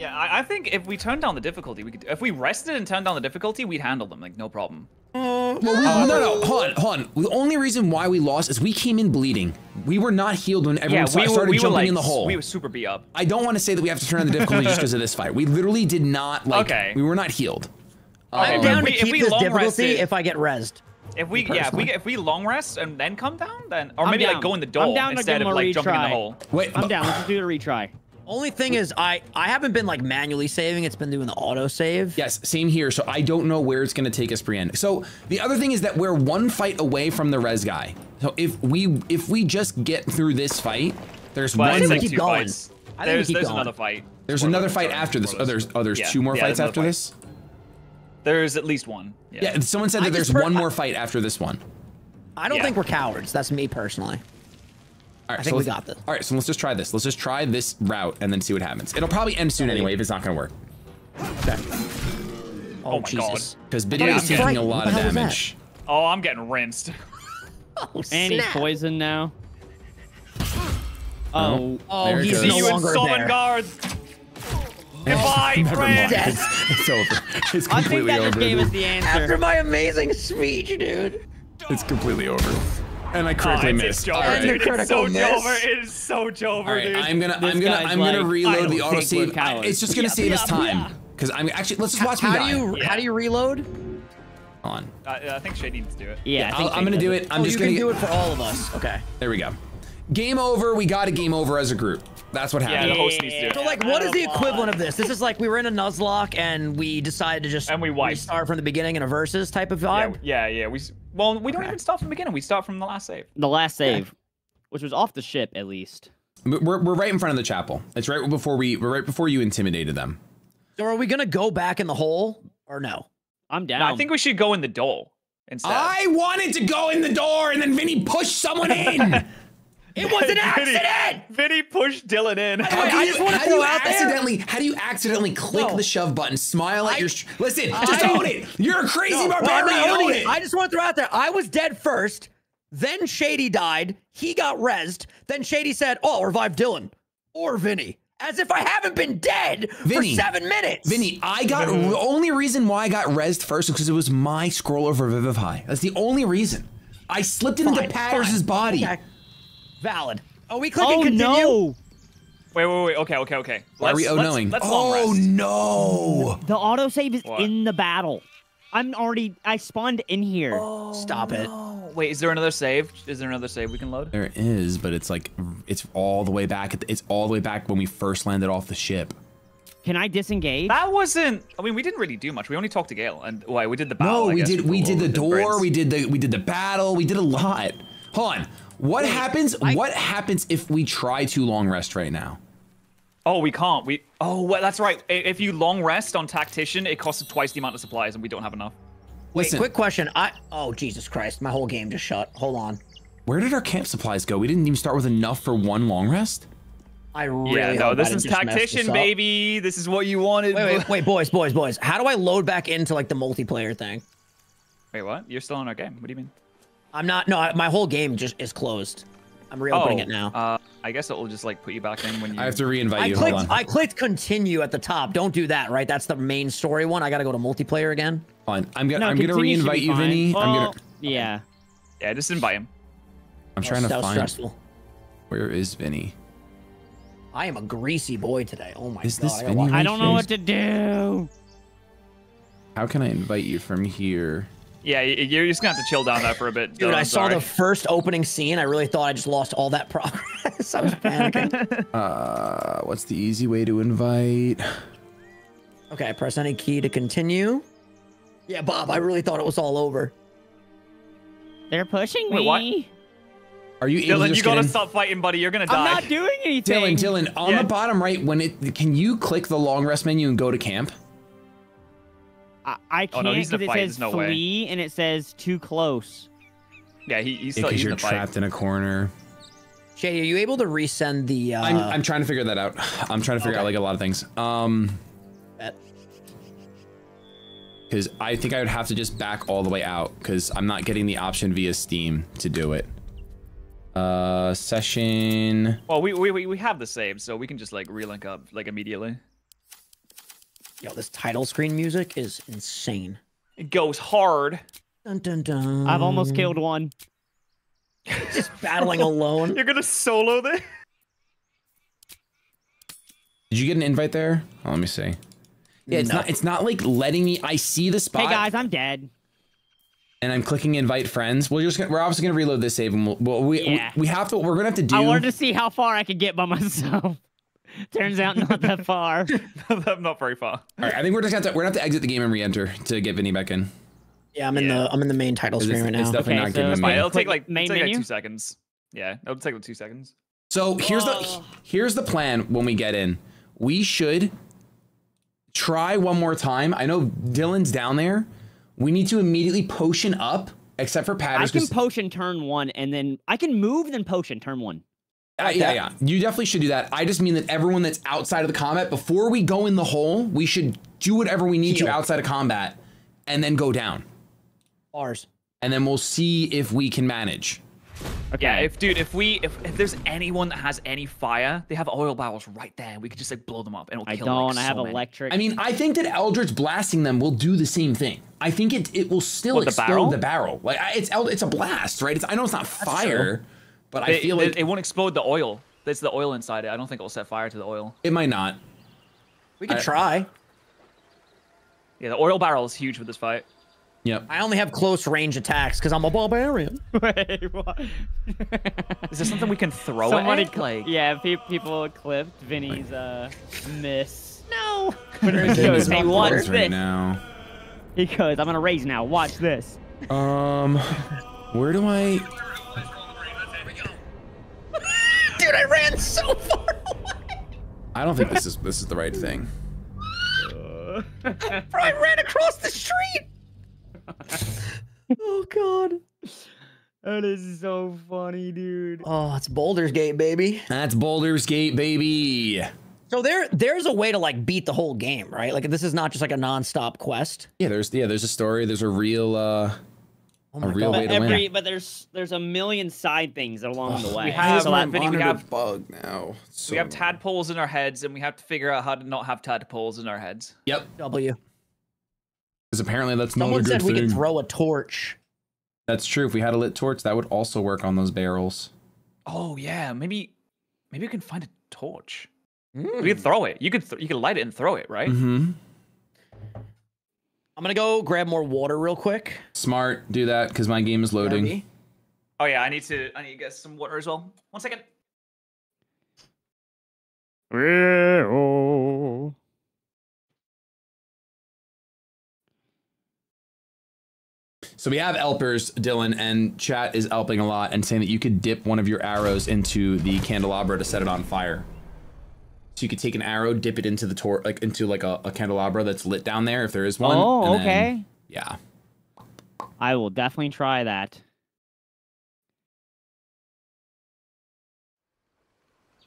Yeah, I think if we turn down the difficulty, we could, if we rested and turned down the difficulty, we'd handle them, like, no problem. Well, no, hold on. The only reason why we lost is we came in bleeding. We were not healed when everyone started jumping in the hole. We were super beat up. I don't want to say that we have to turn on the difficulty just because of this fight. We literally did not, like, we were not healed. I'm down to keep this difficulty if I get rezzed. If we long rest and then come down, then, or maybe, like, go in the door instead of, like, jumping in the hole. Wait, I'm down, let's just do the retry. Only thing is, I haven't been, like, manually saving. It's been doing the auto save. Yes, same here. So I don't know where it's going to take us pre-end. So the other thing is that we're one fight away from the res guy. So if we just get through this fight, there's one. There's another fight. There's another fight after this. There's two more fights after this. There's at least one. Yeah. Someone said that there's one more fight after this one. I don't think we're cowards. That's me personally. All right, I think we got this. All right, so let's just try this. Let's just try this route and then see what happens. It'll probably end soon anyway if it's not going to work. Okay. Oh my Jesus. God. Because Biddy is taking a lot of damage. Oh, I'm getting rinsed. Oh, and he's poisoned now. Oh, he's no longer there. Guards. Goodbye, friend. It's over. It's completely over. I think that just gave us the answer. After my amazing speech, dude. It's completely over. And I critically missed. It's so over. All right, I'm gonna reload the auto save. It's just gonna save us time because I'm actually. Let's just watch me die. How do you reload? On. I think Shade needs to do it. Yeah, I'm gonna do it. I'm just gonna do it for all of us. Okay. There we go. Game over. We got a game over as a group. That's what happened. Yeah, the host needs to do it. So, like, what is the equivalent of this? This is like we were in a Nuzlocke and we decided to just start from the beginning in a versus type of vibe? Yeah. Well, we don't even start from the beginning. We start from the last save. The last save, which was off the ship, at least. We're right in front of the chapel. It's right before you intimidated them. So are we going to go back in the hole or no? I'm down. No, I think we should go in the door instead. I wanted to go in the door and then Vinny pushed someone in. It was an accident! Vinny pushed Dylan in. How do you accidentally click the shove button, smile at your... Listen, just own it! You're a crazy barbarian, own it! I just want to throw out there, I was dead first, then Shady died, he got rezzed, then Shady said, oh, I'll revive Dylan, or Vinny. As if I haven't been dead Vinny, for 7 minutes. Vinny, the only reason why I got rezzed first was because it was my scroll over Revivify. That's the only reason. I slipped into Patterz's body. Okay. Valid. Oh, we click and continue. No. Wait. Okay. Why are we knowing? Let's no. The autosave is in the battle. I spawned in here. Oh, stop it. No. Wait, is there another save? Is there another save we can load? There is, but it's like, it's all the way back. It's all the way back when we first landed off the ship. Can I disengage? That wasn't. I mean, we didn't really do much. We only talked to Gale, and we did the battle. No, we did the door. We did the battle. We did a lot. Hold on. What happens if we try to long rest right now? Oh, we can't. Well, that's right. If you long rest on Tactician, it costs twice the amount of supplies, and we don't have enough. Listen. Wait, quick question. Oh, Jesus Christ. My whole game just shut. Hold on. Where did our camp supplies go? We didn't even start with enough for one long rest? I really hope this is Tactician, baby. This is what you wanted. Wait, boys. How do I load back into, like, the multiplayer thing? Wait, what? You're still in our game. What do you mean? I'm not. No, my whole game just is closed. I'm reopening it now. I guess it will just like put you back in when you. I have to reinvite you. Hold on. I clicked continue at the top. Don't do that, right? That's the main story one. I gotta go to multiplayer again. Fine. I'm gonna reinvite you, Vinny. Well, yeah, just invite him. I'm trying to find. Stressful. Where is Vinny? I am a greasy boy today. Oh my God! This Vinny? I don't know what to do. How can I invite you from here? Yeah, you're just gonna have to chill down that for a bit. Dude, I saw the first opening scene. I really thought I just lost all that progress. I was panicking. What's the easy way to invite? Okay, press any key to continue. Yeah, Bob, I really thought it was all over. They're pushing me. Wait, what? Are you Dylan, you gotta stop fighting, buddy. You're gonna die. I'm not doing anything. Dylan, on the bottom right, when it can you click the long rest menu and go to camp? I can't because it says flee and it says too close. Yeah, he's still because you're trapped in a corner. Jay, are you able to resend the? I'm trying to figure that out. I'm trying to figure out like a lot of things. Because I think I would have to just back all the way out because I'm not getting the option via Steam to do it. Session. Well, we have the save, so we can just like relink up like immediately. Yo, this title screen music is insane. It goes hard. Dun, dun, dun. I've almost killed one. Just battling alone. You're gonna solo this? Did you get an invite there? Oh, let me see. Yeah, it's not. It's not like letting me. I see the spot. Hey guys, I'm dead. And I'm clicking invite friends. We're just. We're obviously gonna reload this save. And we have to. We're gonna have to do. I wanted to see how far I could get by myself. Turns out not that far. Not very far. All right, I think we're just gonna have to. We're gonna have to exit the game and re-enter to get Vinny back in. Yeah, I'm in the main title screen right now. It's definitely not good. So it'll take like main menu? Like 2 seconds. Yeah, it'll take like 2 seconds. So here's the plan when we get in. We should try one more time. I know Dylan's down there. We need to immediately potion up, except for Patterz. I can potion turn one, and then I can move, then potion turn one. Yeah. You definitely should do that. I just mean that everyone that's outside of the combat, before we go in the hole, we should do whatever we need to outside of combat, and then go down. Ours. And then we'll see if we can manage. Okay. Yeah, if there's anyone that has any fire, they have oil barrels right there. We could just like blow them up and it'll kill them. I have electric. I mean, I think that Eldritch blasting them will do the same thing. I think it will still explode the barrel. Like it's a blast, right? I know it's not fire, but I feel like it won't explode the oil. It's the oil inside it. I don't think it'll set fire to the oil. It might not. We could try. Yeah, the oil barrel is huge with this fight. Yep. I only have close range attacks because I'm a barbarian. Wait, what? Is there something we can throw at? Like, yeah, people clipped Vinny's miss. No. He goes, hey, watch this. Right now. He goes, I'm gonna raise now. Watch this. Where do I? Dude, I ran so far away. I don't think this is the right thing. I probably ran across the street. Oh god, that is so funny, dude. Oh, it's Baldur's Gate, baby. That's Baldur's Gate, baby. So there's a way to like beat the whole game, right? Like this is not just like a non-stop quest. Yeah, there's a story. There's a real way to win. But there's a million side things along the way. We have bug now. So we have tadpoles in our heads, and we have to figure out how to not have tadpoles in our heads. Yep. W. Because apparently that's not a good thing. Someone said we could throw a torch. That's true. If we had a lit torch, that would also work on those barrels. Oh yeah, maybe we can find a torch. Mm. We could throw it. You could light it and throw it, right? Mm-hmm. I'm gonna go grab more water real quick. Smart, do that because my game is loading. Maybe. Oh yeah, I need to get some water as well. 1 second. So we have Elpers, Dylan, and chat is Elping a lot and saying that you could dip one of your arrows into the candelabra to set it on fire. So you could take an arrow, dip it into the into a candelabra that's lit down there if there is one. Oh, and okay. Then, yeah. I will definitely try that.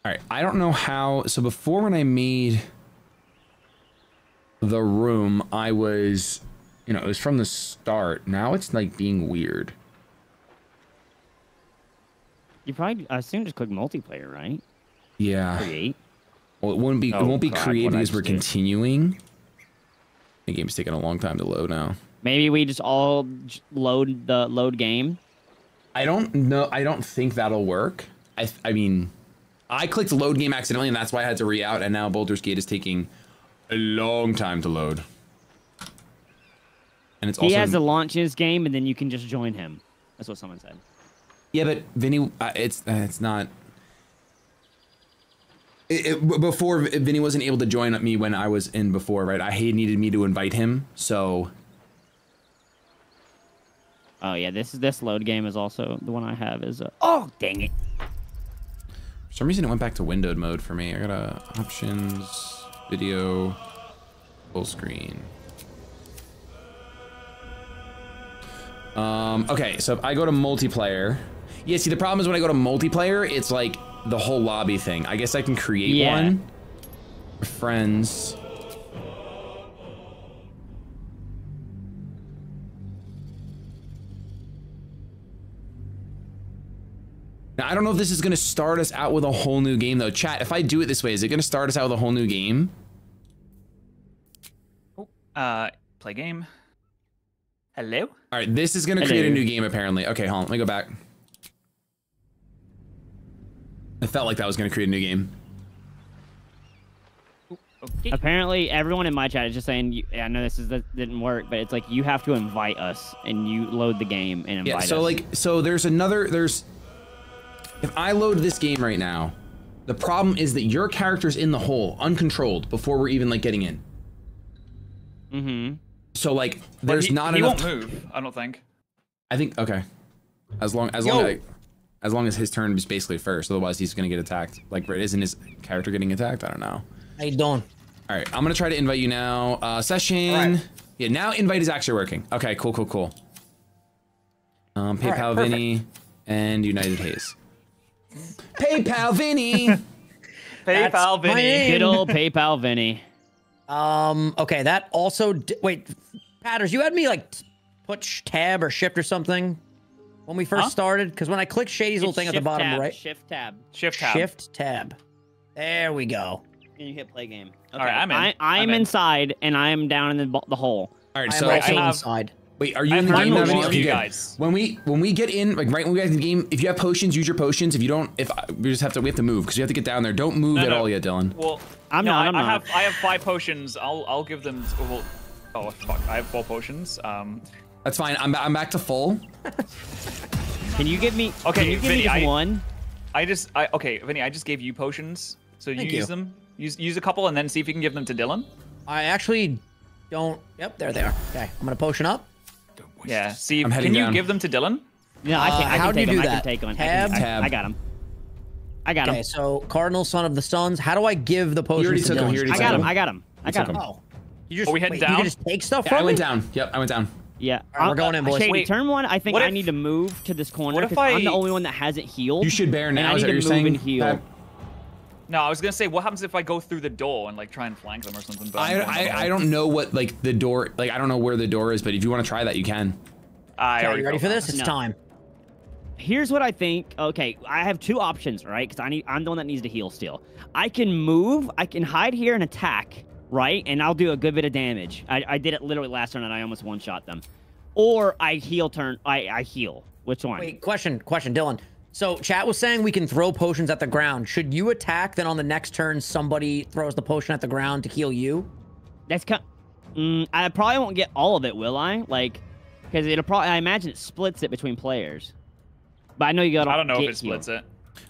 All right, I don't know how. So before when I made the room, I was. You know, it was from the start. Now it's like being weird. You probably, I assume, just click multiplayer, right? Yeah. Create. Well, it won't be created as we're continuing. The game's taking a long time to load now. Maybe we just all load the game. I don't know. I don't think that'll work. I mean, I clicked load game accidentally, and that's why I had to re-out. And now Baldur's Gate is taking a long time to load. And it's he has to launch his game, and then you can just join him. That's what someone said. Yeah, but Vinny, it's not. before Vinny wasn't able to join me when I was in before, right? He needed me to invite him, so. Oh yeah, this load game is also the one I have is. Oh dang it! For some reason, it went back to windowed mode for me. I got options, video, full screen. Okay, so if I go to multiplayer, yeah. See, the problem is when I go to multiplayer, it's like the whole lobby thing. I guess I can create one. Friends. Now, I don't know if this is gonna start us out with a whole new game though. Chat, if I do it this way, is it gonna start us out with a whole new game? Oh, play game. Hello? All right, this is gonna create a new game apparently. Okay, hold on, let me go back. I felt like that was gonna create a new game. Okay. Apparently, everyone in my chat is just saying, I know this didn't work, but it's like you have to invite us and you load the game and invite us. Yeah, so like, so there's, if I load this game right now, the problem is that your character's in the hole, uncontrolled, before we're even like getting in. Mm-hmm. So like, there's not enough. He won't move. I don't think. I think okay. As long as his turn is basically first, otherwise he's gonna get attacked. Like, isn't his character getting attacked? I don't know. I don't. All right, I'm gonna try to invite you now. Session. Right. Yeah, now invite is actually working. Okay, cool, cool, cool. PayPal Vinny and United Haze. PayPal Vinny. PayPal Vinny. Good old PayPal Vinny. Okay, that also wait, Patterz, you had me like push tab or shift or something when we first started, because when I clicked Shady's little thing at the bottom right, shift tab, shift tab. There we go. And you hit play game. Okay, all right, I'm in. I'm inside, and I am down in the hole. All right, so I'm inside. Wait, are you in the game? Okay, you guys. When we get in, like right when we get in the game, if you have potions, use your potions. If you don't, we just have to, we have to move because you have to get down there. Don't move at all yet, Dylan. Well, I'm not. I have 5 potions. I'll give them. Well, oh fuck! I have 4 potions. That's fine. I'm back to full. Can you give me? Okay, can you give Vinny, me just one? Okay, Vinny, I just gave you potions, so Thank you. Use them. Use a couple and then see if you can give them to Dylan. I actually don't. Yep, there they are. Okay, I'm gonna potion up. Yeah, see, can you give them to Dylan? No, I can't. How do you do that? I can take them. Tab. I got him. Okay, so Cardinal, Son of the Suns. How do I give the potions to Dylan? I got him. I got him. Oh, you just, wait, you just take stuff from me? I went down. Yep, I went down. Yeah. All right, we're going in, boys. Shady, wait, turn one, I think I need to move to this corner because I'm the only one that hasn't healed. You should bear now, is that what you're saying? I need to move and heal. No, I was gonna say, what happens if I go through the door and like try and flank them or something? But I don't know what like the door, like I don't know where the door is, but if you want to try that, you can. Are you ready for this? It's time. Here's what I think. Okay, I have 2 options, right? Because I'm the one that needs to heal still. I can move. I can hide here and attack, right? And I'll do a good bit of damage. I did it literally last turn and I almost one-shot them. Or I heal turn. I heal. Which one? Wait, question, Dylan. So chat was saying we can throw potions at the ground. Should you attack, then on the next turn, somebody throws the potion at the ground to heal you? That's I probably won't get all of it, will I? Like, because it'll probably, I imagine it splits it between players. But I know you got. I don't know if it splits it.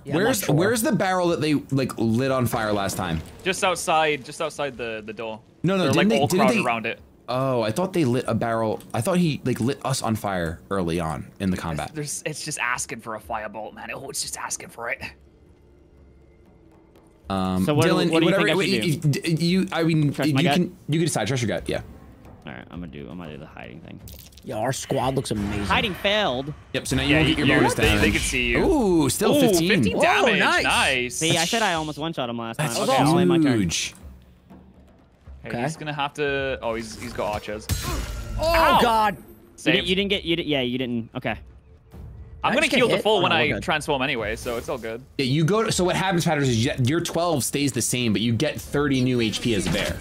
Yeah, where's the barrel that they like lit on fire last time? Just outside the door. No, no, didn't they around it? Oh, I thought they lit a barrel. I thought he like lit us on fire early on in the combat. It's just asking for a firebolt, man. Oh, it's just asking for it. So what, Dylan, what do you think I should do? I mean, you can decide. Trust your gut. Yeah. All right, I'm gonna do the hiding thing. Yeah, our squad looks amazing. Hiding failed. Yep. So now you get your bonus damage. They can see you. Ooh, still 15. 15 damage. Whoa, nice. See, I said I almost one-shot him last time. That's okay, huge. My turn. Okay. He's gonna have to. Oh, he's got archers. Oh God! You didn't. Okay. I'm gonna heal the full when I transform anyway, so it's all good. Yeah, you go. So what happens, Patterz, is your 12 stays the same, but you get 30 new HP as a bear.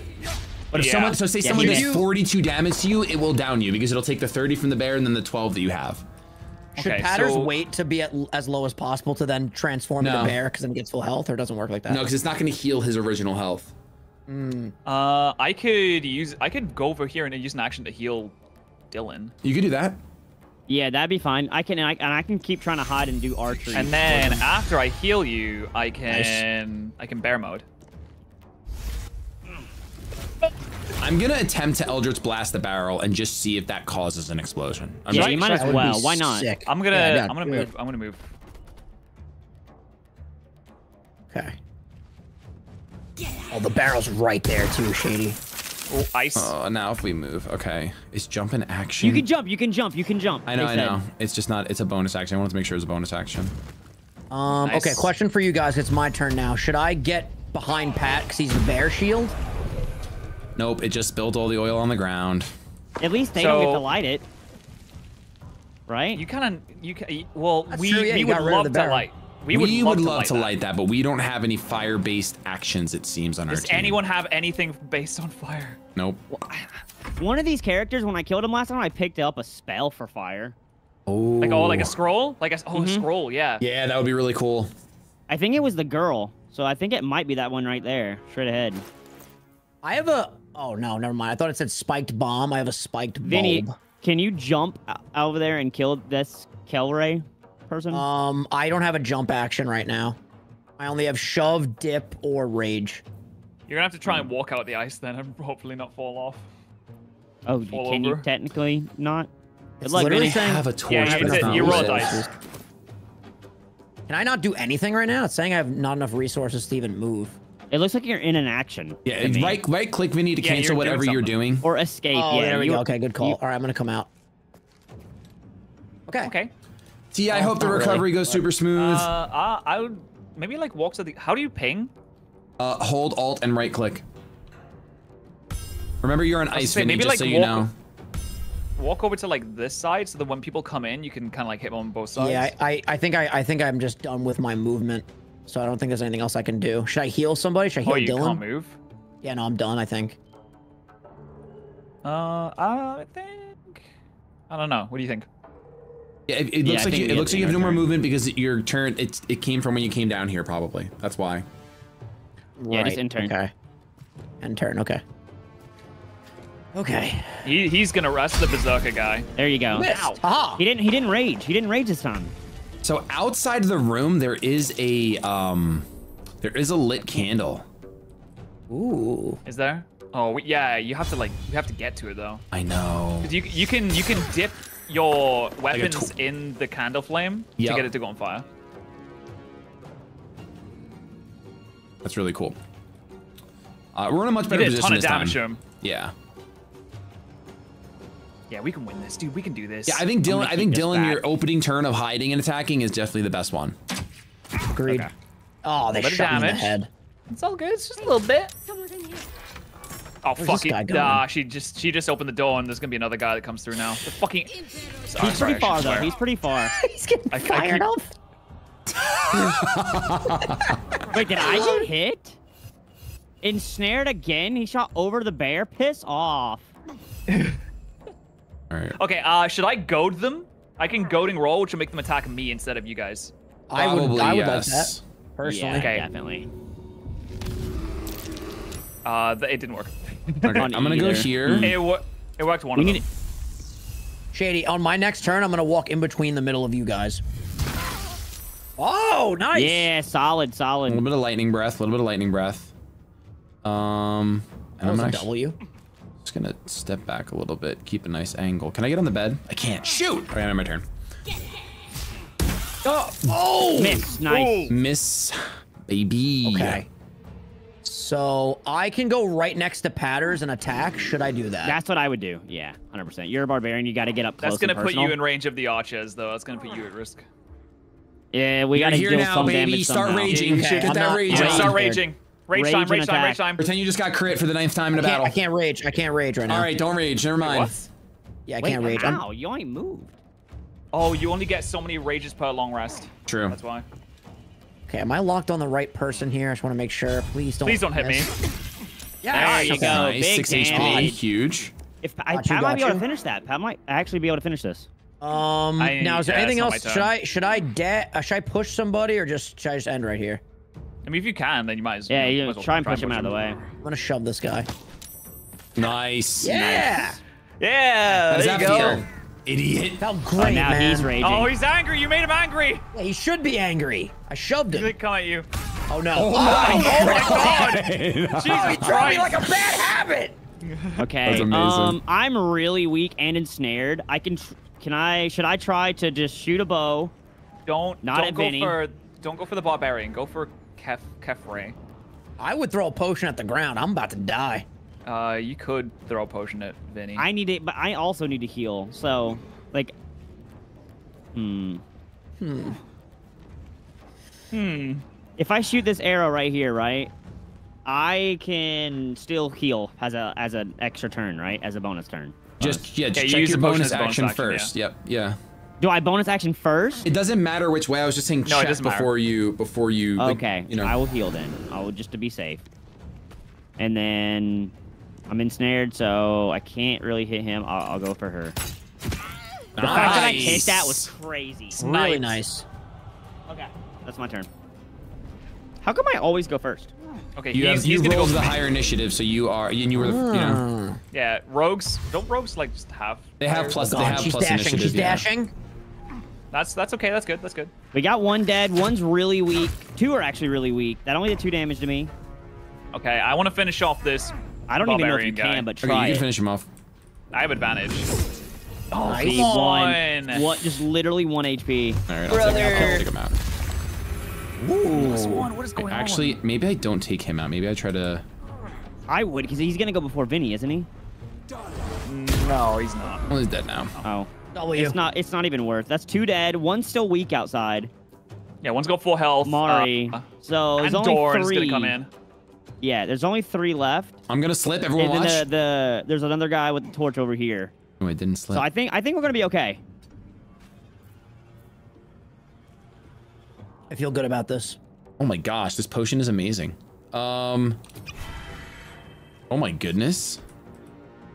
But if someone, so say someone does 42 damage to you, it will down you because it'll take the 30 from the bear and then the 12 that you have. Should Patterz wait to be as low as possible to then transform into a bear because then it gets full health, or it doesn't work like that? No, because it's not gonna heal his original health. Mm. I could go over here and use an action to heal Dylan. You could do that. Yeah, that'd be fine. I can keep trying to hide and do archery. And then after I heal you, I can bear mode. I'm gonna attempt to Eldritch Blast the barrel and just see if that causes an explosion. Yeah, you might as well. Why not? Sick. I'm gonna move. Okay. Oh, the barrel's right there too, Shady. Oh, ice. Oh, now if we move, okay. Is jump an action? You can jump. You can jump. I know. It's just not. It's a bonus action. I wanted to make sure it's a bonus action. Nice. Okay. Question for you guys. It's my turn now. Should I get behind Pat because he's the bear shield? Nope, it just spilled all the oil on the ground. At least they don't get to light it, right? Well, we would love to light. We would love to light that, but we don't have any fire-based actions. It seems on our team. Does anyone have anything based on fire? Nope. One of these characters, when I killed him last time, I picked up a spell for fire. Oh. Like a scroll? Like a scroll. Yeah. Yeah, that would be really cool. I think it was the girl, so I think it might be that one right there, straight ahead. I have a. Oh no, never mind. I thought it said spiked bomb. I have a spiked bomb. Vinny, can you jump over there and kill this Kelray person? I don't have a jump action right now. I only have shove, dip, or rage. You're gonna have to try and walk out the ice then, and hopefully not fall off. Oh, can you technically not? It's like literally saying, have a torch. Yeah, you roll dice. Can I not do anything right now? It's saying I have not enough resources to even move. It looks like you're in an action. Yeah, right click Vinny to cancel whatever you're doing. Or escape. Oh, yeah, there we go. Okay, good call. All right, I'm going to come out. Okay. Okay. See, I hope the recovery goes super smooth. I would maybe like walk to the... How do you ping? Hold Alt and right click. Remember, you're on ice, Vinny, just so you know. Walk over to like this side so that when people come in, you can kind of like hit them on both sides. Yeah, I think I'm just done with my movement. So I don't think there's anything else I can do. Should I heal somebody? Should I heal Dylan? You can't move? Yeah, no, I'm done, I think. I don't know. What do you think? Yeah, it looks like you have no more movement because your turn. It came from when you came down here, probably. That's why. Yeah, right. Just end turn. Okay. End turn. Okay. Okay. He's gonna rush the berserker guy. There you go. Aha. He didn't rage. He didn't rage this time. So outside of the room, there is a lit candle. Ooh. Is there? Oh yeah, you have to get to it though. I know. Cause you can dip your weapons in the candle flame to get it to go on fire. That's really cool. We're in a much better position this time. You did a ton of damage to him. Yeah. Yeah, we can win this, dude. We can do this. Yeah, I think Dylan, your opening turn of hiding and attacking is definitely the best one. Agreed. Okay. Oh, they shot me in the head. It's all good. It's just a little bit. Oh, fuck it. Nah, she just opened the door, and there's gonna be another guy that comes through now. The fucking. He's pretty far though. He's getting fired up. Wait, did I get hit? Ensnared again? He shot over the bear. Piss off. Right. Okay, should I goad them? I can goading roll, which will make them attack me instead of you guys. I would like that, personally. Yeah, okay. Definitely. It didn't work. Okay, I'm going to go here. It worked one of them. Shady, on my next turn, I'm going to walk in between the middle of you guys. Oh, nice. Yeah, solid. A little bit of lightning breath, and I'm going to double you. Just gonna step back a little bit, keep a nice angle. Can I get on the bed? I can't. Shoot! Okay, I'm my turn. Oh! Miss. Nice. Oh. Miss, baby. Okay. So I can go right next to Patterz and attack. Should I do that? That's what I would do. Yeah, 100%. You're a barbarian. You got to get up close. That's gonna put you in range of the archers, though. That's gonna put you at risk. Yeah, we gotta deal some damage somehow. Start raging. Okay. Get that rage. Start raging. Rage time. Pretend you just got crit for the 9th time in a battle. I can't rage right now. All right, don't rage. Never mind. What? Yeah, I can't rage. Wow, you only moved. Oh, you only get so many rages per long rest. True. That's why. Okay, am I locked on the right person here? I just want to make sure. Please don't hit me. Yeah, there you go. Nice. Big 6 HP. Huge. Pat might be able to finish that. Pat might actually be able to finish this. Now, is there anything else? Should I push somebody or should I just end right here? I mean, if you can, then you might as well. Yeah, try and push him out of the way. I'm going to shove this guy. Nice. Yeah. Nice. Yeah. There you go. idiot. Felt great, now man. He's raging. Oh, he's angry. You made him angry. Yeah, he should be angry. I shoved him. He's gonna come at you. Oh, no. Oh, my God. Jesus, he dropped me like a bad habit. Okay. That's amazing. I'm really weak and ensnared. I can... Should I try to just shoot a bow? Don't go for the barbarian. Go for Kefre. I would throw a potion at the ground. I'm about to die. You could throw a potion at Vinny. I need it, but I also need to heal. So, like, if I shoot this arrow right here, right, I can still heal as an extra turn, right, as a bonus turn. Just just check your bonus action first. Yeah. Yep. Yeah. Do I bonus action first? It doesn't matter which way. I was just saying check before you. Okay. Like, you know. I will heal then. I will just to be safe. And then I'm ensnared, so I can't really hit him. I'll go for her. The fact that I hit that was crazy. Really nice. Okay, that's my turn. How come I always go first? Okay, he's gonna go for the higher initiative, so you are, and you were the, you know. Yeah, rogues. Don't rogues like just have? They have plus. Oh, they have plus initiative. She's dashing. That's okay. That's good. That's good. We got one dead. One's really weak. Two are actually really weak. That only did 2 damage to me. Okay, I want to finish off this. I don't even know if you can, but try. Okay, you can finish him off. I have advantage. Oh, nice one. What? Just literally 1 HP. All right, I'll take him out. Ooh. What is going on? Actually, maybe I don't take him out. Maybe I try to. I would, because he's gonna go before Vinny, isn't he? No, he's not. Well, he's dead now. Oh. It's not even worth. That's 2 dead. One's still weak outside. Yeah, one's got full health. Mari. So there's only 3. Gonna come in. Yeah, there's only 3 left. I'm gonna slip. Everyone watch. There's another guy with the torch over here. Oh, I didn't slip. So I think we're gonna be okay. I feel good about this. Oh my gosh, this potion is amazing. Oh my goodness.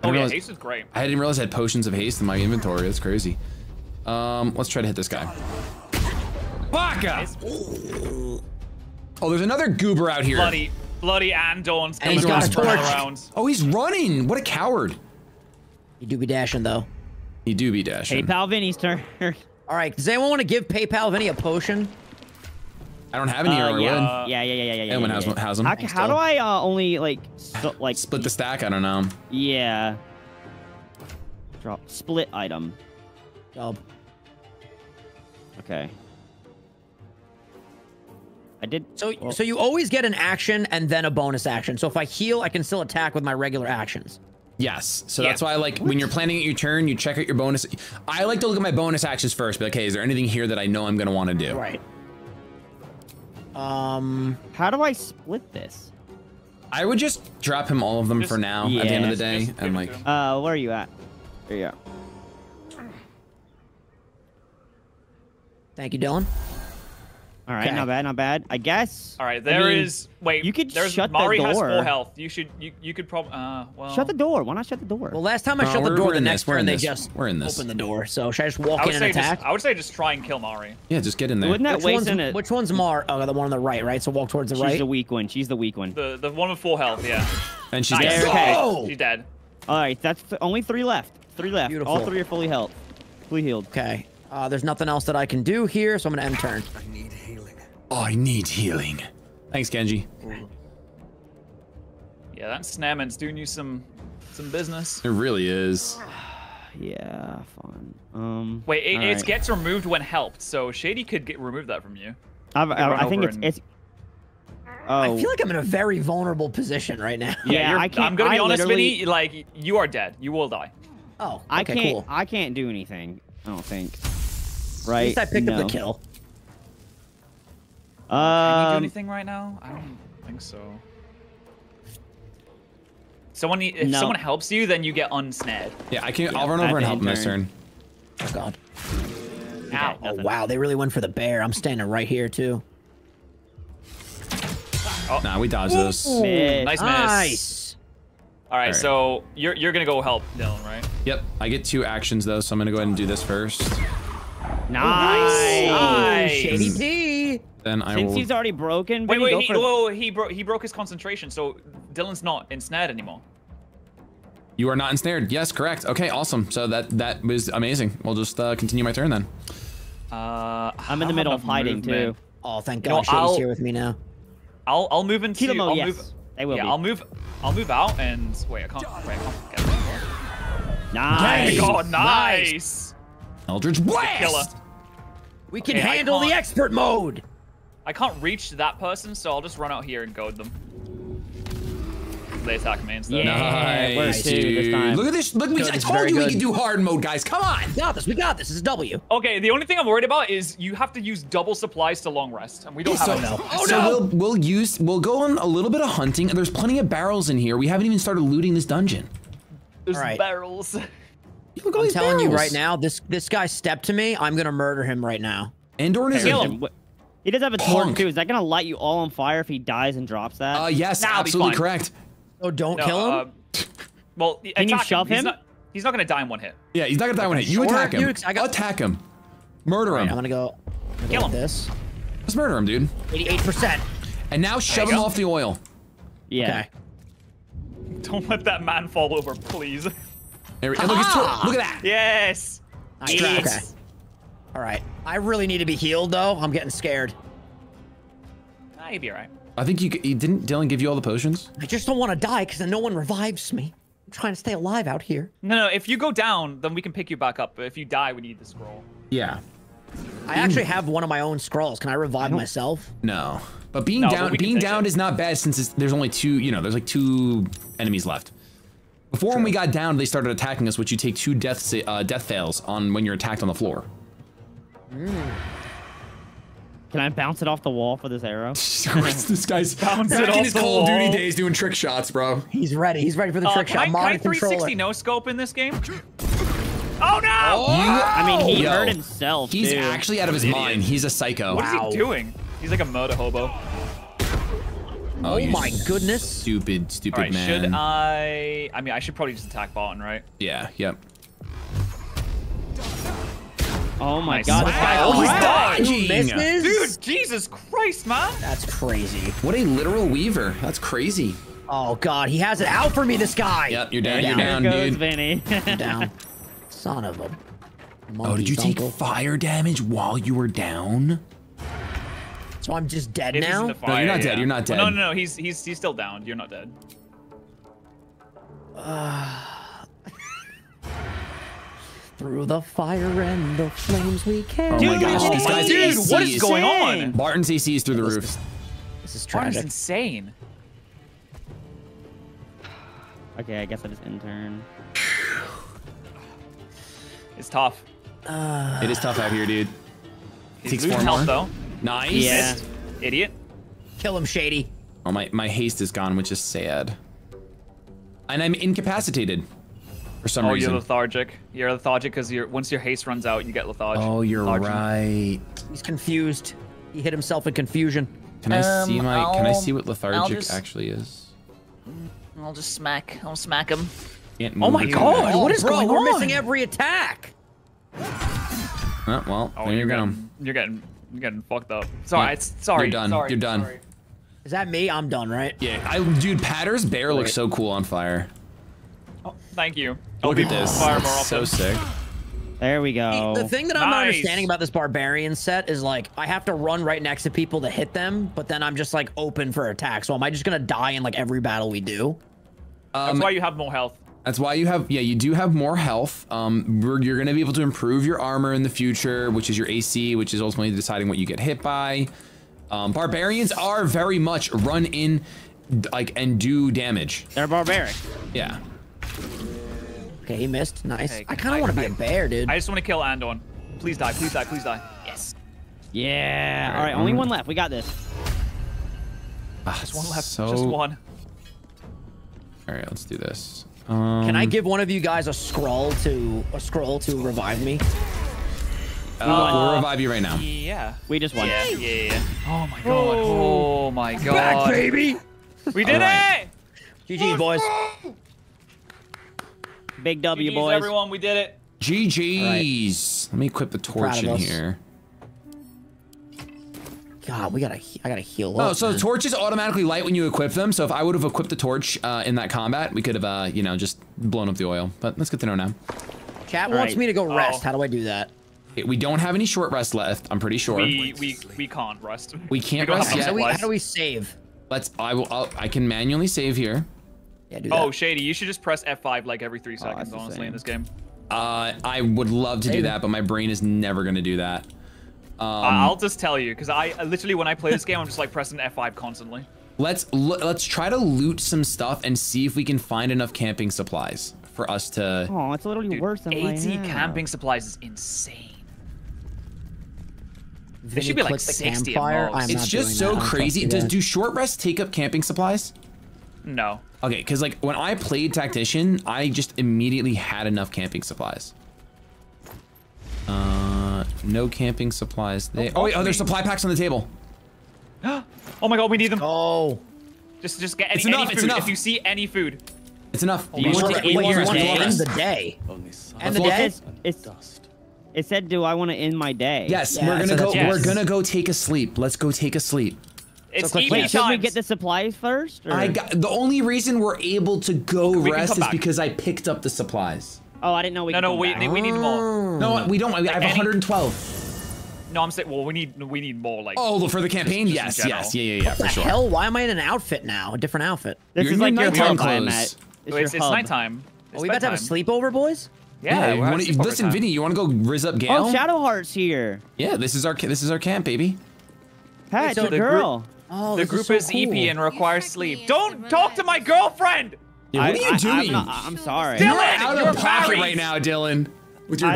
Oh yeah, haste is great. I didn't realize I had potions of haste in my inventory. That's crazy. Let's try to hit this guy. Baka! Oh, there's another goober out here. Bloody Andorn's coming around. Oh, he's running. What a coward. You do be dashing, though. You do be dashing. PayPal Vinny's turn. All right. Does anyone want to give PayPal Vinny a potion? I don't have any here. Yeah. Elwyn has them. How do I only, like split the stack? I don't know. Yeah. Drop. Split item. Job. Okay. I did. So you always get an action and then a bonus action. So if I heal, I can still attack with my regular actions. Yes. So that's why, like, when you're planning out your turn, you check out your bonus. I like to look at my bonus actions first. But okay, is there anything here that I know I'm gonna want to do? Right. How do I split this? I would just drop him all of them for now. Yeah. At the end of the day, I'm like. Where are you at? There you go. Thank you, Dylan. All right, not bad. I guess. All right, wait. You could shut Mari the door. Mari has full health. You could probably. Well. Shut the door. Why not shut the door? Well, last time I shut the door, the next turn they just opened the door. So should I just walk in and attack? I would say just try and kill Mari. Yeah, just get in there. Wouldn't that waste in it? Which one's Mari? Oh, the one on the right, right? So walk towards the right. She's the weak one. She's the weak one. The one with full health, yeah. And she's dead. Okay. Oh! She's dead. All right, that's only 3 left. 3 left. Beautiful. All 3 are fully healed. Fully healed. Okay. There's nothing else that I can do here, so I'm gonna end turn. I need healing. Thanks, Genji. Yeah, that Snaman's doing you some business. It really is. Yeah, fun. Wait, it gets removed when helped, so Shady could remove that from you. I think it's. Oh. I feel like I'm in a very vulnerable position right now. Yeah, I'm gonna be honest, Vinny. Like, you are dead. You will die. Oh, okay, cool. I can't do anything. I don't think. Right. At least I picked up the kill. Can you do anything right now? I don't think so. If someone helps you, then you get unsnared. Yeah, I'll run over and help him this turn. Oh God. Ow. Oh wow, they really went for the bear. I'm standing right here too. Oh. Nah, we dodged those. Nice miss. Nice. All right, so you're gonna go help Dylan, right? Yep. I get 2 actions though, so I'm gonna go ahead and do this first. Nice. Nice. Shady P. Then Since he's already broken, wait, he broke his concentration, so Dylan's not ensnared anymore. You are not ensnared. Yes, correct. Okay, awesome. So that was amazing. We'll just continue my turn then. I'm in the middle of hiding too. Oh, thank God, Shady's here with me now. I'll move into. I'll move. They will. Yeah, be. I'll move out and wait. I can't get it. Nice. Oh, nice. Eldritch Blast. We can handle the expert mode. I can't reach that person, so I'll just run out here and goad them. They attack me instead. Yeah, nice, dude. Look at this. Look, I told you we can do hard mode, guys. Come on. We got this. We got this. This is W. Okay, the only thing I'm worried about is you have to use double supplies to long rest, and we don't have enough. Oh, no. So we'll go on a little bit of hunting. There's plenty of barrels in here. We haven't even started looting this dungeon. There's barrels. Look, I'm telling you right now, this guy stepped to me. I'm gonna murder him right now. Andorn is a... He does have a torch too. Is that gonna light you all on fire if he dies and drops that? Yes, absolutely correct. Oh, don't kill him? Well, can you shove him? He's not gonna die in one hit. Yeah, he's not gonna die in one hit. You attack him. Attack him. Murder him. I'm gonna go kill him. Let's murder him, dude. 88%. And now shove him off the oil. Yeah. Okay. Don't let that man fall over, please. There we go. Look at that. Yes. Okay. All right. I really need to be healed though. I'm getting scared. Nah, you'll be all right. I think you didn't Dylan give you all the potions? I just don't want to die because then no one revives me. I'm trying to stay alive out here. No, if you go down, then we can pick you back up. But if you die, we need the scroll. Yeah. I actually have one of my own scrolls. Can I revive myself? No. But being down is not bad since there's only two, there's like two enemies left. Before when we got down, they started attacking us, which you take two death fails on when you're attacked on the floor. Mm. Can I bounce it off the wall for this arrow? This guy's bouncing off his Call of Duty days doing trick shots, bro. He's ready. He's ready for the trick shot. Can I 360 no scope in this game? Oh no! He hurt himself. He's actually out of his mind. He's a psycho. What is he doing? He's like a murder hobo. Oh my goodness! Stupid man. Should I? I mean, I should probably just attack Barton, right? Yeah. Yep. Oh my God! Wow. He's dodging, dude! Jesus Christ, man! That's crazy. What a literal weaver! That's crazy. Oh God, he has it out for me, this guy. Yep, you're down. You're down, dude. Vinny. You're down. Son of a. Oh, did you take fire damage while you were down? So I'm just dead now? No, you're not dead. You're not dead. Well, no. He's still down. You're not dead. Through the fire and the flames we came. Oh my gosh, this guy's AC. What is going on? Barton's AC is through the roof. This is tragic. Barton's insane. Okay, I guess I just intern. It's tough. It is tough out here, dude. Takes 4 health though. Nice. Yeah. Idiot. Kill him, Shady. Oh, my haste is gone, which is sad. And I'm incapacitated. For some reason. You're lethargic. You're lethargic because once your haste runs out, you get lethargic. Oh, you're right. He's confused. He hit himself in confusion. Can I see what lethargic actually is? I'll just smack. I'll smack him. Oh my God! What is going on? We're missing every attack. Oh, well, there you go. You're getting fucked up. Sorry. Sorry. You're done. Sorry, you're done. Sorry. Is that me? I'm done, right? Yeah. Dude, Patter's bear looks so cool on fire. Oh, thank you. Look at this. That's so sick. There we go. The thing that I'm not understanding about this barbarian set is like I have to run right next to people to hit them, but then I'm just like open for attack. So am I just gonna die in like every battle we do? That's why you have more health. That's why you have you do have more health. You're gonna be able to improve your armor in the future, which is your AC, which is ultimately deciding what you get hit by. Barbarians are very much run in like and do damage. They're barbaric. Yeah. Okay, he missed. Nice. Hey, I kind of want to be a bear, dude. I just want to kill Andorn. Please die. Please die. Please die. Yes. Yeah. All right. Only one left. We got this. Just one left. Just one. All right. Let's do this. Can I give one of you guys a scroll to revive me? We'll revive you right now. Yeah. We just won. Yeah. Oh my God. Oh my God. Back, baby. We did it. GG, boys. Big W, GGs, boys. Everyone, we did it. GGs. Right. Let me equip the torch in here. God, I gotta heal up. Oh, so man. The torches automatically light when you equip them. So if I would have equipped the torch in that combat, we could have, just blown up the oil, but that's good to know now. Chat wants me to go rest. How do I do that? We don't have any short rest left, I'm pretty sure. We can't rest. We can't rest yet. How do we save? Let's, I can manually save here. Yeah, do that. Oh, Shady, you should just press F5 like every 3 seconds, honestly, in this game. I would love to do that, but my brain is never gonna do that. I'll just tell you, because I literally, when I play this game, I'm just like pressing F5 constantly. Let's try to loot some stuff and see if we can find enough camping supplies for us to. Oh, it's literally worse than 80 camping supplies is insane. It should be like 60 at most. It's just so crazy. Does do short rest take up camping supplies? No. Okay, because like when I played Tactician, I just immediately had enough camping supplies. No camping supplies. Oh wait, there's supply packs on the table. Oh my god, we need them. Oh. Just get any, food. It's enough. If you see any food. It's enough. You want to end the day. And the day is dust. It said, do I want to end my day? Yes, yeah, we're gonna go. Yes. We're gonna go take a sleep. Let's go take a sleep. It's so wait, should we get the supplies first? Or? The only reason we're able to go rest is because I picked up the supplies. Oh, I didn't know we. No, we need more. No, we don't. I have 112. No, I'm saying, well, we need more, like. Oh, for the campaign, yes, yeah, for sure. What the hell? Why am I in an outfit now? A different outfit. This is like your nighttime clothes. It's nighttime. Are we about to have a sleepover, boys? Yeah, yeah, listen, Vinny, you want to go rizz up Gale? Oh, Shadowheart's here. Yeah, this is our camp, baby. Hey, so it's a girl. The group is EP and requires sleep. Don't talk to my girlfriend. Yeah, what are you doing? I'm sorry. Dylan, you're out of pocket right now, Dylan. With your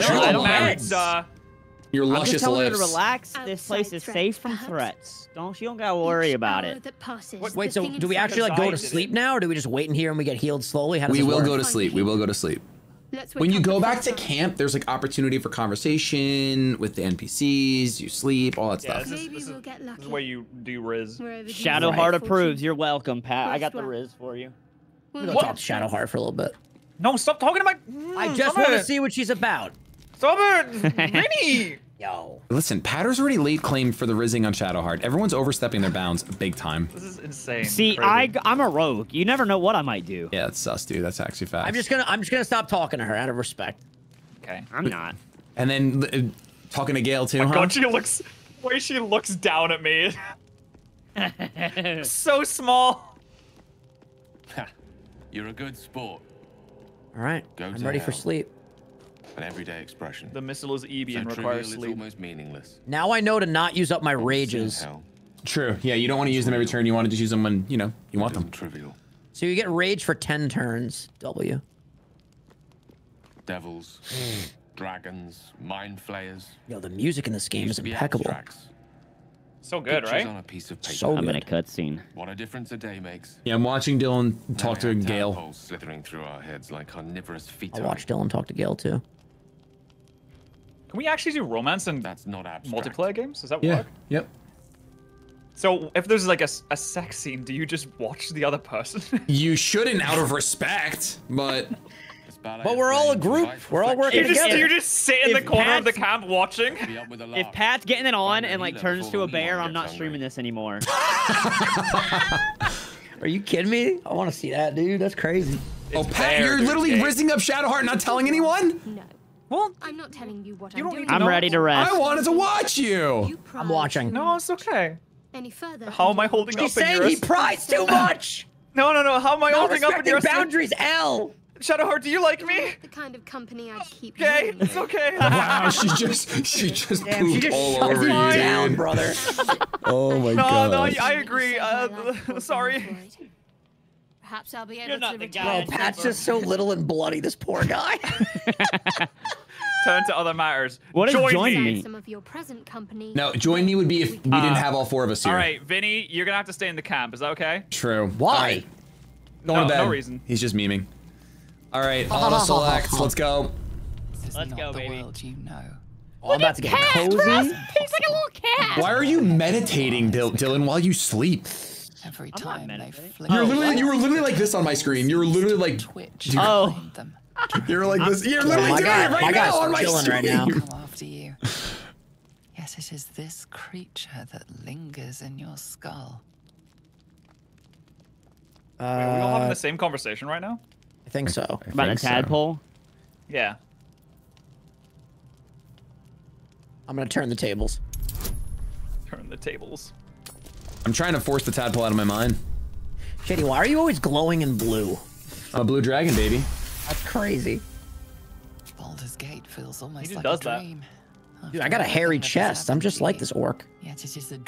your luscious lips. I'm just telling her to relax. This place is safe from threats. She don't gotta worry about it. Wait, so do we actually like go to sleep now, or do we just wait in here and we get healed slowly? How does this work? We will go to sleep. We will go to sleep. When you go back to camp, there's like opportunity for conversation with the NPCs, you sleep, all that stuff. This is where you do Riz. Shadowheart approves. You're welcome, Pat. I got the Riz for you. We're gonna talk to Shadowheart for a little bit. No, stop talking to my. I just want to see what she's about. Stop it, Vinny. Yo. Listen, Patterz already laid claim for the rizzing on Shadowheart. Everyone's overstepping their bounds big time. This is insane. See, I'm a rogue. You never know what I might do. Yeah, that's sus, dude. That's actually fast. I'm just gonna stop talking to her out of respect. Okay. I'm not. And then talking to Gale too. Oh my god, the way she looks down at me. So small. You're a good sport. All right. I'm ready for sleep. An everyday expression. The missile is EB and requires sleep. Almost meaningless. Now I know to not use up my rages. True. Yeah, you don't want to use them every turn. You want to just use them when, you know, you want them. Trivial. So you get rage for 10 turns. W. Devils, dragons, mind flayers. Yo, the music in this game is impeccable. So good, right? On a piece of paper. So I'm in a cutscene. What a difference a day makes. Yeah, I'm watching Dylan talk to Gale. Slithering through our heads like carnivorous feet. I watched Dylan talk to Gale too. Can we actually do romance and multiplayer games? Does that work? Yep. So if there's like a sex scene, do you just watch the other person? You shouldn't, out of respect, but we're all a group. We're all working together. You just sit in the corner of the camp watching. If Pat's getting it on and like turns to a bear, I'm not streaming this anymore. Are you kidding me? I want to see that, dude. That's crazy. Oh, Pat, you're literally rizzing up Shadowheart, not telling anyone? No. Well, I'm not telling you what I'm doing. I'm ready to rest. I wanted to watch you. I'm watching. No, it's okay. Any further? How am I holding up? She's saying he prides too much. No. How am I holding up? Your boundaries, L. Shadowheart, do you like me? The kind of company I keep. Okay, it's okay. Wow, she just pooped all over you, down, brother. Oh my god. No, I agree. Sorry. Perhaps I'll be able to return. Bro, Pat's just so little and bloody, this poor guy. Turn to other matters. What is join me? Some of your present company. No, join me would be if we didn't have all four of us here. All right, Vinny, you're gonna have to stay in the camp. Is that okay? True. Why? No reason. He's just memeing. All right, auto select. Let's go. Let's go, baby. You know. I'm about to get cozy. He's like a little cat. Why are you meditating, Dylan, while you sleep? Every time they flip. You were literally like this on my screen. You were literally like twitch. Oh. You were like this. You're literally doing it right now on my screen. Right now. Come after you. Yes, it is this creature that lingers in your skull. Wait, are we all having the same conversation right now? I think so. About a tadpole? So. Yeah. I'm going to turn the tables. Turn the tables. I'm trying to force the tadpole out of my mind. Shady, why are you always glowing in blue? I'm a blue dragon, baby. That's crazy. Baldur's Gate feels almost like a dream. Dude, I got a hairy chest. I'm just like this orc.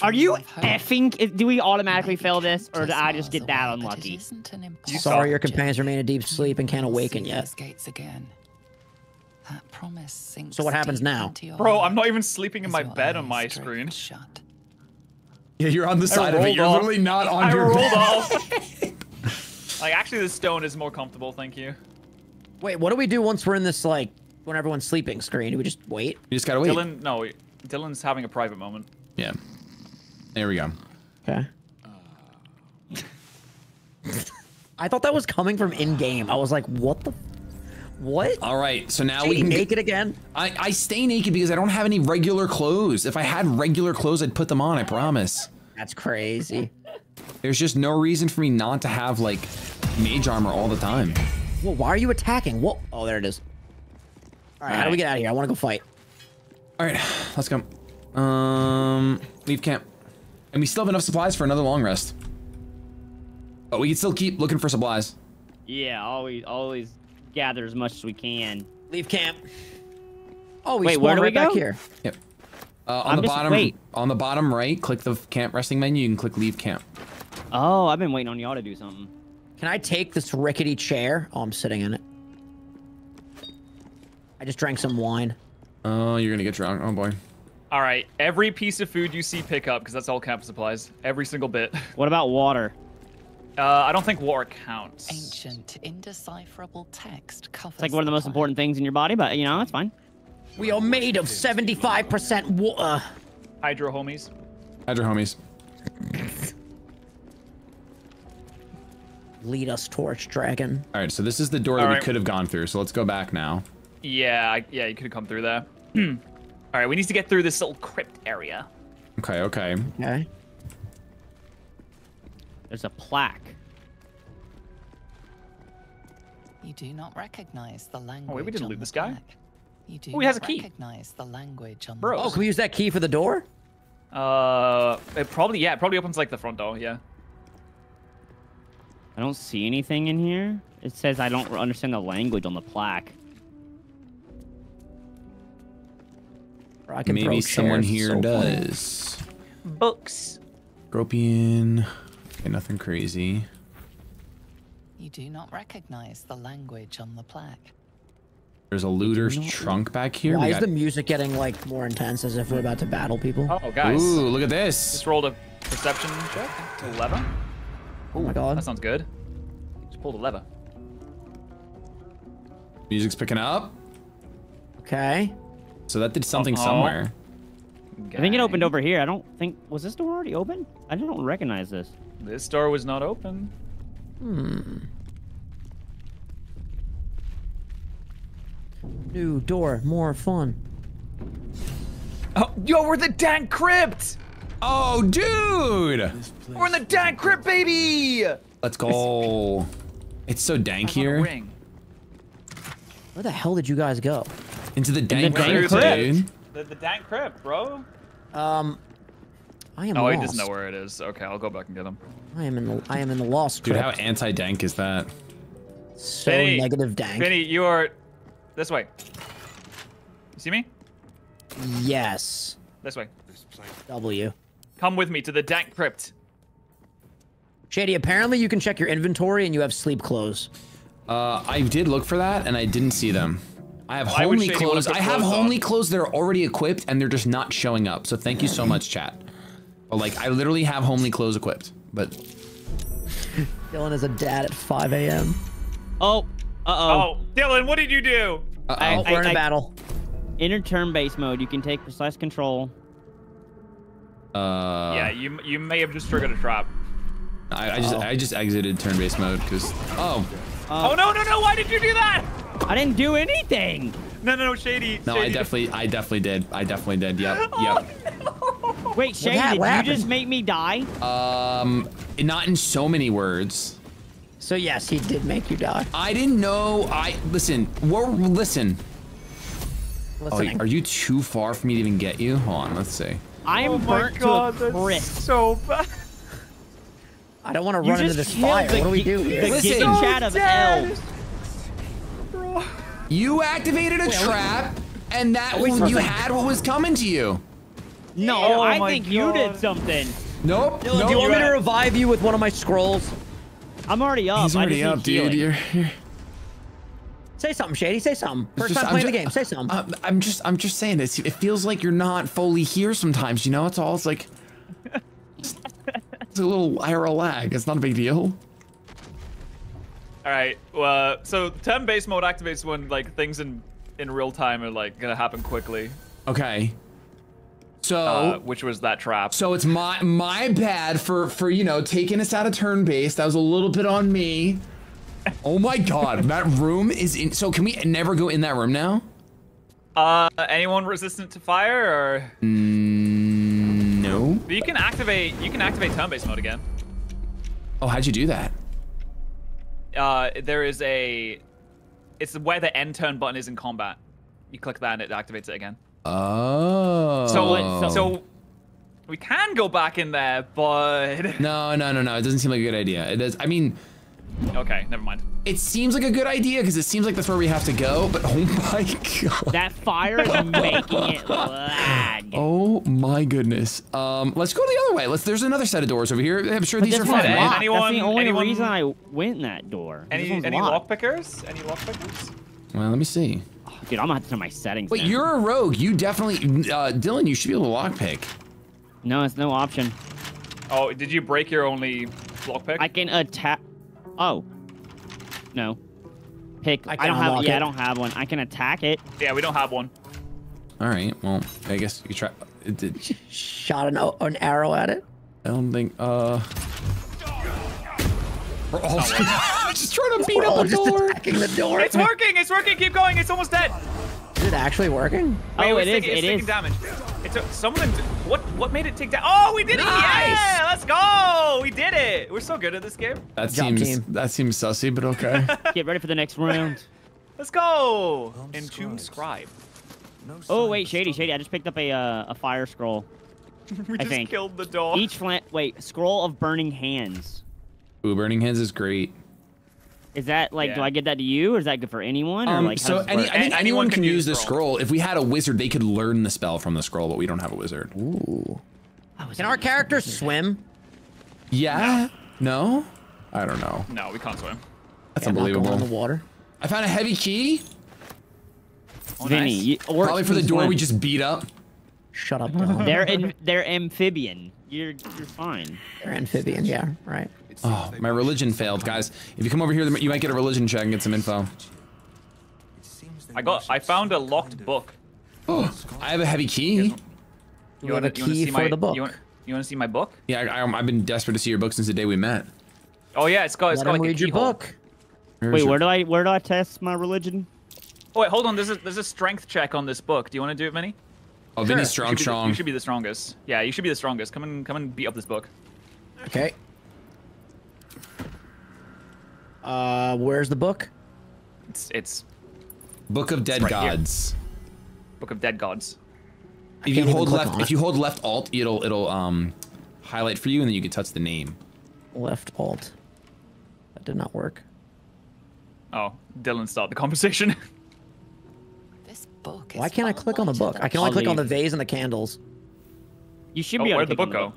Are you effing? Do we automatically fail this, or do I just get that unlucky? Sorry, your companions remain in deep sleep and can't awaken yet. So what happens now? Bro, I'm not even sleeping in my bed on my screen. Yeah, you're on the side of it. You're literally not on your bed. I rolled off. Like, actually, the stone is more comfortable, thank you. Wait, what do we do once we're in this, like, when everyone's sleeping screen? Do we just wait? You just gotta wait. Dylan, no, Dylan's having a private moment. Yeah. There we go. Okay. I thought that was coming from in-game. I was like, what the... What? All right, so now we can... naked again? I stay naked because I don't have any regular clothes. If I had regular clothes, I'd put them on, I promise. That's crazy. There's just no reason for me not to have, like, mage armor all the time. Well, why are you attacking? What? Oh, there it is. All right, how do we get out of here? I want to go fight. All right, let's go. Leave camp. And we still have enough supplies for another long rest. But we can still keep looking for supplies. Yeah, always gather as much as we can. Leave camp. Oh, we spawned right back here. Yep. On the bottom, on the bottom right, click the camp resting menu. You can click leave camp. Oh, I've been waiting on y'all to do something. Can I take this rickety chair? Oh, I'm sitting in it. I just drank some wine. Oh, you're gonna get drunk. Oh boy. All right, every piece of food you see, pick up, because that's all camp supplies. Every single bit. What about water? I don't think water counts. Ancient, indecipherable text covers. It's like one of the most important things in your body, but you know, that's fine. We are made of 75% water. Hydro homies. Hydro homies. Lead us, torch dragon. All right, so this is the door that we could have gone through, so let's go back now. Yeah, yeah, you could have come through there. All right, we need to get through this little crypt area. Okay, okay. Okay. There's a plaque. You do not recognize the language. Oh, wait, we didn't loot this guy. You do he has a key. Recognize the language on the can we use that key for the door? It probably, yeah, it probably opens like the front door, yeah. I don't see anything in here. It says I don't understand the language on the plaque. I can maybe someone here does. Books. Gropian. Okay, nothing crazy. You do not recognize the language on the plaque. There's a looter's trunk back here. Why is the music getting like more intense as if we're about to battle people? Oh, guys. Ooh, look at this. Just rolled a perception check to 11. Oh my god. That sounds good. Just pulled a lever. Music's picking up. Okay. So that did something somewhere. I think it opened over here. I don't think... Was this door already open? I don't recognize this. This door was not open. Hmm. New door. More fun. Oh, yo, we're the dank crypt! Oh, dude! We're in the dank crypt, baby! Let's go. It's so dank here. Where the hell did you guys go? Into the dank crypt, dude. The dank crypt, bro. I am lost. Oh, he doesn't know where it is. Okay, I'll go back and get him. I am in the lost crypt. Dude, how anti-dank is that? So Vinny, negative dank. Vinny, you are this way. You see me? Yes. This way. W. Come with me to the dank crypt. Shady, apparently you can check your inventory and you have sleep clothes. I did look for that and I didn't see them. I have homely clothes. I have homely clothes that are already equipped and they're just not showing up. So thank you so much, chat. But like, I literally have homely clothes equipped, but. Dylan is a dad at 5 a.m. Oh, uh-oh. Oh, Dylan, what did you do? Uh-oh. We're in a battle. Enter turn base mode. You can take precise control. Yeah, you may have just triggered a trap. I just exited turn base mode because, oh no, why did you do that? I didn't do anything. No, Shady. No, Shady. I definitely did. Yep, Oh, no. Wait, Shady, did you just make me die? Not in so many words. So yes, he did make you die. I didn't know. Listen. Are you too far for me to even get you? Hold on, let's see. I am burnt to a crisp. So bad. I don't want to run into this fire. What do we do here? Listen, chat of elves. You activated a trap, and that you had what was coming to you. No, I think you did something. Nope. Dylan, do you want me to revive you with one of my scrolls? I'm already up. He's already up, dude. You're... Say something, Shady. Say something. First time playing the game. Say something. I'm just saying this. It feels like you're not fully here sometimes. You know, it's all. It's like it's a little IRL lag. It's not a big deal. All right. Well, so time base mode activates when like things in real time are like gonna happen quickly. Okay. So which was that trap? So it's my bad for you know taking us out of turn base. That was a little bit on me. Oh my God, that room is in. So can we never go in that room now? Anyone resistant to fire or? No. But you can activate turn base mode again. Oh, how'd you do that? There is a, it's where the end turn button is in combat. You click that and it activates it again. Oh. So we can go back in there, but. No. It doesn't seem like a good idea. It does. I mean. Okay, never mind. It seems like a good idea because it seems like that's where we have to go, but oh my God. That fire is making it lag. Oh my goodness. Let's go the other way. There's another set of doors over here. I'm sure these are fine. That's the only reason I went in that door. Any lock pickers? Any lock pickers? Well, let me see. Oh, dude, I'm gonna have to turn my settings. Wait, you're a rogue. You definitely, Dylan, you should be able to lockpick. No, it's no option. Oh, did you break your only lockpick? I can attack. Oh, no. Pick. I don't have. Yeah, I don't have one. I can attack it. Yeah, we don't have one. All right. Well, I guess you try. It did. Shot an arrow at it. I don't think. We're all just trying to beat up the door. Attacking the door. It's working. It's working. Keep going. It's almost dead. Is it actually working? Wait, oh, it is. Damage. What made it take down? Oh, we did it! Nice. Yeah, let's go! We did it! We're so good at this game. That seems sussy, but okay. Get ready for the next round. Let's go! Entombed Scribe. No oh wait, Shady. I just picked up a fire scroll. I think. Killed the dog. Scroll of Burning Hands. Ooh, Burning Hands is great. Is that like, do I get that to you, or is that good for anyone? Or like, anyone can use the scroll. If we had a wizard, they could learn the spell from the scroll, but we don't have a wizard. Ooh. Can our characters swim? Yeah. No? I don't know. No, we can't swim. That's unbelievable. On the water. I found a heavy key. Oh, Vinny, nice. Probably for the door we just beat up. Shut up, Dylan. They're amphibian. You're fine. They're amphibian, yeah, right. Oh, my religion failed, guys. If you come over here, you might get a religion check and get some info. I found a locked book. Oh, I have a heavy key. You have a key for the book. You want to see my book? Yeah, I've been desperate to see your book since the day we met. Oh yeah, it's got like a key book. Wait, where do I test my religion? Oh wait, hold on. There's a strength check on this book. Do you want to do it, Vinny? Oh, Vinny's strong. You should be the strongest. Yeah, you should be the strongest. Come and beat up this book. Okay. Where's the book? It's Book of Dead Gods. Here. Book of Dead Gods. If you hold left alt, it'll highlight for you, and then you can touch the name. Left alt. That did not work. Oh, Dylan started the conversation. This book. Why can't I click on the book? I can only click on the vase and the candles. You should be. Where'd the book go?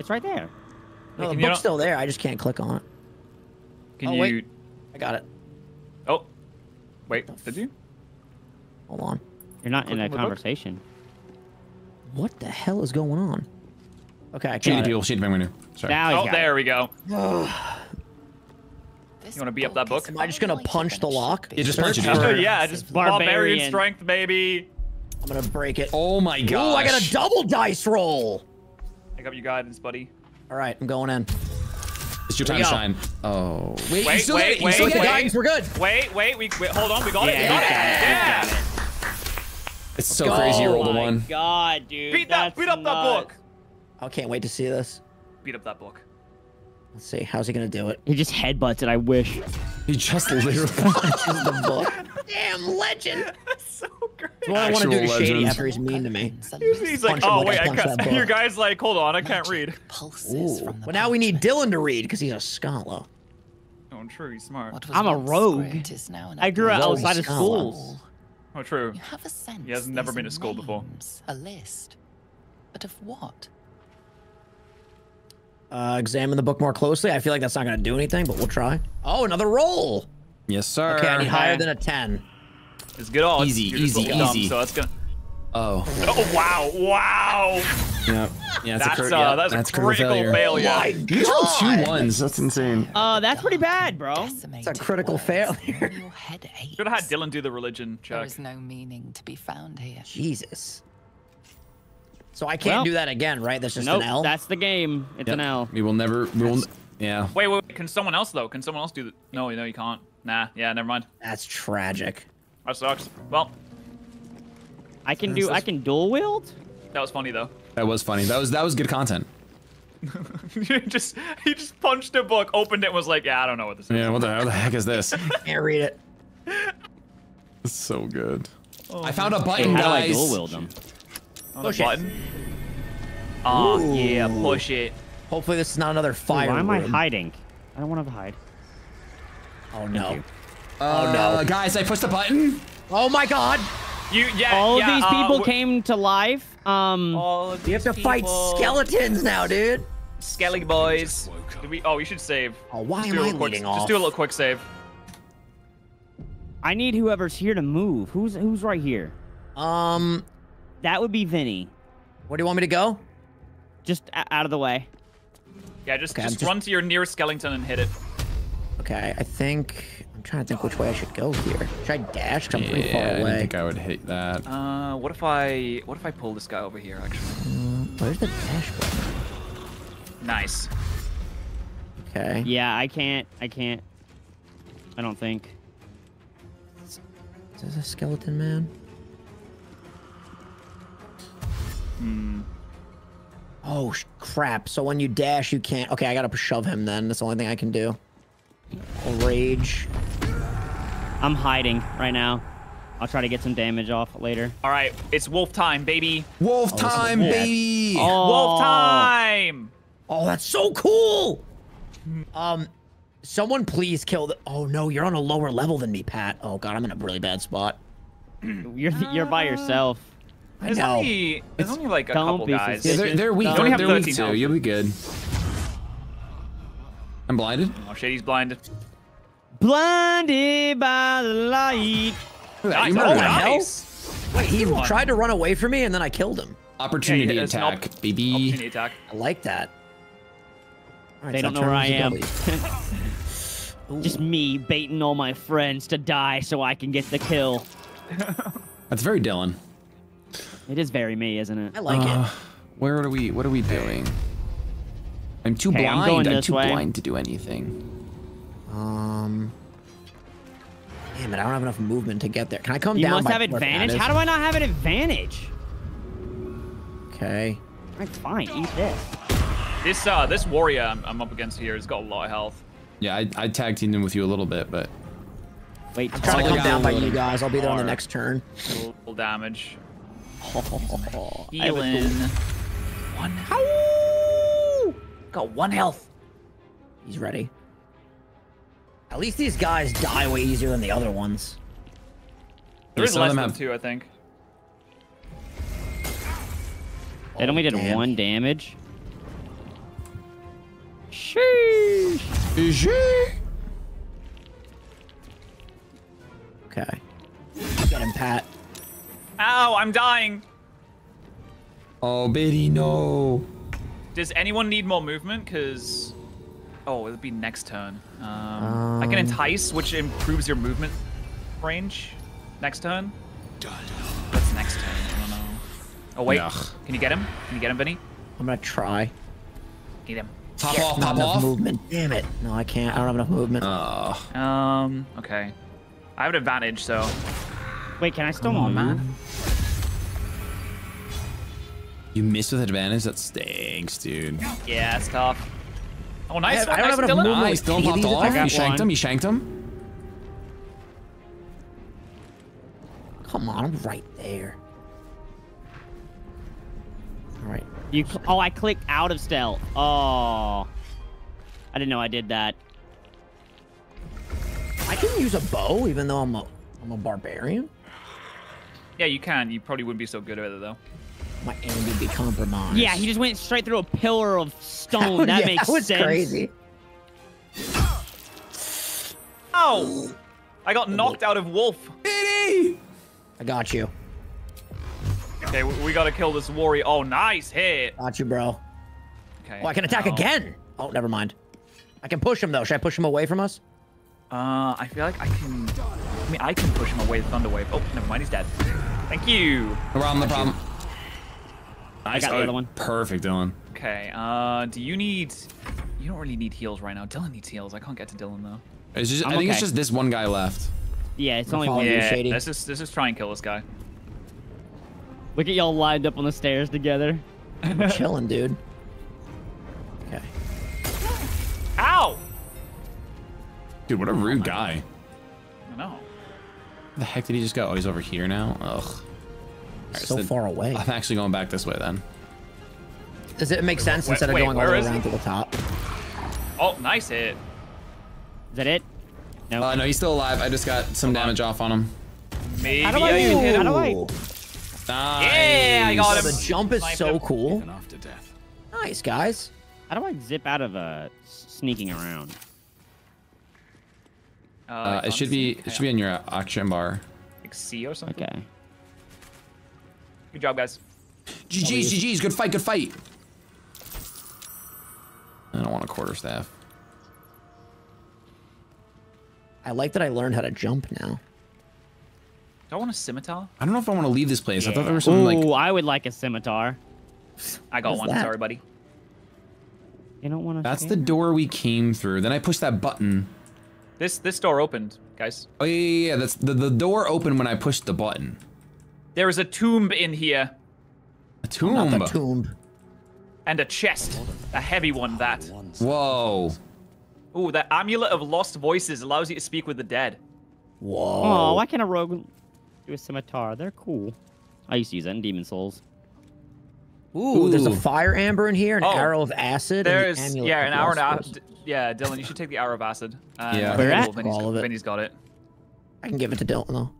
It's right there. No, the book's still there. I just can't click on it. Wait. I got it. Oh, wait, did you? Hold on. You're not in a conversation. What the hell is going on? Okay, I can't. Oh, there we go. You want to beat up that book? Am I just going to punch the lock? Yeah, just punch it. Yeah, just barbarian strength, baby. I'm going to break it. Oh my God. Oh, I got a double dice roll. Pick up your guidance, buddy. All right, I'm going in. It's your time to shine. Oh. Wait, we're good. Wait, hold on, we got it. We got it. It's so crazy you rolled a one. Oh my God, dude. Beat up that book. I can't wait to see this. Beat up that book. Let's see. How's he going to do it? He just headbutts it, I wish. He just literally punches the book. Damn legend. That's so great. That's what I want to do to Shady after he's mean to me. He's like, oh, wait, I can't. Your guy's like, hold on, I can't read. Well, now we need Dylan to read because he's a scholar. Oh, I'm sure he's smart. I'm a rogue. I grew up outside of schools. Oh, true. You have a sense. He has never been to school before. A list. But of what? Examine the book more closely. I feel like that's not going to do anything, but we'll try. Oh, another roll. Yes, sir. Okay, I need higher than a 10. It's good. All easy. So that's gonna. Oh. Oh wow! Wow. Yep. Yeah. That's a critical failure. My God. You rolled 2 ones. That's insane. Oh, that's pretty bad, bro. It's a critical failure. Should have had Dylan do the religion check. There is no meaning to be found here. Jesus. So I can't do that again, right? That's just an L? That's the game. It's an L. We will never... We will, yeah. Wait, wait, wait. Can someone else, though? Can someone else do the... No, no, you can't. Nah, yeah, never mind. That's tragic. That sucks. Well. I can do... I can dual wield? That was funny, though. That was funny. That was good content. he just punched a book, opened it, and was like, yeah, I don't know what this is. Yeah, what the heck is this? I can't read it. It's so good. Oh, I found a button, guys. How do I dual wield them? Push it. Oh, yeah, push it. Hopefully this is not another fire. Why am I hiding? I don't want to hide. Oh, no. Oh, no. Guys, I pushed the button. Oh, my God. All these people came to life. You have to fight skeletons now, dude. Skelly boys. Oh, you should save. Oh, why am I leading off? Just do a little quick save. I need whoever's here to move. Who's right here? That would be Vinny. Where do you want me to go? Just out of the way. Yeah, just run to your nearest skeleton and hit it. Okay, I think... I'm trying to think which way I should go here. Should I dash? Because I'm pretty far away. I didn't think I would hit that. What if I pull this guy over here, actually? Where's the dash button? Nice. Okay. Yeah, I can't. I don't think. Is this a skeleton man? Oh crap, so when you dash you can't. Okay, I gotta shove him then. That's the only thing I can do. Rage. I'm hiding right now. I'll try to get some damage off later. Alright, it's wolf time, baby. Wolf time, baby. Oh. Wolf time. Oh, that's so cool. Someone please kill the... Oh no, you're on a lower level than me, Pat. Oh god, I'm in a really bad spot. You're by yourself. There's only like a couple guys. Yeah, they're weak. They're weak too. You'll be good. I'm blinded. Oh, Shady's blinded. Blinded by the light. Nice. Oh, nice. Wait, he tried to run away from me and then I killed him. Opportunity attack, baby. Opportunity attack. I like that. Right, they don't know where I am. Just me baiting all my friends to die so I can get the kill. That's very Dylan. It is very me, isn't it? I like it. What are we doing? I'm too blind. I'm too blind to do anything. Damn it! I don't have enough movement to get there. Can I come down? You must have advantage. How do I not have an advantage? Okay. That's fine. Eat this. This warrior I'm up against here has got a lot of health. Yeah, I tag teamed in with you a little bit, but. Wait. I'm trying to come down by you guys. I'll be there on the next turn. Little damage. Eowyn. Got 1 health. He's ready. At least these guys die way easier than the other ones. There's less than 2, I think. It only did 1 damage. Sheesh. Okay. Get him, Pat. Ow, I'm dying. Oh, baby, no. Does anyone need more movement? Because... Oh, it'll be next turn. I can entice, which improves your movement range. Next turn? What's next turn? I don't know. Oh, wait. Ugh. Can you get him? Can you get him, Vinny? I'm going to try. Get him. Pop off. Movement. Damn it. No, I can't. I don't have enough movement. Oh. Okay. I have an advantage, so... Wait, can I still move, man? You missed with advantage? That stinks, dude. Yeah, it's tough. Oh, nice. I don't have enough movement. He's still popped off. He shanked him. He shanked him. Come on, I'm right there. All right. You. Oh, I clicked out of stealth. Oh. I didn't know I did that. I can use a bow, even though I'm a barbarian. Yeah, you can. You probably wouldn't be so good at it, though. My aim would be compromised. Yeah, he just went straight through a pillar of stone. That makes sense. That was crazy. Ow! I got knocked out of wolf. Vinny! I got you. Okay, we gotta kill this warrior. Oh, nice hit. Got you, bro. Okay. Oh, I can attack again. Oh, never mind. I can push him, though. Should I push him away from us? I feel like I can... I mean, I can push him away with Thunderwave. Oh, never mind. He's dead. Thank you. No problem, no problem. Nice. I got the other one. Perfect, Dylan. Okay, do you need... You don't really need heals right now. Dylan needs heals. I can't get to Dylan, though. It's just, I think it's just this one guy left. Yeah, it's only one. Yeah, Shady. Let's just try and kill this guy. Look at y'all lined up on the stairs together. We're chilling, dude. Okay. Ow! Dude, what a rude guy. I know. Where the heck did he just go? Oh, he's over here now? Ugh. Right, so far away. I'm actually going back this way then. Does it make sense instead of going all the way around to the top? Oh, nice hit. Is that it? No. No, he's still alive. I just got some damage off on him. Maybe I can hit him. Nice. Yeah, I got him. The jump is so cool. Nice, guys. How do I zip out of sneaking around? It should be on your action bar. Like C or something. Okay. Good job, guys. GG's, GG's. Good fight, good fight. I don't want a quarterstaff. I like that I learned how to jump now. Do I want a scimitar? I don't know if I want to leave this place. Yeah. I thought there was something like... Ooh, I would like a scimitar. I got one. Sorry, buddy. You don't want to... That's the door we came through. Then I pushed that button. This door opened, guys. Oh, yeah, yeah, yeah. That's the door opened when I pushed the button. There is a tomb in here. A tomb? Not the tomb. And a chest. A heavy one, that. Whoa. Ooh, that amulet of lost voices allows you to speak with the dead. Whoa. Oh, why can't a rogue do a scimitar? They're cool. I used to use that in Demon Souls. Ooh, there's a fire amber in here, an arrow of acid, and an amulet. Yeah, an arrow of acid. Yeah, Dylan, you should take the arrow of acid. Yeah, Vinny's got it. I can give it to Dylan, though.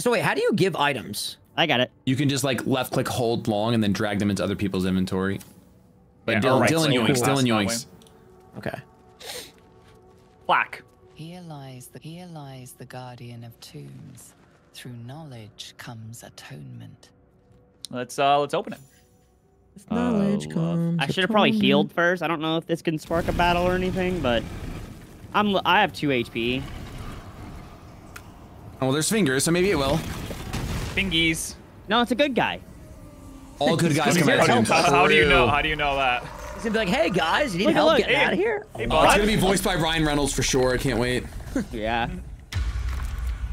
So wait, how do you give items? I got it. You can just like left click, hold long, and then drag them into other people's inventory. But yeah, Dylan yoinks, Dylan yoinks. Okay. Black. Here lies the guardian of tombs. Through knowledge comes atonement. Let's open it. With knowledge comes. I should have probably healed first. I don't know if this can spark a battle or anything, but I have 2 HP. Oh, well, there's fingers, so maybe it will. Fingies. No, it's a good guy. All good guys come out of How do you know? How do you know that? He's gonna be like, hey guys, you need help getting out of here? Hey, it's gonna be voiced by Ryan Reynolds for sure. I can't wait. Yeah.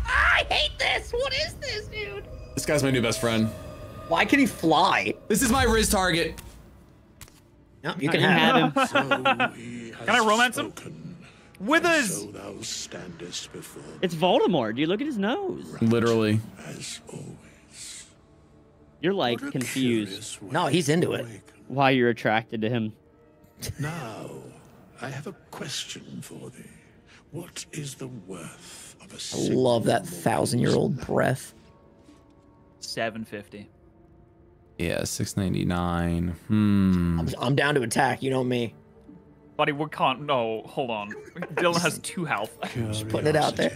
I hate this. What is this, dude? This guy's my new best friend. Why can he fly? This is my Riz target. No, you can have him. Can I romance him? Withers! So thou standest before me. It's Voldemort. You look at his nose. Right. Literally. As always. You're like confused. No, he's into it. Why you're attracted to him. Now, I have a question for thee. What is the worth of a... I love that 1,000-year-old breath. 750. Yeah, 699. Hmm. I'm down to attack. You know me. Buddy, we can't. No, hold on. Dylan has 2 health. Just putting it out there.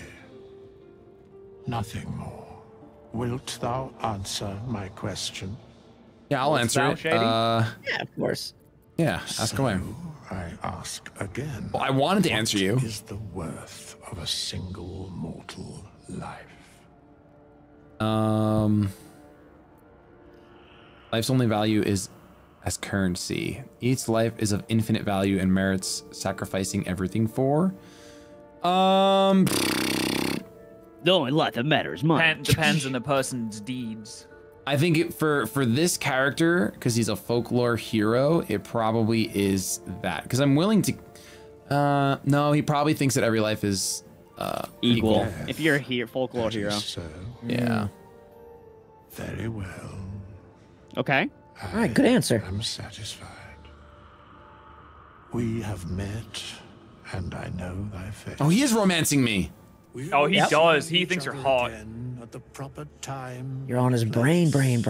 Nothing more. Wilt thou answer my question? Yeah, I'll answer it. Yeah, of course. Yeah, ask away. I ask again. Well, I wanted to answer you. What is the worth of a single mortal life? Life's only value is as currency. Each life is of infinite value and merits sacrificing everything for. The only life that matters, mine. Depends on the person's deeds. I think it, for this character, because he's a folklore hero, it probably is that. Because I'm willing to... no, he probably thinks that every life is equal. Yes, if you're a folklore hero. So. Yeah. Very well. Okay. All right, good answer. I'm satisfied. We have met, and I know thy face. Oh, he is romancing me. Oh, he does. He thinks you're hot. At the proper time. You're on his brain. On his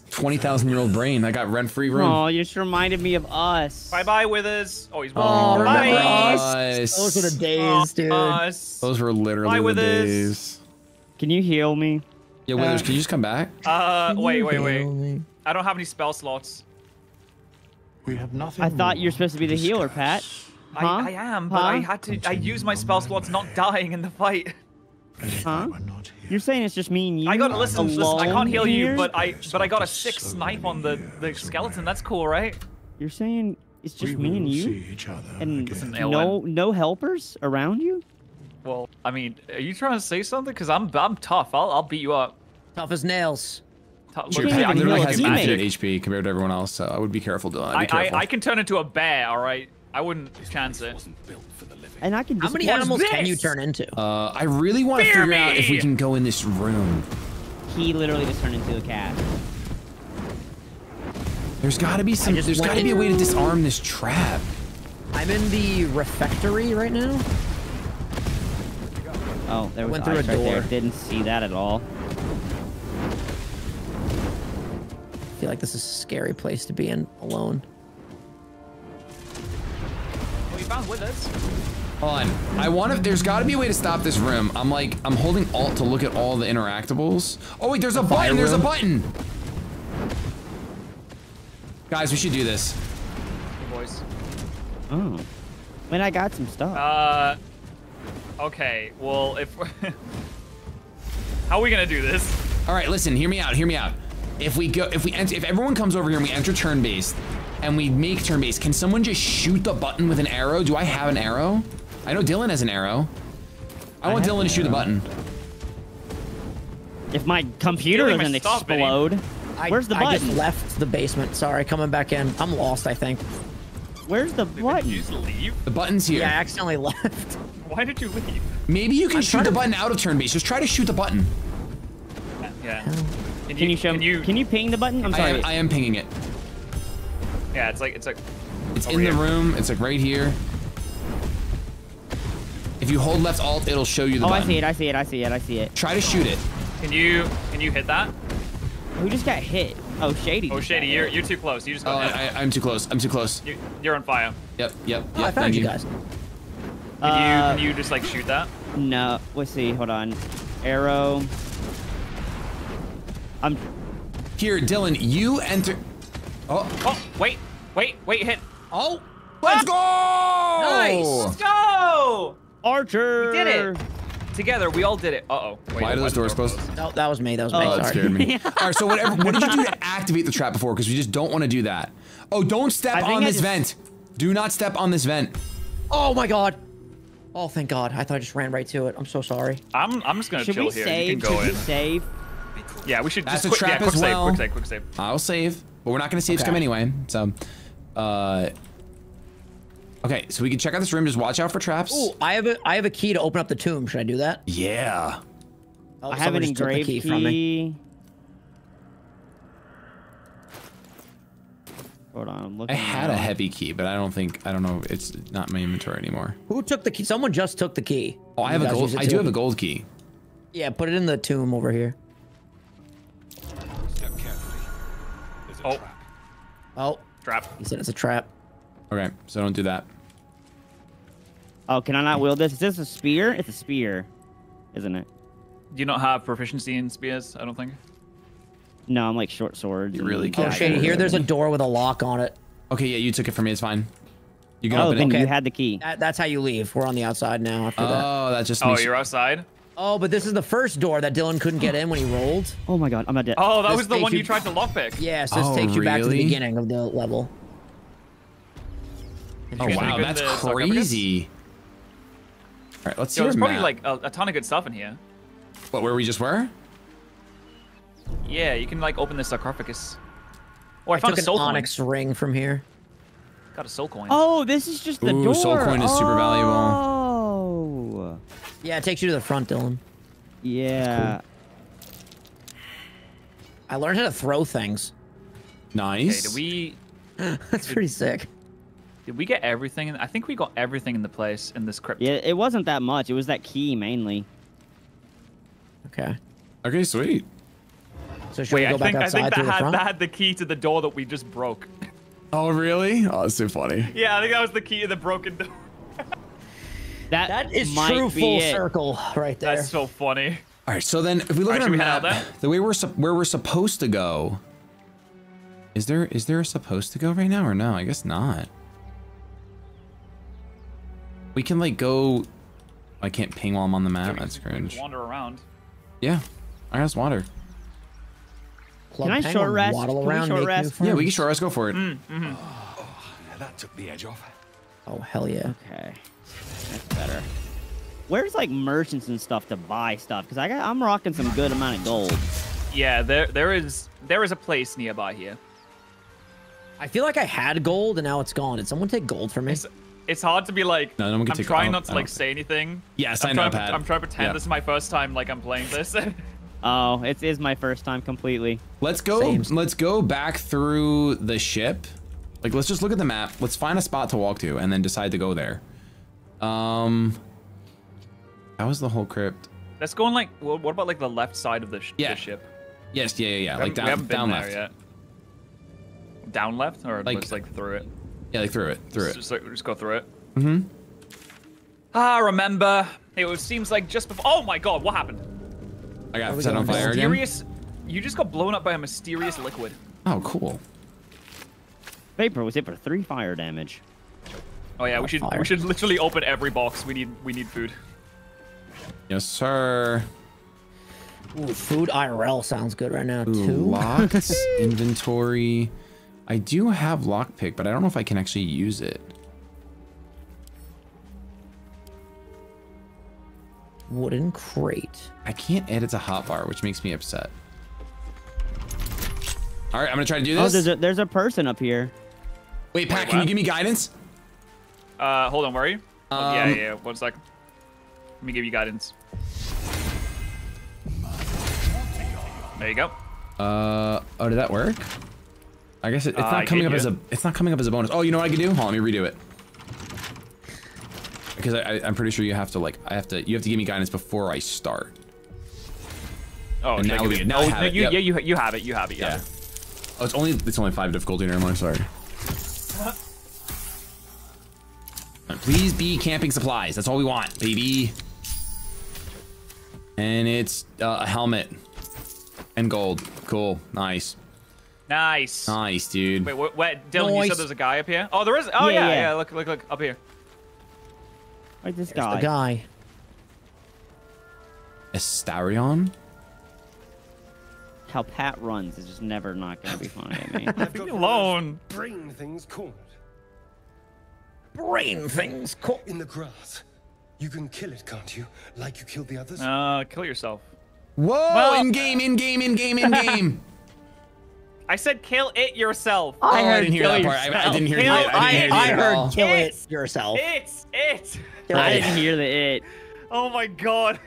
20,000-year-old brain. I got rent-free room. Oh, you just reminded me of us. Bye-bye, Withers. Oh, he's welcome. Bye. Those were the days, dude. Those were literally the days. Can you heal me? Yeah, Withers, can you just come back? Wait. I don't have any spell slots. We have nothing. I thought you were supposed to be the healer, Pat. Huh? I am, but I had to. I used my spell slots not dying in the fight. Huh? You're saying it's just me and you? I gotta listen. I can't heal you, but I got a 6 snipe on the skeleton. That's cool, right? You're saying it's just me and you, and no helpers around you? Well, I mean, are you trying to say something? Because I'm tough. I'll beat you up. Tough as nails. I literally has magic HP compared to everyone else, so I would be careful, Dylan. I can turn into a bear, all right. I wouldn't chance it. And I can. How many animals can you turn into? I really want to figure out if we can go in this room. He literally just turned into a cat. There's got to be some. There's got to be a way to disarm this trap. I'm in the refectory right now. Oh, there was ice right there. Didn't see that at all. I feel like this is a scary place to be in alone. With us. Hold on. I want to. There's got to be a way to stop this room. I'm like, I'm holding Alt to look at all the interactables. Oh wait, there's a button. There's a button. Guys, we should do this. Hey boys. Oh. Man, I got some stuff. Okay. Well, if how are we gonna do this? All right. Listen. Hear me out. Hear me out. If we go, if we enter, if everyone comes over here and we enter turn-based. And we make turn-based. Can someone just shoot the button with an arrow? Do I have an arrow? I know Dylan has an arrow. I want Dylan to shoot the button. If my computer doesn't explode, where's the button? I just left the basement. Sorry, coming back in. I'm lost, I think. Where's the button? Did you just leave? The button's here. Yeah, I accidentally left. Why did you leave? Maybe you can shoot the button out of turn-based. Just try to shoot the button. Yeah. Can you show me? Can you ping the button? I'm sorry. I am pinging it. Yeah, it's in the room. It's like right here. If you hold left alt, it'll show you the button. Oh, I see it. Try to shoot it. Can you hit that? Who just got hit? Oh, Shady. Oh, Shady, you're too close. You just got hit. I'm too close. I'm too close. You're on fire. Yep. Oh, I found you guys. Can you just like shoot that? No, let's see. Hold on. Arrow. I'm here, Dylan. You enter. Oh, wait, hit. Oh, let's go! Nice, let's go! Archer! We did it. Together, we all did it. Uh-oh. Why are those doors closed? No, that was me, that was me. Oh, that scared me. All right, so what did you do to activate the trap before? Because we just don't want to do that. Oh, don't step on this vent. Do not step on this vent. Oh my God. Oh, thank God. I thought I just ran right to it. I'm so sorry. I'm just gonna chill here. Should we save? Yeah, we should just quick save. I'll save. But we're not gonna save scum anyway, so. Okay, so we can check out this room. Just watch out for traps. Ooh, I have a key to open up the tomb. Should I do that? Yeah. Oh, I have an engraved key from me. Hold on, I'm looking. I had a heavy key, but I don't know. It's not my inventory anymore. Who took the key? Someone just took the key. Oh, I have a gold. I do have a gold key. Yeah, put it in the tomb over here. Oh, trap. He said it's a trap. Okay, so don't do that. Oh, can I not wield this? Is this a spear? It's a spear, isn't it? Do you not have proficiency in spears? I don't think. No, I'm like short swords. You really can't. Oh, shit, here there's a door with a lock on it. Okay, yeah, you took it from me. It's fine. You can open it. Okay. You had the key. That's how you leave. We're on the outside now after that. Oh, that just makes... Oh, you're outside? Oh, but this is the first door that Dylan couldn't get in when he rolled. Oh my God, I'm not dead. Oh, that was the one you tried to lockpick. Yeah, so this takes you back to the beginning of the level. Oh wow, that's crazy. All right, let's see. There's probably like a ton of good stuff in here. What, where we just were? Yeah, you can like open the sarcophagus. Oh, I found a soul coin. Onyx ring from here. Got a soul coin. Oh, this is just the door. Soul coin is super valuable. Oh. Yeah, it takes you to the front, Dylan. Yeah. Cool. I learned how to throw things. Nice. Okay, That's pretty sick. Did we get everything? I think we got everything in the place in this crypt. Yeah, it wasn't that much. It was that key mainly. Okay. Okay, sweet. So should Wait, I think that had the key to the door that we just broke. Oh, really? Oh, that's so funny. Yeah, I think that was the key to the broken door. that is true full circle right there. That's so funny. All right, so then if we look at our map, the way where we're supposed to go. Is there a supposed to go right now or no? I guess not. We can like go. I can't ping while I'm on the map. That's cringe. Wander around. Yeah, I just wander. Can I short rest? Yeah, we can short rest. Go for it. Mm-hmm. Oh, that took the edge off. Oh hell yeah. Okay, that's better. Where's like merchants and stuff to buy stuff? Cause I'm rocking some good amount of gold. Yeah, there is a place nearby here. I feel like I had gold and now it's gone. Did someone take gold from me? It's hard to be like. No, I'm trying not to like say anything. Yeah, I'm trying to pretend this is my first time like I'm playing this. Oh, it is my first time completely. Let's go. Let's go back through the ship. Like, let's just look at the map. Let's find a spot to walk to and then decide to go there. That was the whole crypt. Let's go on like. What about like the left side of the ship? Yes. Yeah. Like down left. Yet. Down left, or like, just like through it. Yeah, like through it. Just go through it. Mm-hmm. Ah, remember. It seems like just before. Oh my God, what happened? I got set on fire again. You just got blown up by a mysterious liquid. Oh, cool. Vapor was hit for 3 fire damage. Oh yeah, we should literally open every box. We need food. Yes, sir. Ooh, food IRL sounds good right now too. Locked inventory. I do have lockpick, but I don't know if I can actually use it. Wooden crate. I can't add it to hotbar, which makes me upset. All right, I'm gonna try to do this. Oh, there's a person up here. Wait, Pat, can you give me guidance? Hold on, where are you? Yeah, one sec. Let me give you guidance. There you go. Oh, did that work? I guess it's not coming up as a. It's not coming up as a bonus. Oh, you know what I can do? Hold on, let me redo it. Because I'm pretty sure you have to like. You have to give me guidance before I start. Oh, and now we now have it. Yeah, you have it. You have it. Oh, it's only 5 difficulty. Never mind. Sorry. Please be camping supplies. That's all we want, baby. And it's a helmet and gold. Cool. Nice. Nice. Nice, dude. Wait, Dylan, you said there's a guy up here? Oh, there is? Oh, yeah. Look, up here. Where's this guy? There's the guy. Astarion? How Pat runs is just never not going to be funny at me. Leave me alone. Brain things caught. Brain things caught in the grass. You can kill it, can't you? Like you killed the others? Kill yourself. Whoa, well, in game. I said kill it yourself. I didn't hear that part. I didn't hear the it. I heard kill it yourself. I didn't hear the it. Oh my God.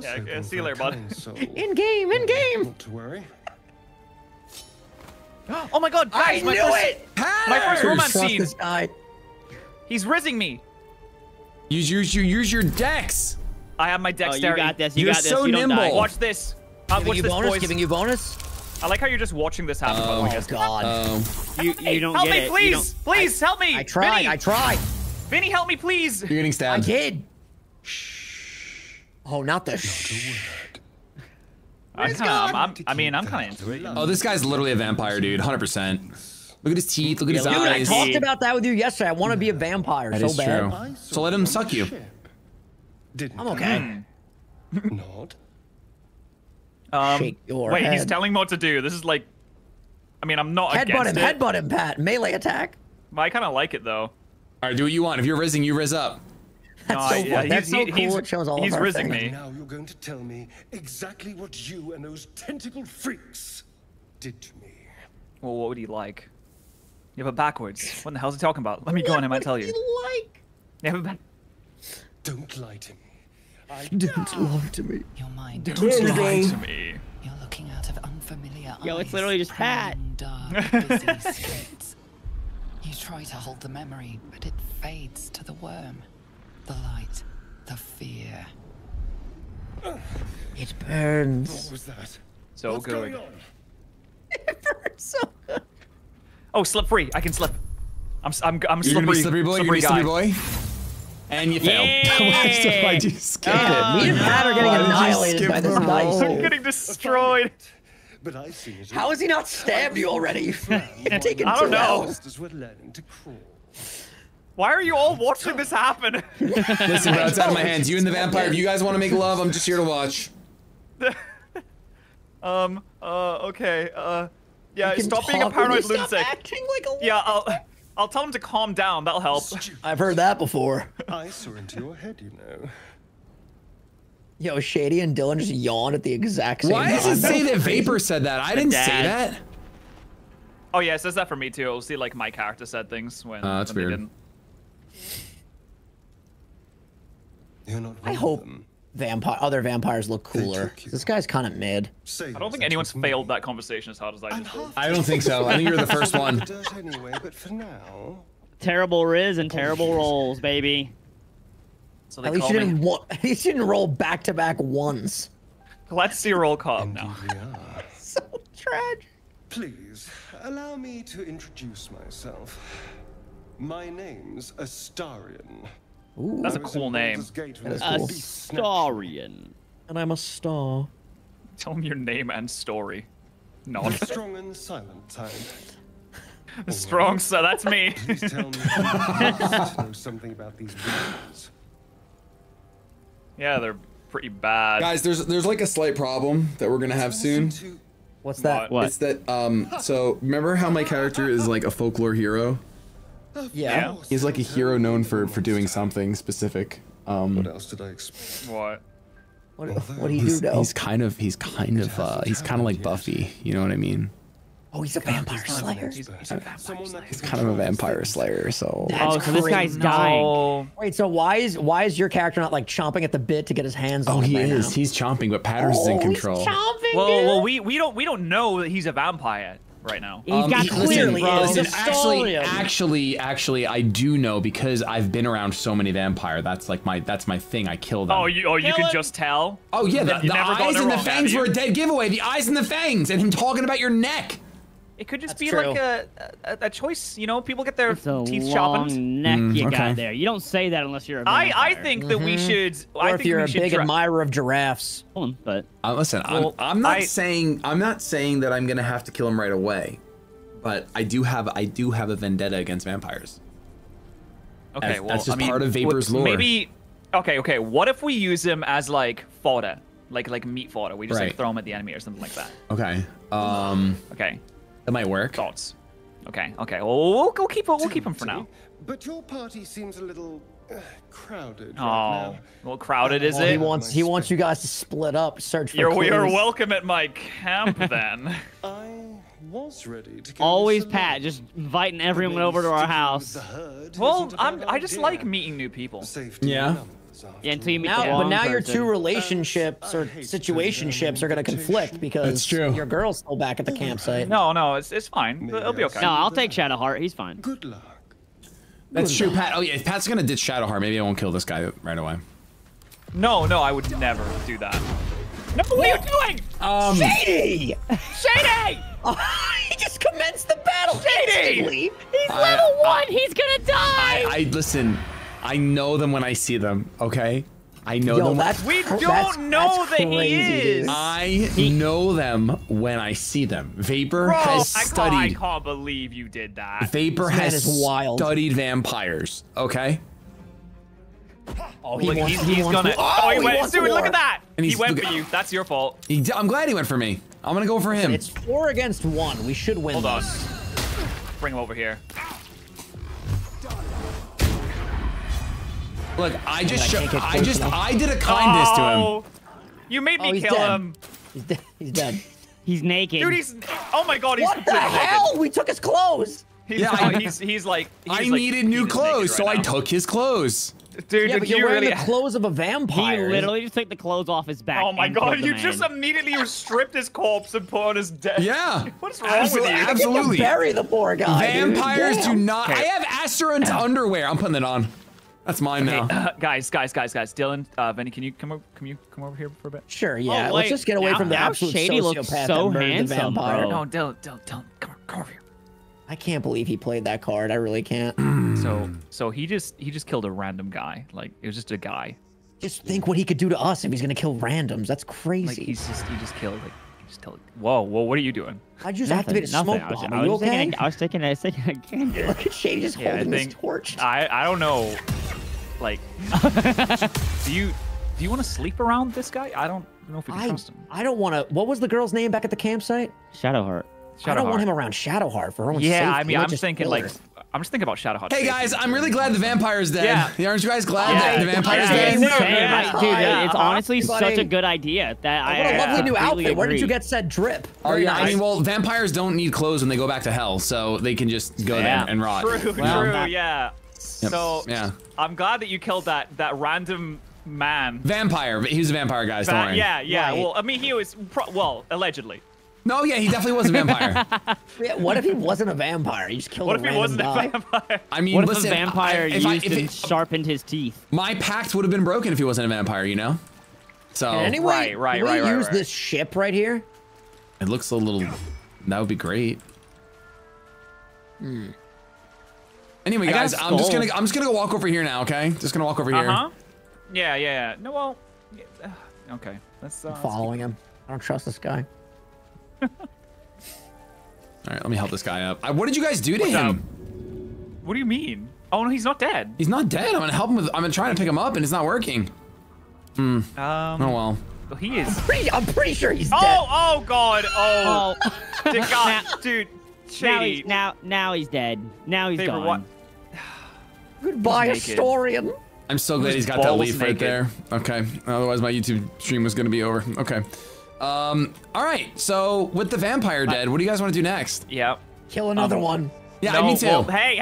Yeah, see you later, bud. In game. Not to worry. Oh my God. Guys, I knew it. My first romance scene. He's rizzing me. Use your dex. I have my dexterity. You got this. You're so nimble. Watch this. Watch this, boys. Giving you bonus. I like how you're just watching this happen. Oh my God! You don't help me, please! Please help me! I tried. Vinny. I tried. Vinny, help me, please! You're getting stabbed. I did. Shh. Oh, not the shh. I mean, I'm kind of into it. Oh, this guy's literally a vampire, dude. 100%. Look at his teeth. Look at his eyes. Dude, I talked about that with you yesterday. I want to be a vampire so bad. That is true. So let him suck you. I'm okay. Not. Shake your head. He's telling me what to do. This is like, I mean, I'm not against it. Headbutt him, Pat. Melee attack. I kind of like it though. All right, do what you want. If you're rizzing, you rizz up. That's so cool. It shows all of our things. Me. Now you're going to tell me exactly what you and those tentacle freaks did to me. Well, what would he like? You have it backwards. What the hell is he talking about? Let me go and I might tell you. Don't lie to me. Don't lie to me. Your mind. Don't lie to me. You're looking out of unfamiliar eyes. Yo, it's literally just Pat. You try to hold the memory, but it fades to the worm. The light, the fear. It burns. What was that? So good. It burns so good. Oh, slip free! I can slip. I'm slippery boy. And you failed. Why'd you skip it? Me and Pat are getting annihilated by this dice. I'm getting destroyed. But I see it. How has he not stabbed you already? Taken 2 hours. Why are you all watching this happen? Listen, bro, it's out of my hands. You and the vampire. If you guys want to make love, I'm just here to watch. Okay. Yeah. Stop being a paranoid lunatic. I'll tell him to calm down. That'll help. I've heard that before. I saw into your head, you know. Yo, Shady and Dylan just yawned at the exact same time. Why does it say that Vapor said that? I didn't say that. Oh yeah, it says that for me too. I'll see like my character said things when, that's when weird. They didn't. You're not I hope other vampires look cooler. This guy's kind of mid. I don't think anyone's failed that conversation as hard as I just did. I don't think so. I think you're the first one. Terrible Riz and terrible rolls, baby. So they at least you didn't roll back-to-back ones. Let's see roll call now. So tragic. Please, allow me to introduce myself. My name's Astarian. Ooh, that's a cool name. Astarian. And I'm a star. Tell me your name and story. No. Strong and silent type. Strong, so that's me. Please tell me you know something about these videos. Yeah, they're pretty bad. Guys, there's like a slight problem that we're gonna have soon. What's that? What? It's that so remember how my character is like a folklore hero? Yeah. He's like a hero known for doing something specific. What else did I expect? What do you do though? He's kind of like Buffy, you know what I mean? Oh, he's a vampire slayer. He's kind of a vampire slayer, so. Oh, so this guy's dying. Wait, so why is your character not like chomping at the bit to get his hands on? Oh, he is. He's chomping, but Patterz is in control. He's chomping, well, we don't know that he's a vampire right now. He's got clearly. Listen, actually, I do know because I've been around so many vampire. That's my thing. I kill them. Oh, you can just tell. Oh yeah, the eyes and the fangs were a dead giveaway. The eyes and the fangs, and him talking about your neck. It could just be like a choice, you know. People get their teeth sharpened. Neck you got there. You don't say that unless you're a vampire. I think that we should. Or I think if you're a big admirer of giraffes. Hold on, but listen, I'm not saying that I'm gonna have to kill him right away, but I do have a vendetta against vampires. Okay, that's just part of Vapor's lore. Maybe. Okay. What if we use him as like fodder, like meat fodder? We just like throw him at the enemy or something like that. Okay. Okay. That might work. Thoughts. Okay. We'll keep him for now. But your party seems a little crowded. Right now. Well, crowded is it? He wants you guys to split up, search for clues. You're welcome at my camp then. I was ready to always Pat, just inviting everyone over to our house. Well, I just like meeting new people. Yeah. Yeah, until you meet now your two relationships or situationships are going to conflict because your girl's still back at the campsite. No, it's fine. It'll be okay. No, I'll take Shadowheart. He's fine. Good luck. That's true, Pat. Oh, yeah, if Pat's going to ditch Shadowheart, maybe I won't kill this guy right away. No, I would never do that. No, what are you doing? Shady! Shady! He just commenced the battle. Shady! He's level 1. He's going to die. Listen. I know them when I see them, okay? I know them. We don't know that he is. I know them when I see them. Vapor has studied. I can't believe you did that. Vapor has studied vampires, okay? Oh, he's gonna. Oh, he went. Dude, look at that. And he went for you. That's your fault. I'm glad he went for me. I'm gonna go for him. It's 4 against 1. We should win. Hold on. Bring him over here. Look, I did a kindness to him. You made me kill him. He's dead. He's dead. He's naked. Dude, he's. Oh my God, he's. What the hell? Naked. We took his clothes. He's, yeah, he's like. He's I like, needed new clothes, so I took his clothes. Dude, yeah, but you're wearing the clothes of a vampire. He literally just took the clothes off his back. Oh my God, you just immediately stripped his corpse and put on his death. Yeah. What's wrong with you? Absolutely. You bury the poor guy. Vampires do not. Okay. I have Asteron's underwear. I'm putting it on. That's mine now. Guys. Dylan, Vinny, can you come over here for a bit? Sure, yeah. Let's just get away from the absolute Shady looks so handsome, bro. No, Dylan, come over here. I can't believe he played that card. I really can't. So he just killed a random guy. Like, it was just a guy. Just think what he could do to us if he's gonna kill randoms. That's crazy. Like, he just killed. Whoa, what are you doing? I just activated a smoke bomb. Are you okay? I was taking a second. Look at Shady just holding his torch. I don't know. Like, do you want to sleep around this guy? I don't know if we can trust him. I don't want to. What was the girl's name back at the campsite? Shadowheart. I don't want him around Shadowheart for her own safety. Yeah, I mean, I'm just thinking about Shadowheart. Hey guys, I'm really glad the vampire's dead. Yeah. Aren't you guys glad that the vampire's dead? Yeah. Dude, it's honestly such a good idea. That what a lovely new outfit. Agree. Where did you get said drip? Oh yeah, nice. I mean, well, vampires don't need clothes when they go back to hell, so they can just go there and rot. True, yeah. Yep. So I'm glad that you killed that random man. Vampire. He was a vampire, guys. Don't worry. Yeah. Right. Well, I mean, he was allegedly. No, yeah, he definitely was a vampire. Yeah, what if he wasn't a vampire? He just killed a random guy. What if he wasn't a vampire? I mean, what if a vampire sharpened his teeth? My pact would have been broken if he wasn't a vampire, you know. So can we use this ship right here? It looks a little. That would be great. Hmm. Anyway, guys, I'm just gonna go walk over here now, okay? Just gonna walk over here. Yeah. No, well, okay. I'm following him. I don't trust this guy. All right, let me help this guy up. What did you guys do to him? What do you mean? Oh no, he's not dead. He's not dead. I'm gonna help him with. I'm trying to pick him up, and it's not working. Hmm. Oh well. He is. I'm pretty sure he's dead. Oh God. Oh. Dude. Shady. Now he's dead. Now he's gone. Goodbye, Historian. I'm so glad he's got that leaf right there. Okay. Otherwise, my YouTube stream was gonna be over. Okay. All right. So with the vampire dead, what do you guys want to do next? Yeah. Kill another one. Yeah, me too. Well, hey.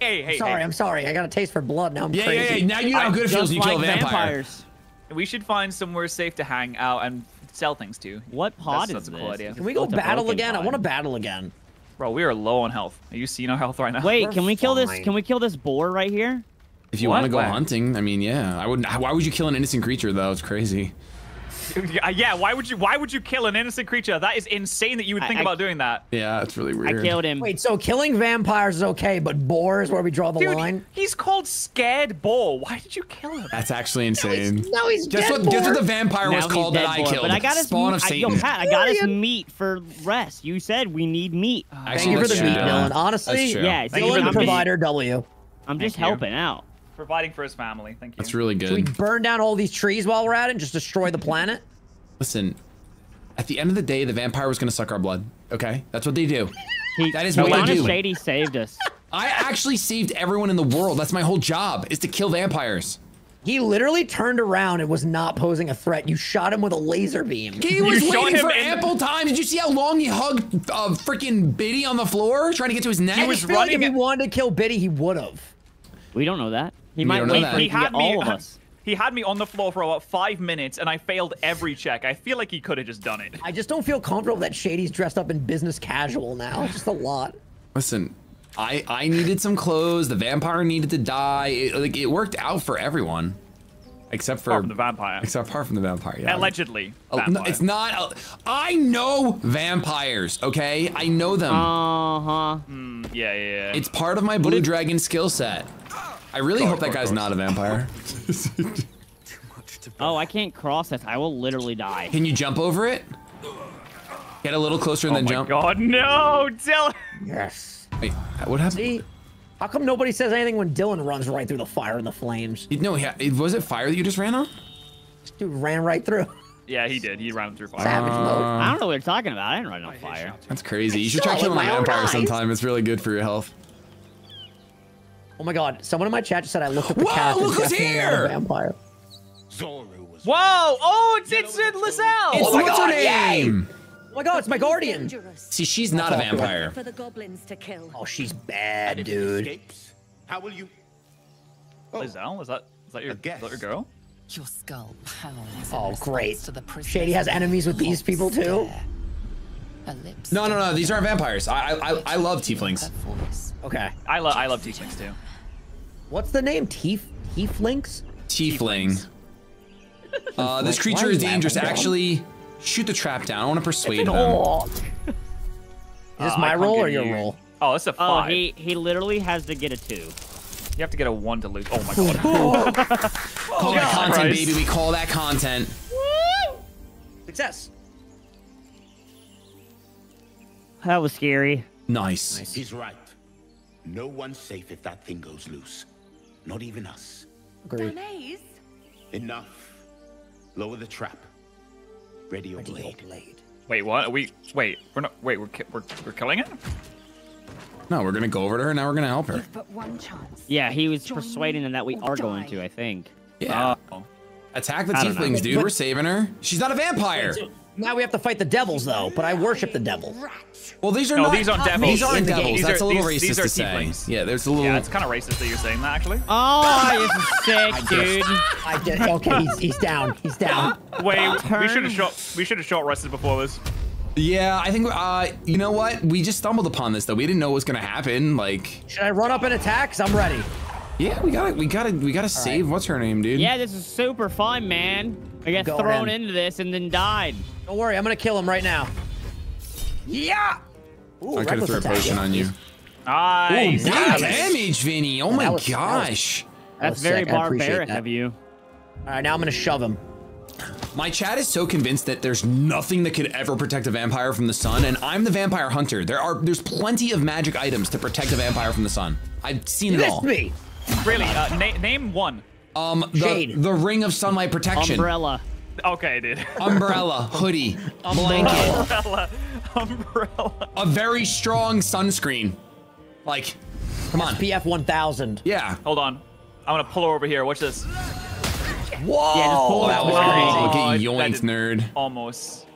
I'm sorry. I got a taste for blood now. I'm crazy. Yeah. Now you know how good it feels when you kill vampires. We should find somewhere safe to hang out and sell things to. What pod is this? Cool idea. Can we go battle again? I want to battle again. Bro, we are low on health. Are you seeing our health right now? Wait, can we kill this boar right here? If you want to go hunting, I mean, yeah. I wouldn't. Why would you kill an innocent creature though? It's crazy. Yeah, why would you kill an innocent creature? That is insane that you would think about doing that. Yeah, it's really weird. I killed him. Wait, so killing vampires is okay, but boar is where we draw the line? Dude, he's called Scared Boar. Why did you kill him? That's actually insane. Now he's dead boar. Guess what the vampire was called that I killed? But I got Spawn of Satan. Yo, Pat, I got us meat for rest. You said we need meat. Thank you for the meat, Dylan. Honestly, yeah, Dylan Provider W. I'm just helping out. Providing for his family, thank you. That's really good. Should we burn down all these trees while we're at it and just destroy the planet? Listen, at the end of the day, the vampire was gonna suck our blood, okay? That's what they do. That is what they do. Shady saved us. I actually saved everyone in the world. That's my whole job, is to kill vampires. He literally turned around and was not posing a threat. You shot him with a laser beam. He was waiting for ample time. Did you see how long he hugged freaking Biddy on the floor trying to get to his neck? He was running. Like if he wanted to kill Biddy, he would've. We don't know that. He might wait for all of us. He had me on the floor for about 5 minutes, and I failed every check. I feel like he could have just done it. I just don't feel comfortable that Shady's dressed up in business casual now. Just a lot. Listen, I needed some clothes. The vampire needed to die. It worked out for everyone, except for the vampire. Except apart from the vampire. Yeah. Allegedly. Vampire. No, it's not. I know vampires. Okay, I know them. Uh huh. Yeah. It's part of my Blue Dragon skill set. I really hope that guy's not a vampire. Oh, I can't cross this. I will literally die. Can you jump over it? Get a little closer and then jump. Oh my God, no, Dylan! Yes. Wait, what happened? See, how come nobody says anything when Dylan runs right through the fire and the flames? No, was it fire that you just ran on? This dude ran right through. Yeah, he did. He ran through fire. Savage mode. I don't know what you're talking about. I didn't run on fire. That's crazy. You should try killing a vampire sometime. It's really good for your health. Oh my god, someone in my chat just said I looked at the cat. Whoa, look who's here! Vampire. Whoa! Oh, it's Lae'zel! It's what's her name? Oh my god, it's my guardian! See, she's not a vampire. For the goblins to kill. Oh, she's bad, dude. How will you... Lae'zel? Is that your girl? Your skull pounds. Oh, great. Shady has enemies with these people, too? No, no, no, these aren't vampires. I love tieflings. Okay. I love tieflings, too. What's the name? Tieflings? Tiefling. This creature is dangerous. Actually, shoot the trap down. I want to persuade them. Is this my roll or your roll? Oh, it's a 5. Oh, he literally has to get a 2. You have to get a 1 to lose. Oh my god. Call that content, baby. We call that content. Woo! Success. That was scary. Nice. He's right. No one's safe if that thing goes loose. Not even us. Agreed. Enough. Lower the trap. Radio blade. Wait, what? We're killing it? No, we're gonna go over to her. Now we're gonna help her. But one chance. Yeah, he was persuading them that we are going to. I think. Yeah. Attack the tieflings, dude. We're saving her. She's not a vampire. Now we have to fight the devils, though. But I worship the devil. Well, these are not. These aren't devils. These aren't devils. That's a little racist to say. Yeah, there's a little. Yeah, it's kind of racist that you're saying that, actually. Oh, this is sick, dude. Okay, he's down. He's down. Wait, we should have shot. We should have shot Rusted before this. Yeah, I think, you know what? We just stumbled upon this, though. We didn't know what was going to happen, like... Should I run up and attack? Because I'm ready. Yeah, we gotta save, what's her name, dude? Yeah, this is super fun, man. I got thrown into this and then died. Don't worry, I'm going to kill him right now. Yeah! Ooh, I could have threw a potion on you. Nice! Ooh, big damage, Vinny! Oh my gosh! That's very barbaric of you. All right, now I'm going to shove him. My chat is so convinced that there's nothing that could ever protect a vampire from the sun, and I'm the vampire hunter. There's plenty of magic items to protect a vampire from the sun. I've seen it all. Me. Really? Name one. The ring of sunlight protection. Umbrella. Okay, dude. Umbrella, hoodie, blanket. Umbrella. A very strong sunscreen. Like, come on. SPF 1000. Yeah. Hold on. I'm gonna pull her over here. Watch this. Whoa! Yeah, just pull that was crazy. Yoinked, nerd. Almost.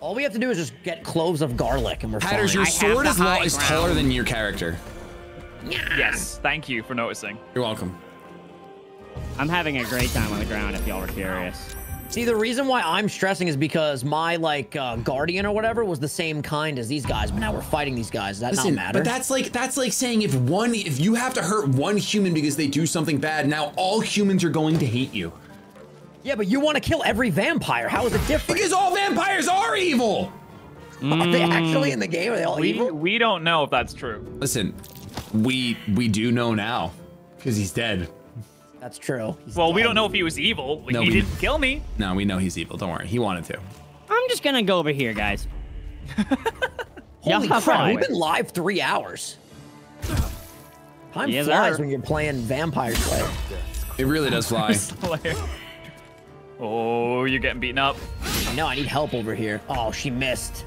All we have to do is just get cloves of garlic and we're fine. Patterz, your sword is taller than your character. Yes, thank you for noticing. You're welcome. I'm having a great time on the ground if y'all were curious. See, the reason why I'm stressing is because my, like, guardian or whatever was the same kind as these guys, but now we're fighting these guys. Does that not matter? But that's like saying if you have to hurt one human because they do something bad, now all humans are going to hate you. Yeah, but you want to kill every vampire. How is it different? Because all vampires are evil! Are they actually in the game? Are they all evil? We don't know if that's true. Listen, we do know now, because he's dead. That's true. Well, we don't know if he was evil. He didn't kill me. No, we know he's evil. Don't worry. He wanted to. I'm just going to go over here, guys. Holy crap. We've been live 3 hours. Time flies when you're playing Vampire Slayer. It really does fly. Oh, you're getting beaten up. No, I need help over here. Oh, she missed.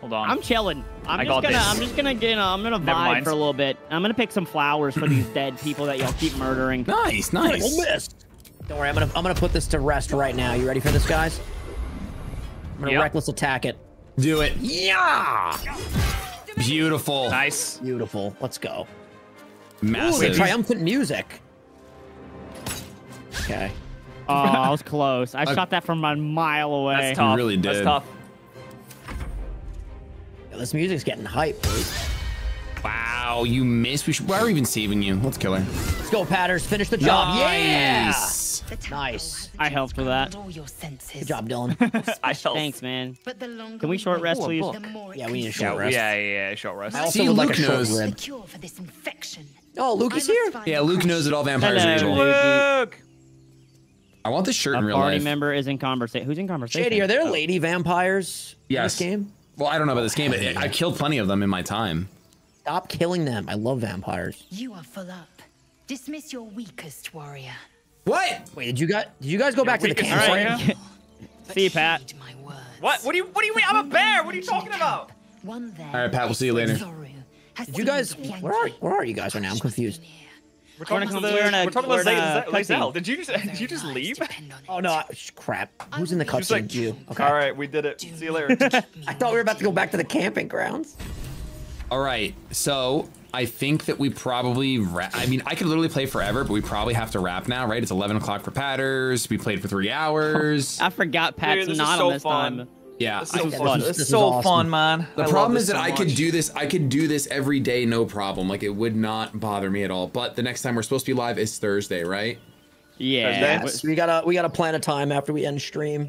Hold on. I'm chilling. I'm just gonna vibe for a little bit. I'm gonna pick some flowers for these dead people that y'all keep murdering. Nice, nice. Don't worry, I'm gonna put this to rest right now. You ready for this, guys? I'm gonna reckless attack it. Do it. Yeah. Beautiful. Nice. Beautiful. Let's go. Massive. Ooh, triumphant music. Okay. Oh, I was close. I shot that from a mile away. That's tough. You really did. That's tough. This music's getting hype, boys. Wow, you missed. Why are we even saving you? Let's kill her. Let's go, Patterz. Finish the job. Nice. Yeah. Nice. I helped with that. Good job, Dylan. I helped. Thanks, man. Can we short rest, please? Yeah, we need a short rest. Yeah, short rest. I also would like a short rest. Oh, Luke is here. Yeah, Luke knows that all vampires are evil. Luke! I want this shirt in real life. A party member is in conversation. Who's in conversation? Shady, are there lady vampires in this game? Well, I don't know about this game, but I killed plenty of them in my time. Stop killing them. I love vampires. You are full up. Dismiss your weakest warrior. What? Wait, did you guys go back to the campfire? See you, Pat. What? What do you mean? I'm a bear. What are you talking about? All right, Pat, we'll see you later. You guys, where are you guys right now? I'm confused. We're talking about Lae'zel. Did you just leave? Oh no! Crap. Who's in the cutscene? Like, you. Okay. All right, we did it. See you later. I thought we were about to go back to the camping grounds. All right, so I think that we probably wrap. I mean, I could literally play forever, but we probably have to wrap now, right? It's 11 o'clock for Patterz. We played for 3 hours. I forgot Pat's not on this time. Yeah, it's so fun. It's so fun, man. The problem is that I could do this. I could do this every day, no problem. Like it would not bother me at all. But the next time we're supposed to be live is Thursday, right? Yeah. We gotta plan a time after we end stream.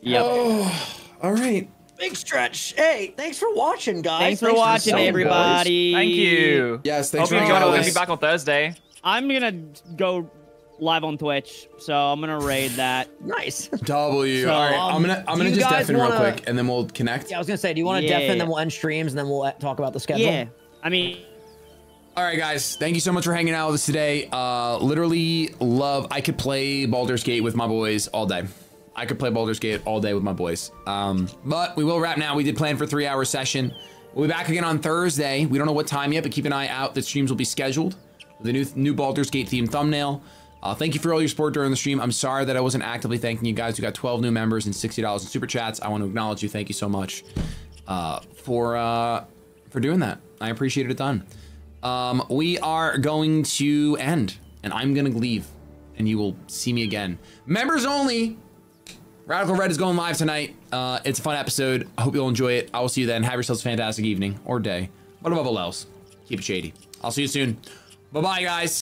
Yeah. Oh, all right. Big stretch. Hey, thanks for watching, guys. Thanks for watching, everybody. Thank you. Yes, thanks for watching. We'll be back on Thursday. I'm gonna go live on Twitch, so I'm gonna raid that. Nice. W. So, all right, I'm gonna just deafen real quick, and then we'll connect. Yeah, I was gonna say, do you want to deafen, then we'll end streams, and then we'll talk about the schedule? Yeah. I mean. All right, guys. Thank you so much for hanging out with us today. Literally, love. I could play Baldur's Gate with my boys all day. I could play Baldur's Gate all day with my boys. But we will wrap now. We did plan for a 3-hour session. We'll be back again on Thursday. We don't know what time yet, but keep an eye out. The streams will be scheduled. The new Baldur's Gate themed thumbnail. Thank you for all your support during the stream. I'm sorry that I wasn't actively thanking you guys. We got 12 new members and $60 in super chats. I want to acknowledge you. Thank you so much for doing that. I appreciate it a ton. We are going to end, and I'm going to leave, and you will see me again. Members only. Radical Red is going live tonight. It's a fun episode. I hope you'll enjoy it. I will see you then. Have yourselves a fantastic evening or day. But above all else, keep it shady. I'll see you soon. Bye-bye, guys.